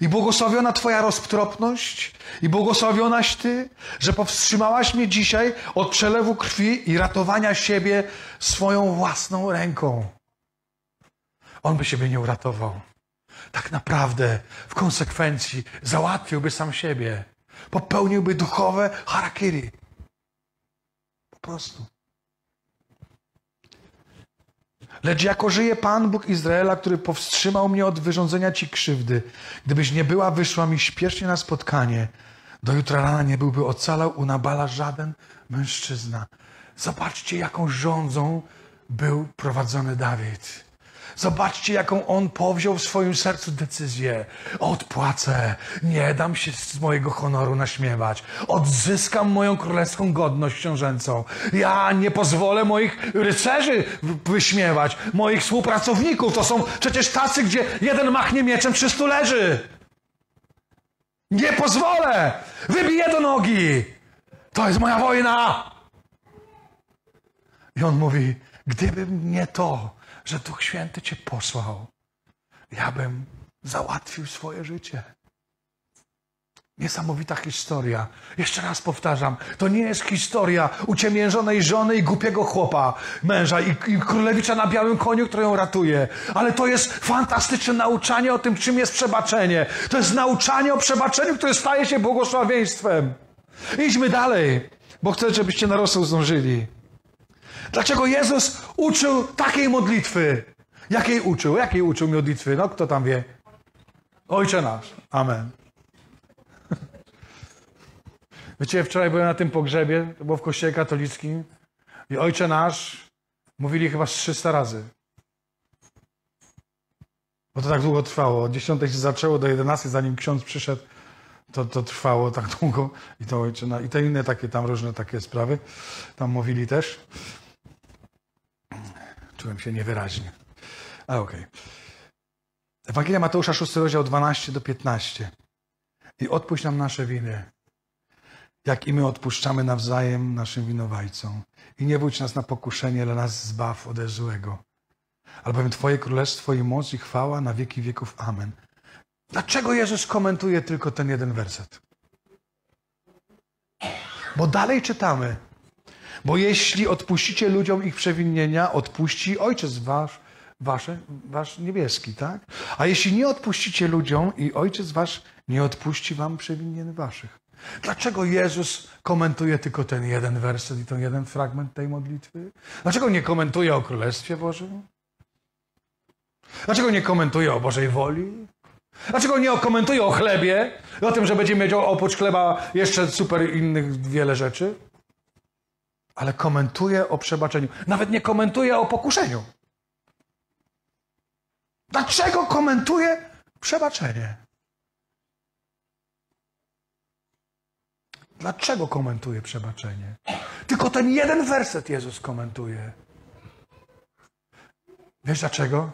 I błogosławiona Twoja roztropność i błogosławionaś Ty, że powstrzymałaś mnie dzisiaj od przelewu krwi i ratowania siebie swoją własną ręką. On by siebie nie uratował. Tak naprawdę w konsekwencji załatwiłby sam siebie. Popełniłby duchowe harakiri. Po prostu. Lecz jako żyje Pan Bóg Izraela, który powstrzymał mnie od wyrządzenia Ci krzywdy. Gdybyś nie była, wyszła mi śpiesznie na spotkanie. Do jutra rana nie byłby ocalał u Nabala żaden mężczyzna. Zobaczcie, jaką rządzą był prowadzony Dawid. Zobaczcie, jaką on powziął w swoim sercu decyzję. Odpłacę, nie dam się z mojego honoru naśmiewać. Odzyskam moją królewską godność książęcą. Ja nie pozwolę moich rycerzy wyśmiewać, moich współpracowników. To są przecież tacy, gdzie jeden machnie mieczem, trzystu leży. Nie pozwolę! Wybiję do nogi! To jest moja wojna! I on mówi, gdybym nie to, że Duch Święty Cię posłał, ja bym załatwił swoje życie. Niesamowita historia. Jeszcze raz powtarzam, to nie jest historia uciemiężonej żony i głupiego chłopa, męża i, i królewicza na białym koniu, który ją ratuje. Ale to jest fantastyczne nauczanie o tym, czym jest przebaczenie. To jest nauczanie o przebaczeniu, które staje się błogosławieństwem. Idźmy dalej, bo chcę, żebyście na rozsąd zdążyli. Dlaczego Jezus uczył takiej modlitwy? Jakiej uczył? Jakiej uczył modlitwy? No, kto tam wie? Ojcze nasz. Amen. Wiecie, wczoraj byłem na tym pogrzebie, to było w kościele katolickim i Ojcze nasz mówili chyba trzysta razy. Bo to tak długo trwało. Od dziesiątej się zaczęło do jedenastej, zanim ksiądz przyszedł, to, to trwało tak długo. I to Ojcze nasz, i te inne takie tam różne takie sprawy tam mówili też. Czułem się niewyraźnie. Ale okej. Okay. Ewangelia Mateusza szósty, rozdział dwanaście do piętnastu. I odpuść nam nasze winy, jak i my odpuszczamy nawzajem naszym winowajcom. I nie wódź nas na pokuszenie, ale nas zbaw ode złego. Albowiem Twoje królestwo i moc i chwała na wieki wieków. Amen. Dlaczego Jezus komentuje tylko ten jeden werset? Bo dalej czytamy. Bo jeśli odpuścicie ludziom ich przewinienia, odpuści Ojciec wasz, wasze, wasz niebieski, tak? A jeśli nie odpuścicie ludziom i Ojciec wasz nie odpuści wam przewinień waszych. Dlaczego Jezus komentuje tylko ten jeden werset i ten jeden fragment tej modlitwy? Dlaczego nie komentuje o Królestwie Bożym? Dlaczego nie komentuje o Bożej woli? Dlaczego nie komentuje o chlebie? O tym, że będzie miał oprócz chleba jeszcze super innych wiele rzeczy? Ale komentuje o przebaczeniu. Nawet nie komentuje o pokuszeniu. Dlaczego komentuje przebaczenie? Dlaczego komentuje przebaczenie? Tylko ten jeden werset Jezus komentuje. Wiesz dlaczego?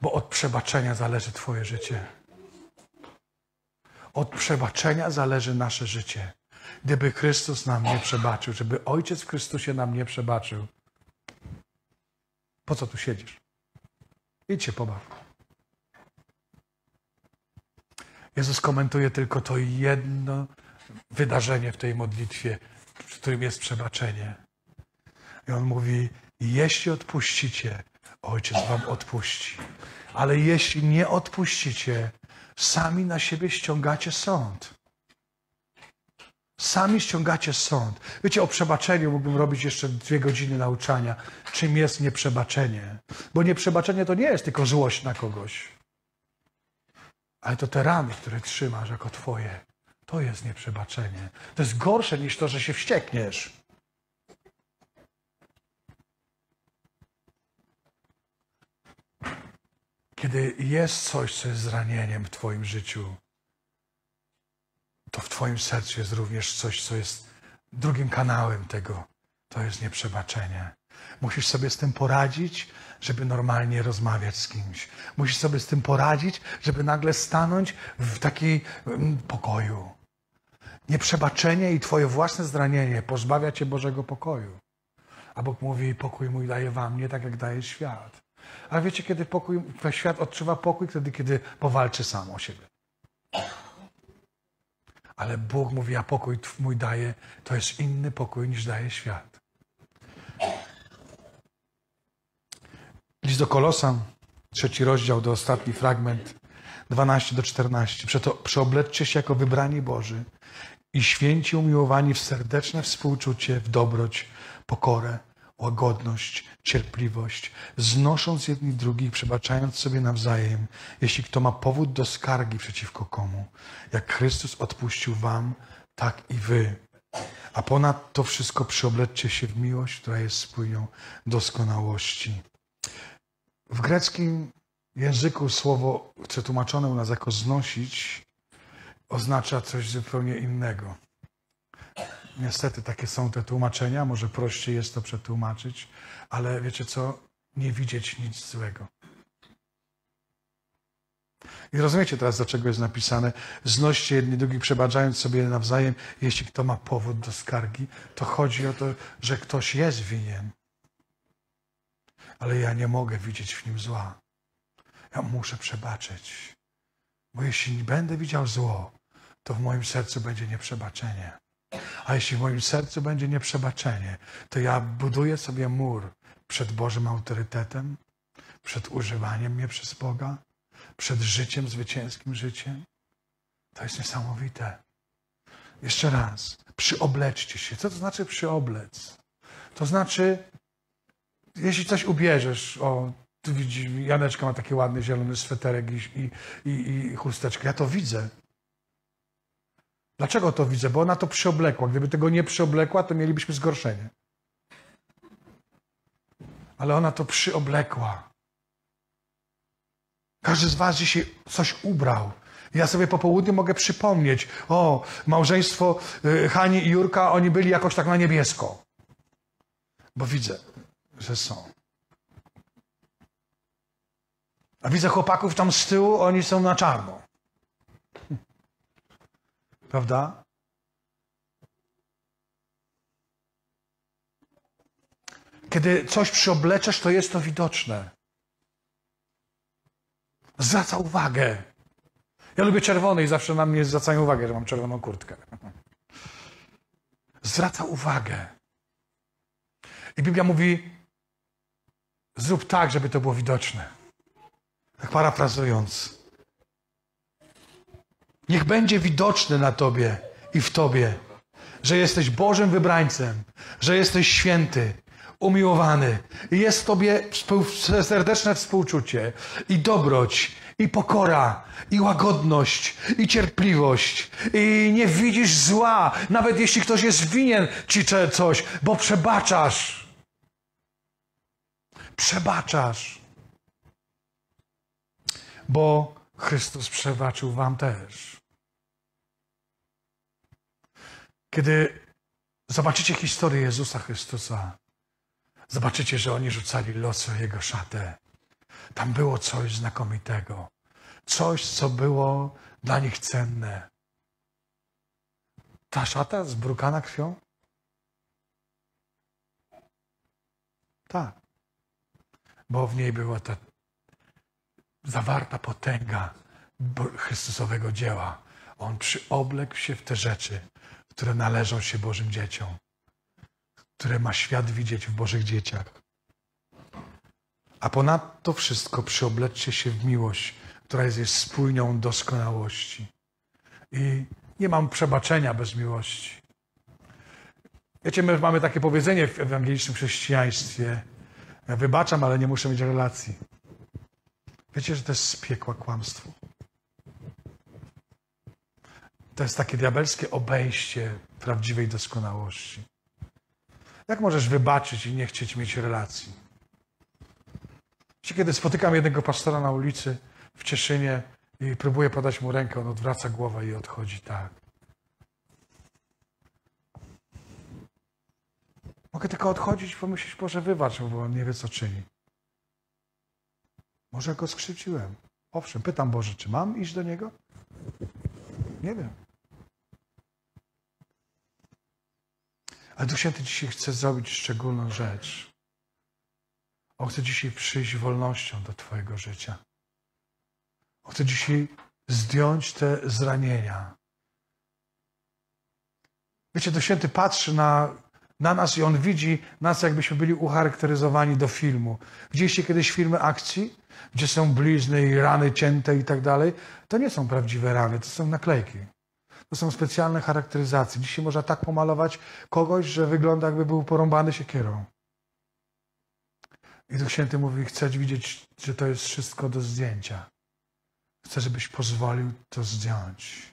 Bo od przebaczenia zależy Twoje życie. Od przebaczenia zależy nasze życie. Gdyby Chrystus nam nie przebaczył, żeby Ojciec w Chrystusie nam nie przebaczył, po co tu siedzisz? Idź się pobaw. Jezus komentuje tylko to jedno wydarzenie w tej modlitwie, w którym jest przebaczenie. I On mówi, jeśli odpuścicie, Ojciec wam odpuści. Ale jeśli nie odpuścicie, sami na siebie ściągacie sąd. Sami ściągacie sąd. Wiecie, o przebaczeniu mógłbym robić jeszcze dwie godziny nauczania. Czym jest nieprzebaczenie? Bo nieprzebaczenie to nie jest tylko złość na kogoś. Ale to te rany, które trzymasz jako twoje, to jest nieprzebaczenie. To jest gorsze niż to, że się wściekniesz. Kiedy jest coś, co jest zranieniem w twoim życiu, to w twoim sercu jest również coś, co jest drugim kanałem tego. To jest nieprzebaczenie. Musisz sobie z tym poradzić, żeby normalnie rozmawiać z kimś. Musisz sobie z tym poradzić, żeby nagle stanąć w takiej mm, pokoju. Nieprzebaczenie i twoje własne zranienie pozbawia cię Bożego pokoju. A Bóg mówi, pokój mój daję wam, nie tak jak daje świat. Ale wiecie, kiedy pokój, świat odczuwa pokój, wtedy, kiedy powalczy sam o siebie. Ale Bóg mówi, ja pokój mój daję, to jest inny pokój niż daje świat. List do Kolosan, trzeci rozdział, do ostatni fragment, dwanaście do czternastu. Przeto przyobleczcie się jako wybrani Boży i święci umiłowani w serdeczne współczucie, w dobroć, pokorę, łagodność, cierpliwość, znosząc jedni drugich, przebaczając sobie nawzajem, jeśli kto ma powód do skargi przeciwko komu. Jak Chrystus odpuścił wam, tak i wy. A ponad to wszystko przyobleczcie się w miłość, która jest spójnią doskonałości. W greckim języku słowo, co tłumaczone u nas jako znosić, oznacza coś zupełnie innego. Niestety takie są te tłumaczenia, może prościej jest to przetłumaczyć, ale wiecie co? Nie widzieć nic złego. I rozumiecie teraz, dlaczego jest napisane, znoście jedni drugich, przebaczając sobie nawzajem, jeśli kto ma powód do skargi, to chodzi o to, że ktoś jest winien. Ale ja nie mogę widzieć w nim zła. Ja muszę przebaczyć. Bo jeśli nie będę widział zło, to w moim sercu będzie nieprzebaczenie. A jeśli w moim sercu będzie nieprzebaczenie, to ja buduję sobie mur przed Bożym autorytetem, przed używaniem mnie przez Boga, przed życiem, zwycięskim życiem. To jest niesamowite. Jeszcze raz, przyobleczcie się. Co to znaczy przyoblec? To znaczy, jeśli coś ubierzesz, o, tu widzisz, Janeczka ma taki ładny zielony sweterek i, i, i, i chusteczkę, ja to widzę. Dlaczego to widzę? Bo ona to przyoblekła. Gdyby tego nie przyoblekła, to mielibyśmy zgorszenie. Ale ona to przyoblekła. Każdy z was dzisiaj coś ubrał. Ja sobie po południu mogę przypomnieć, o, małżeństwo Hani i Jurka, oni byli jakoś tak na niebiesko. Bo widzę, że są. A widzę chłopaków tam z tyłu, oni są na czarno. Prawda? Kiedy coś przyobleczesz, to jest to widoczne. Zwraca uwagę. Ja lubię czerwony i zawsze na mnie zwracają uwagę, że mam czerwoną kurtkę. Zwraca uwagę. I Biblia mówi, zrób tak, żeby to było widoczne. Tak parafrazując. Niech będzie widoczny na tobie i w tobie, że jesteś Bożym wybrańcem, że jesteś święty, umiłowany. I jest w tobie serdeczne współczucie i dobroć, i pokora, i łagodność, i cierpliwość. I nie widzisz zła, nawet jeśli ktoś jest winien ci coś, bo przebaczasz. Przebaczasz. Bo Chrystus przebaczył wam też. Kiedy zobaczycie historię Jezusa Chrystusa, zobaczycie, że oni rzucali los o Jego szatę. Tam było coś znakomitego. Coś, co było dla nich cenne. Ta szata zbrukana krwią? Tak. Bo w niej była ta zawarta potęga Chrystusowego dzieła. On przyobległ się w te rzeczy, które należą się Bożym dzieciom, które ma świat widzieć w Bożych dzieciach. A ponadto wszystko przyobleczcie się w miłość, która jest spójnią doskonałości. I nie mam przebaczenia bez miłości. Wiecie, my mamy takie powiedzenie w ewangelicznym chrześcijaństwie: ja wybaczam, ale nie muszę mieć relacji. Wiecie, że to jest z piekła kłamstwo. To jest takie diabelskie obejście prawdziwej doskonałości. Jak możesz wybaczyć i nie chcieć mieć relacji? Kiedy spotykam jednego pastora na ulicy w Cieszynie i próbuję podać mu rękę, on odwraca głowę i odchodzi tak. Mogę tylko odchodzić i pomyśleć: Boże, wybacz, bo on nie wie, co czyni. Może go skrzywdziłem. Owszem, pytam: Boże, czy mam iść do niego? Nie wiem. Ale Duch Święty dzisiaj chce zrobić szczególną rzecz. On chce dzisiaj przyjść wolnością do twojego życia. On chce dzisiaj zdjąć te zranienia. Wiecie, Duch Święty patrzy na, na nas i On widzi nas, jakbyśmy byli ucharakteryzowani do filmu. Widzieliście kiedyś filmy akcji, gdzie są blizny i rany cięte i tak dalej? To nie są prawdziwe rany, to są naklejki. To są specjalne charakteryzacje. Dzisiaj można tak pomalować kogoś, że wygląda, jakby był porąbany siekierą. I Duch Święty mówi: chcę widzieć, że to jest wszystko do zdjęcia. Chcę, żebyś pozwolił to zdjąć.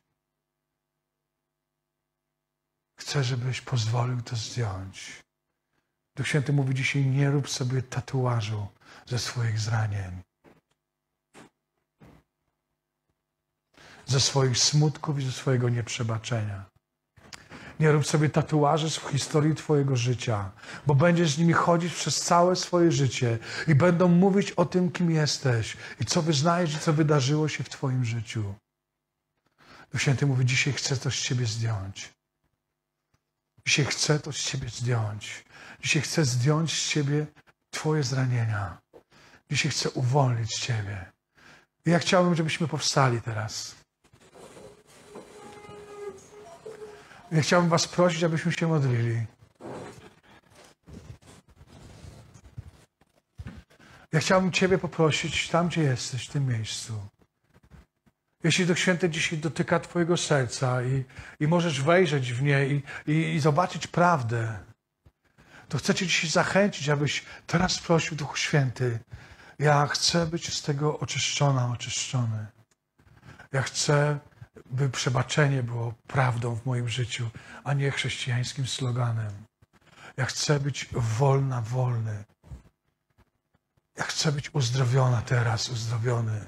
Chcę, żebyś pozwolił to zdjąć. Duch Święty mówi dzisiaj: nie rób sobie tatuażu ze swoich zranień, ze swoich smutków i ze swojego nieprzebaczenia. Nie rób sobie tatuaży w historii twojego życia, bo będziesz z nimi chodzić przez całe swoje życie i będą mówić o tym, kim jesteś i co wyznajesz i co wydarzyło się w twoim życiu. Duch Święty mówi: dzisiaj chcę to z ciebie zdjąć. Dzisiaj chcę to z ciebie zdjąć. Dzisiaj chcę zdjąć z ciebie twoje zranienia. Dzisiaj chcę uwolnić ciebie. I ja chciałbym, żebyśmy powstali teraz. Ja chciałbym was prosić, abyśmy się modlili. Ja chciałbym ciebie poprosić tam, gdzie jesteś, w tym miejscu. Jeśli Duch Święty dzisiaj dotyka twojego serca i, i możesz wejrzeć w nie i, i, i zobaczyć prawdę, to chcę cię dzisiaj zachęcić, abyś teraz prosił: Duchu Święty, ja chcę być z tego oczyszczona, oczyszczony. Ja chcę, by przebaczenie było prawdą w moim życiu, a nie chrześcijańskim sloganem. Ja chcę być wolna, wolny. Ja chcę być uzdrowiona teraz, uzdrowiony.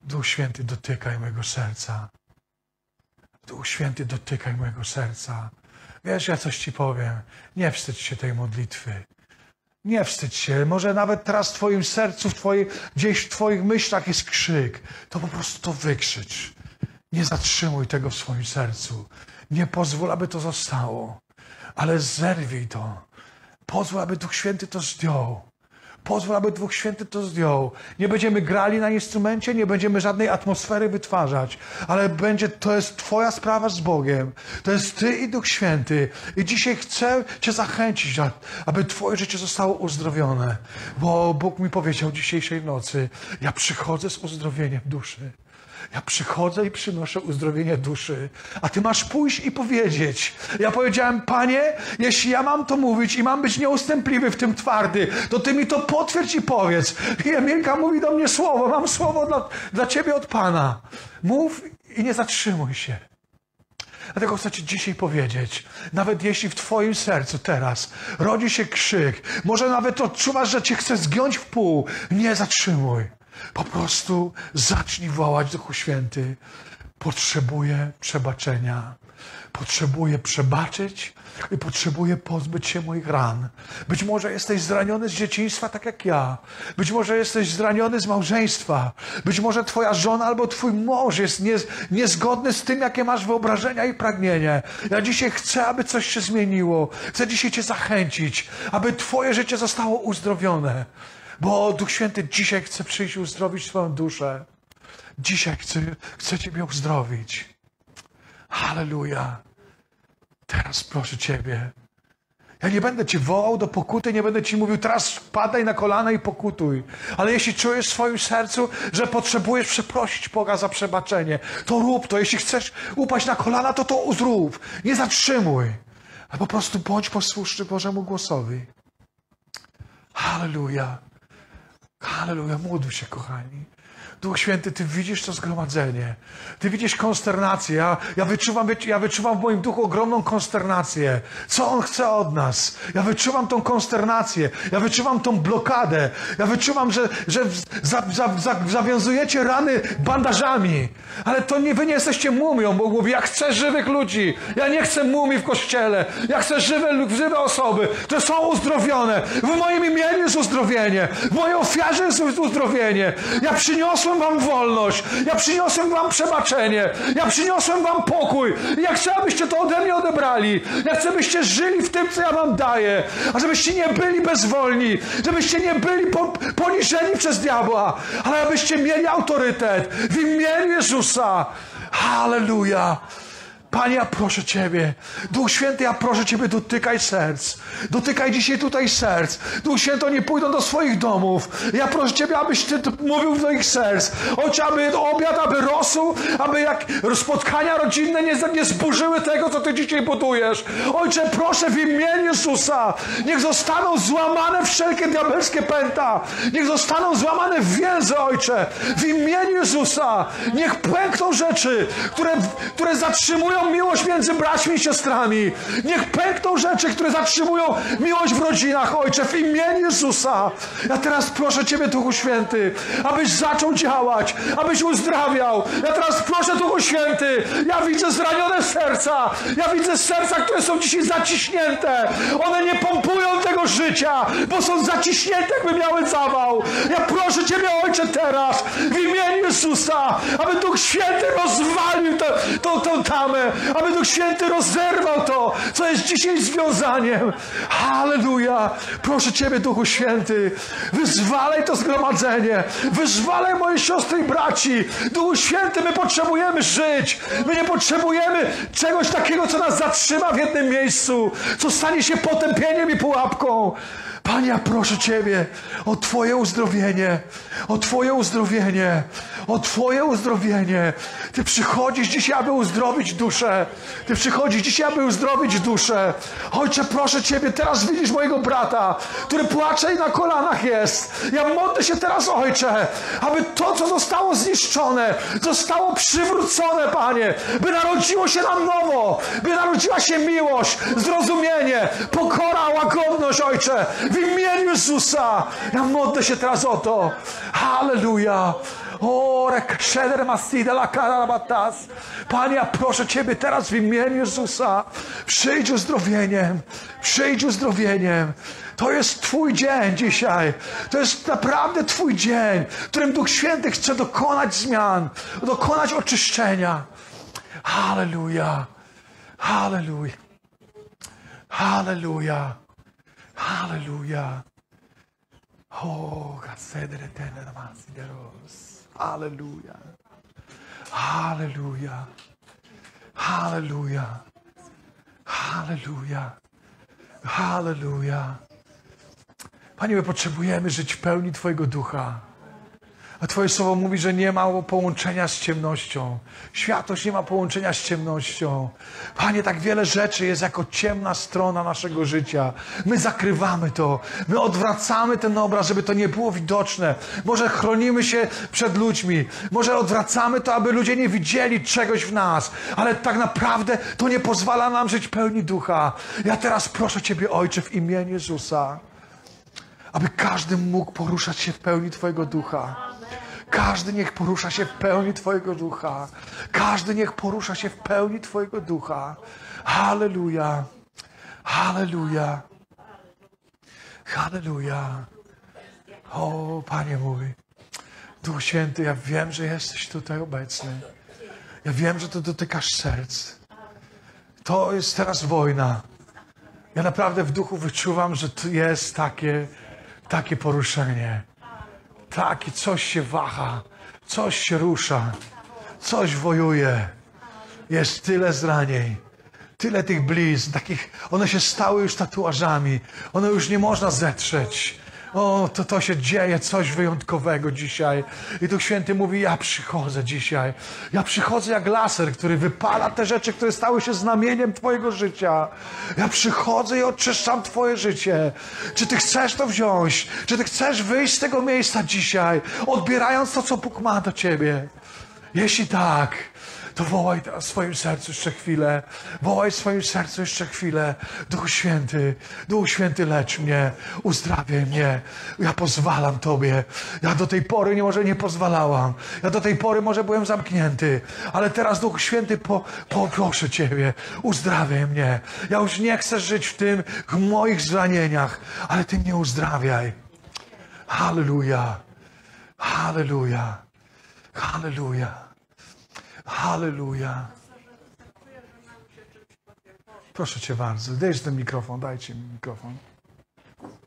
Duch Święty, dotykaj mojego serca. Duch Święty, dotykaj mojego serca. Wiesz, ja coś ci powiem. Nie wstydź się tej modlitwy. Nie wstydź się. Może nawet teraz w twoim sercu, w twojej, gdzieś w twoich myślach jest krzyk. To po prostu to wykrzycz. Nie zatrzymuj tego w swoim sercu. Nie pozwól, aby to zostało. Ale zerwij to. Pozwól, aby Duch Święty to zdjął. Pozwól, aby Duch Święty to zdjął. Nie będziemy grali na instrumencie, nie będziemy żadnej atmosfery wytwarzać, ale będzie, to jest twoja sprawa z Bogiem. To jest ty i Duch Święty. I dzisiaj chcę cię zachęcić, aby twoje życie zostało uzdrowione. Bo Bóg mi powiedział dzisiejszej nocy: ja przychodzę z uzdrowieniem duszy. Ja przychodzę i przynoszę uzdrowienie duszy, a ty masz pójść i powiedzieć. Ja powiedziałem: Panie, jeśli ja mam to mówić i mam być nieustępliwy, w tym twardy, to ty mi to potwierdź i powiedz. I Emilka mówi do mnie słowo, mam słowo dla, dla ciebie od Pana. Mów i nie zatrzymuj się. Dlatego chcę ci dzisiaj powiedzieć, nawet jeśli w twoim sercu teraz rodzi się krzyk, może nawet odczuwasz, że cię chce zgiąć w pół, nie zatrzymuj. Po prostu zacznij wołać: Duchu Święty, potrzebuję przebaczenia. Potrzebuję przebaczyć i potrzebuję pozbyć się moich ran. Być może jesteś zraniony z dzieciństwa, tak jak ja. Być może jesteś zraniony z małżeństwa. Być może twoja żona albo twój mąż jest nie, niezgodny z tym, jakie masz wyobrażenia i pragnienie. Ja dzisiaj chcę, aby coś się zmieniło. Chcę dzisiaj cię zachęcić, aby twoje życie zostało uzdrowione. Bo Duch Święty dzisiaj chce przyjść i uzdrowić twoją duszę. Dzisiaj chcę, chcę Ciebie uzdrowić. Halleluja. Teraz proszę Ciebie. Ja nie będę Cię wołał do pokuty, nie będę Ci mówił, teraz padaj na kolana i pokutuj. Ale jeśli czujesz w swoim sercu, że potrzebujesz przeprosić Boga za przebaczenie, to rób to. Jeśli chcesz upaść na kolana, to to zrób. Nie zatrzymuj. Ale po prostu bądź posłuszny Bożemu głosowi. Halleluja. Halleluja. Módl się, kochani. Duch Święty, Ty widzisz to zgromadzenie. Ty widzisz konsternację. Ja, ja, wyczuwam, ja wyczuwam w moim duchu ogromną konsternację. Co On chce od nas? Ja wyczuwam tą konsternację. Ja wyczuwam tą blokadę. Ja wyczuwam, że, że za, za, za, zawiązujecie rany bandażami. Ale to nie, Wy nie jesteście mumią, bo mówi, ja chcę żywych ludzi. Ja nie chcę mumii w kościele. Ja chcę żywe, żywe osoby, które są uzdrowione. W moim imieniu jest uzdrowienie. W mojej ofiarze jest uzdrowienie. Ja przyniosłem Wam wolność, ja przyniosłem Wam przebaczenie, ja przyniosłem Wam pokój. Ja chcę, abyście to ode mnie odebrali. Ja chcę, byście żyli w tym, co ja Wam daję, a żebyście nie byli bezwolni, żebyście nie byli poniżeni przez diabła, ale abyście mieli autorytet w imieniu Jezusa. Halleluja. Panie, ja proszę Ciebie, Duch Święty, ja proszę Ciebie, dotykaj serc. Dotykaj dzisiaj tutaj serc. Duch Święty, oni pójdą do swoich domów. Ja proszę Ciebie, abyś Ty mówił do ich serc. Ojcze, aby obiad, aby rosł, aby jak spotkania rodzinne nie, nie zburzyły tego, co Ty dzisiaj budujesz. Ojcze, proszę w imieniu Jezusa, niech zostaną złamane wszelkie diabelskie pęta. Niech zostaną złamane więzy, Ojcze, w imieniu Jezusa. Niech pękną rzeczy, które, które zatrzymują miłość między braćmi i siostrami. Niech pękną rzeczy, które zatrzymują miłość w rodzinach, Ojcze, w imieniu Jezusa. Ja teraz proszę Ciebie, Duchu Święty, abyś zaczął działać, abyś uzdrawiał. Ja teraz proszę, Duchu Święty, ja widzę zranione serca, ja widzę serca, które są dzisiaj zaciśnięte. One nie pompują tego życia, bo są zaciśnięte, jakby miały zawał. Ja proszę Ciebie, Ojcze, teraz, w imieniu Jezusa, aby Duch Święty rozwalił tą tamę, aby Duch Święty rozerwał to, co jest dzisiaj związaniem. Halleluja! Proszę Ciebie, Duchu Święty, wyzwalaj to zgromadzenie, wyzwalaj moje siostry i braci. Duchu Święty, my potrzebujemy żyć, my nie potrzebujemy czegoś takiego, co nas zatrzyma w jednym miejscu, co stanie się potępieniem i pułapką. Panie, ja proszę Ciebie o Twoje uzdrowienie, o Twoje uzdrowienie, o Twoje uzdrowienie. Ty przychodzisz dzisiaj, aby uzdrowić duszę. Ty przychodzisz dzisiaj, aby uzdrowić duszę. Ojcze, proszę Ciebie, teraz widzisz mojego brata, który płacze i na kolanach jest. Ja modlę się teraz, Ojcze, aby to, co zostało zniszczone, zostało przywrócone, Panie, by narodziło się nam nowo, by narodziła się miłość, zrozumienie, pokora, łagodność, Ojcze. W imieniu Jezusa! Ja modlę się teraz o to. Halleluja! O, rekeszeder masida la karabatas. Panie, ja proszę Ciebie teraz w imieniu Jezusa. Przyjdź uzdrowieniem. Przyjdź uzdrowieniem. To jest Twój dzień dzisiaj. To jest naprawdę Twój dzień, w którym Duch Święty chce dokonać zmian, dokonać oczyszczenia. Halleluja! Halleluja! Halleluja! Halleluja. O, gasedre ten namasideros. Halleluja. Halleluja. Halleluja. Halleluja. Halleluja. Panie, my potrzebujemy żyć w pełni Twojego ducha. A Twoje słowo mówi, że nie ma połączenia z ciemnością. Światłość nie ma połączenia z ciemnością. Panie, tak wiele rzeczy jest jako ciemna strona naszego życia. My zakrywamy to. My odwracamy ten obraz, żeby to nie było widoczne. Może chronimy się przed ludźmi. Może odwracamy to, aby ludzie nie widzieli czegoś w nas. Ale tak naprawdę to nie pozwala nam żyć pełni ducha. Ja teraz proszę Ciebie, Ojcze, w imieniu Jezusa, aby każdy mógł poruszać się w pełni Twojego ducha. Każdy niech porusza się w pełni Twojego ducha. Każdy niech porusza się w pełni Twojego ducha. Halleluja. Halleluja. Halleluja. O, Panie mój. Duch Święty, ja wiem, że jesteś tutaj obecny. Ja wiem, że Ty dotykasz serc. To jest teraz wojna. Ja naprawdę w duchu wyczuwam, że tu jest takie, takie poruszenie. Takie coś się waha, Coś się rusza, coś wojuje. Jest tyle zranień, tyle tych blizn, takich, one się stały już tatuażami, one już nie można zetrzeć. O, to, to się dzieje coś wyjątkowego dzisiaj. I tu Święty mówi, ja przychodzę dzisiaj. Ja przychodzę jak laser, który wypala te rzeczy, które stały się znamieniem twojego życia. Ja przychodzę i oczyszczam twoje życie. Czy ty chcesz to wziąć? Czy ty chcesz wyjść z tego miejsca dzisiaj, odbierając to, co Bóg ma do ciebie? Jeśli tak, to wołaj w swoim sercu jeszcze chwilę. Wołaj w swoim sercu jeszcze chwilę. Duchu Święty, Duchu Święty, lecz mnie, uzdrawiaj mnie. Ja pozwalam Tobie. Ja do tej pory nie, może nie pozwalałam. Ja do tej pory może byłem zamknięty. Ale teraz, Duchu Święty, po, poproszę Ciebie, uzdrawiaj mnie. Ja już nie chcę żyć w tym, w moich zranieniach, ale Ty mnie uzdrawiaj. Halleluja. Halleluja. Halleluja. Halleluja. Proszę Cię bardzo, dajcie ten mikrofon, dajcie mi mikrofon.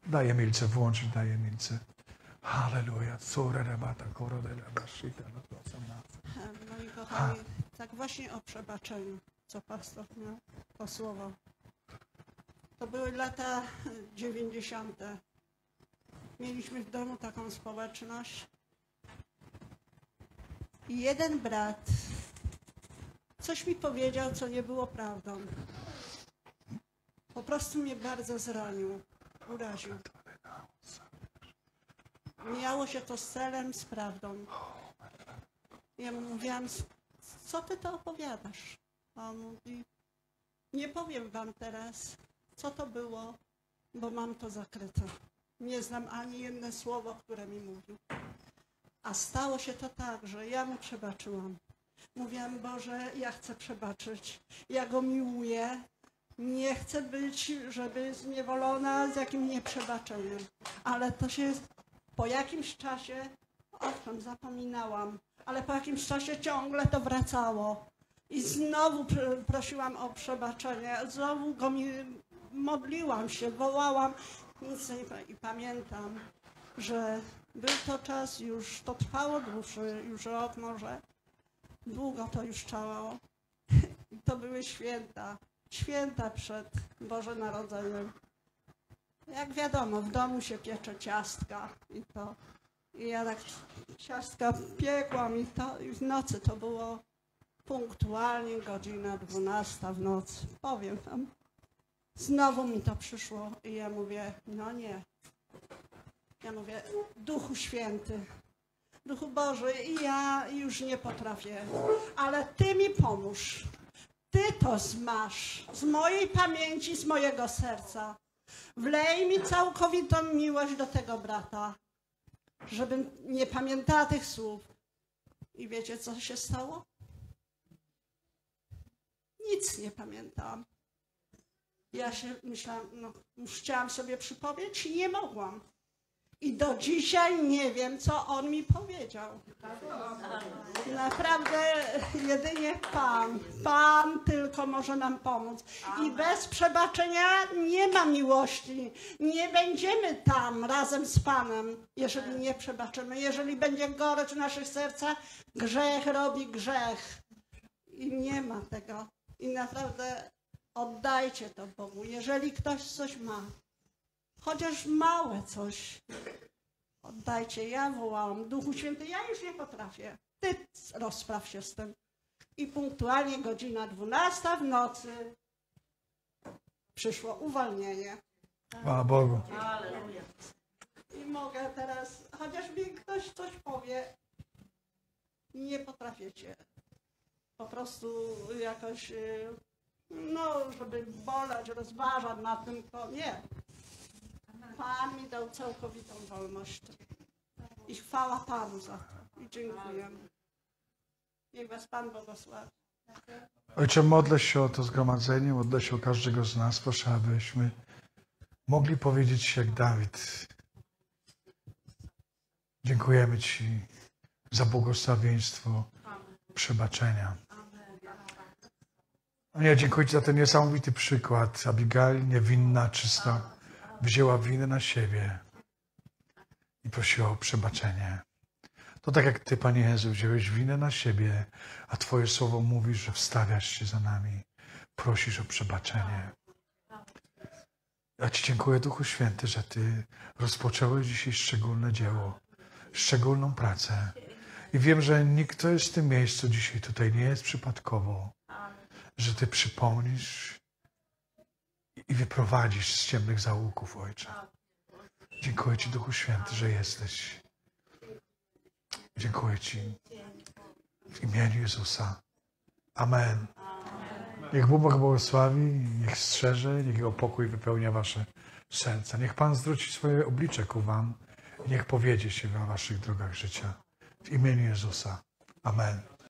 Daję Milce, włączyć, daję Milce. Halleluja. Moi kochani, tak właśnie o przebaczeniu, co pastor miał to słowo. To były lata dziewięćdziesiąte. Mieliśmy w domu taką społeczność. I jeden brat coś mi powiedział, co nie było prawdą. Po prostu mnie bardzo zranił, uraził. Mijało się to z celem, z prawdą. Ja mu mówiłam, co ty to opowiadasz? On mówi, nie powiem wam teraz, co to było, bo mam to zakryte. Nie znam ani jednego słowa, które mi mówił. A stało się to tak, że ja mu przebaczyłam. Mówiłam, Boże, ja chcę przebaczyć, ja go miłuję, nie chcę być, żeby zniewolona z jakim nieprzebaczeniem. Ale to się po jakimś czasie, owszem, zapominałam, ale po jakimś czasie ciągle to wracało. I znowu prosiłam o przebaczenie, znowu go mi, modliłam się, wołałam, nic nie, i pamiętam, że był to czas, już to trwało dłuższy, już rok może, długo to już trwało. To były święta, święta przed Bożym Narodzeniem. Jak wiadomo, w domu się piecze ciastka i to. I ja tak ciastka piekłam i to, i w nocy to było punktualnie godzina dwunasta w nocy. Powiem wam, znowu mi to przyszło i ja mówię, no nie. Ja mówię, Duchu Święty, Duchu Boży, i ja już nie potrafię, ale Ty mi pomóż. Ty to zmasz z mojej pamięci, z mojego serca. Wlej mi całkowitą miłość do tego brata, żebym nie pamiętała tych słów. I wiecie, co się stało? Nic nie pamiętam. Ja się myślałam, no, chciałam sobie przypomnieć i nie mogłam. I do dzisiaj nie wiem, co on mi powiedział. Naprawdę jedynie Pan, Pan tylko może nam pomóc. I bez przebaczenia nie ma miłości. Nie będziemy tam razem z Panem, jeżeli nie przebaczymy. Jeżeli będzie gorycz w naszych sercach, grzech robi grzech. I nie ma tego. I naprawdę oddajcie to Bogu, jeżeli ktoś coś ma. Chociaż małe coś. Oddajcie, ja wołałam, Duchu Święty, ja już nie potrafię. Ty rozpraw się z tym. I punktualnie godzina dwunasta w nocy przyszło uwolnienie. A Bogu. I mogę teraz, chociaż mi ktoś coś powie, nie potraficie. Po prostu jakoś, no, żeby boleć, rozważać na tym, to nie. Pan mi dał całkowitą wolność i chwała Panu za to i dziękuję. Niech Was Pan błogosławi. Ojcze, modlę się o to zgromadzenie, modlę się o każdego z nas. Proszę, abyśmy mogli powiedzieć jak Dawid. Dziękujemy Ci za błogosławieństwo przebaczenia. Ja dziękuję Ci za ten niesamowity przykład. Abigail, niewinna, czysta, wzięła winę na siebie i prosiła o przebaczenie. To tak jak Ty, Panie Jezu, wziąłeś winę na siebie, a Twoje słowo mówi, że wstawiasz się za nami. Prosisz o przebaczenie. Ja Ci dziękuję, Duchu Święty, że Ty rozpocząłeś dzisiaj szczególne dzieło, szczególną pracę. I wiem, że nikt, kto jest w tym miejscu dzisiaj tutaj, nie jest przypadkowo, że Ty przypomnisz i wyprowadzisz z ciemnych zaułków, Ojcze. Dziękuję Ci, Duchu Święty, że jesteś. Dziękuję Ci. W imieniu Jezusa. Amen. Niech Bóg błogosławi, niech strzeże, niech Jego pokój wypełnia Wasze serca. Niech Pan zwróci swoje oblicze ku Wam i niech powiedzie się na Waszych drogach życia. W imieniu Jezusa. Amen.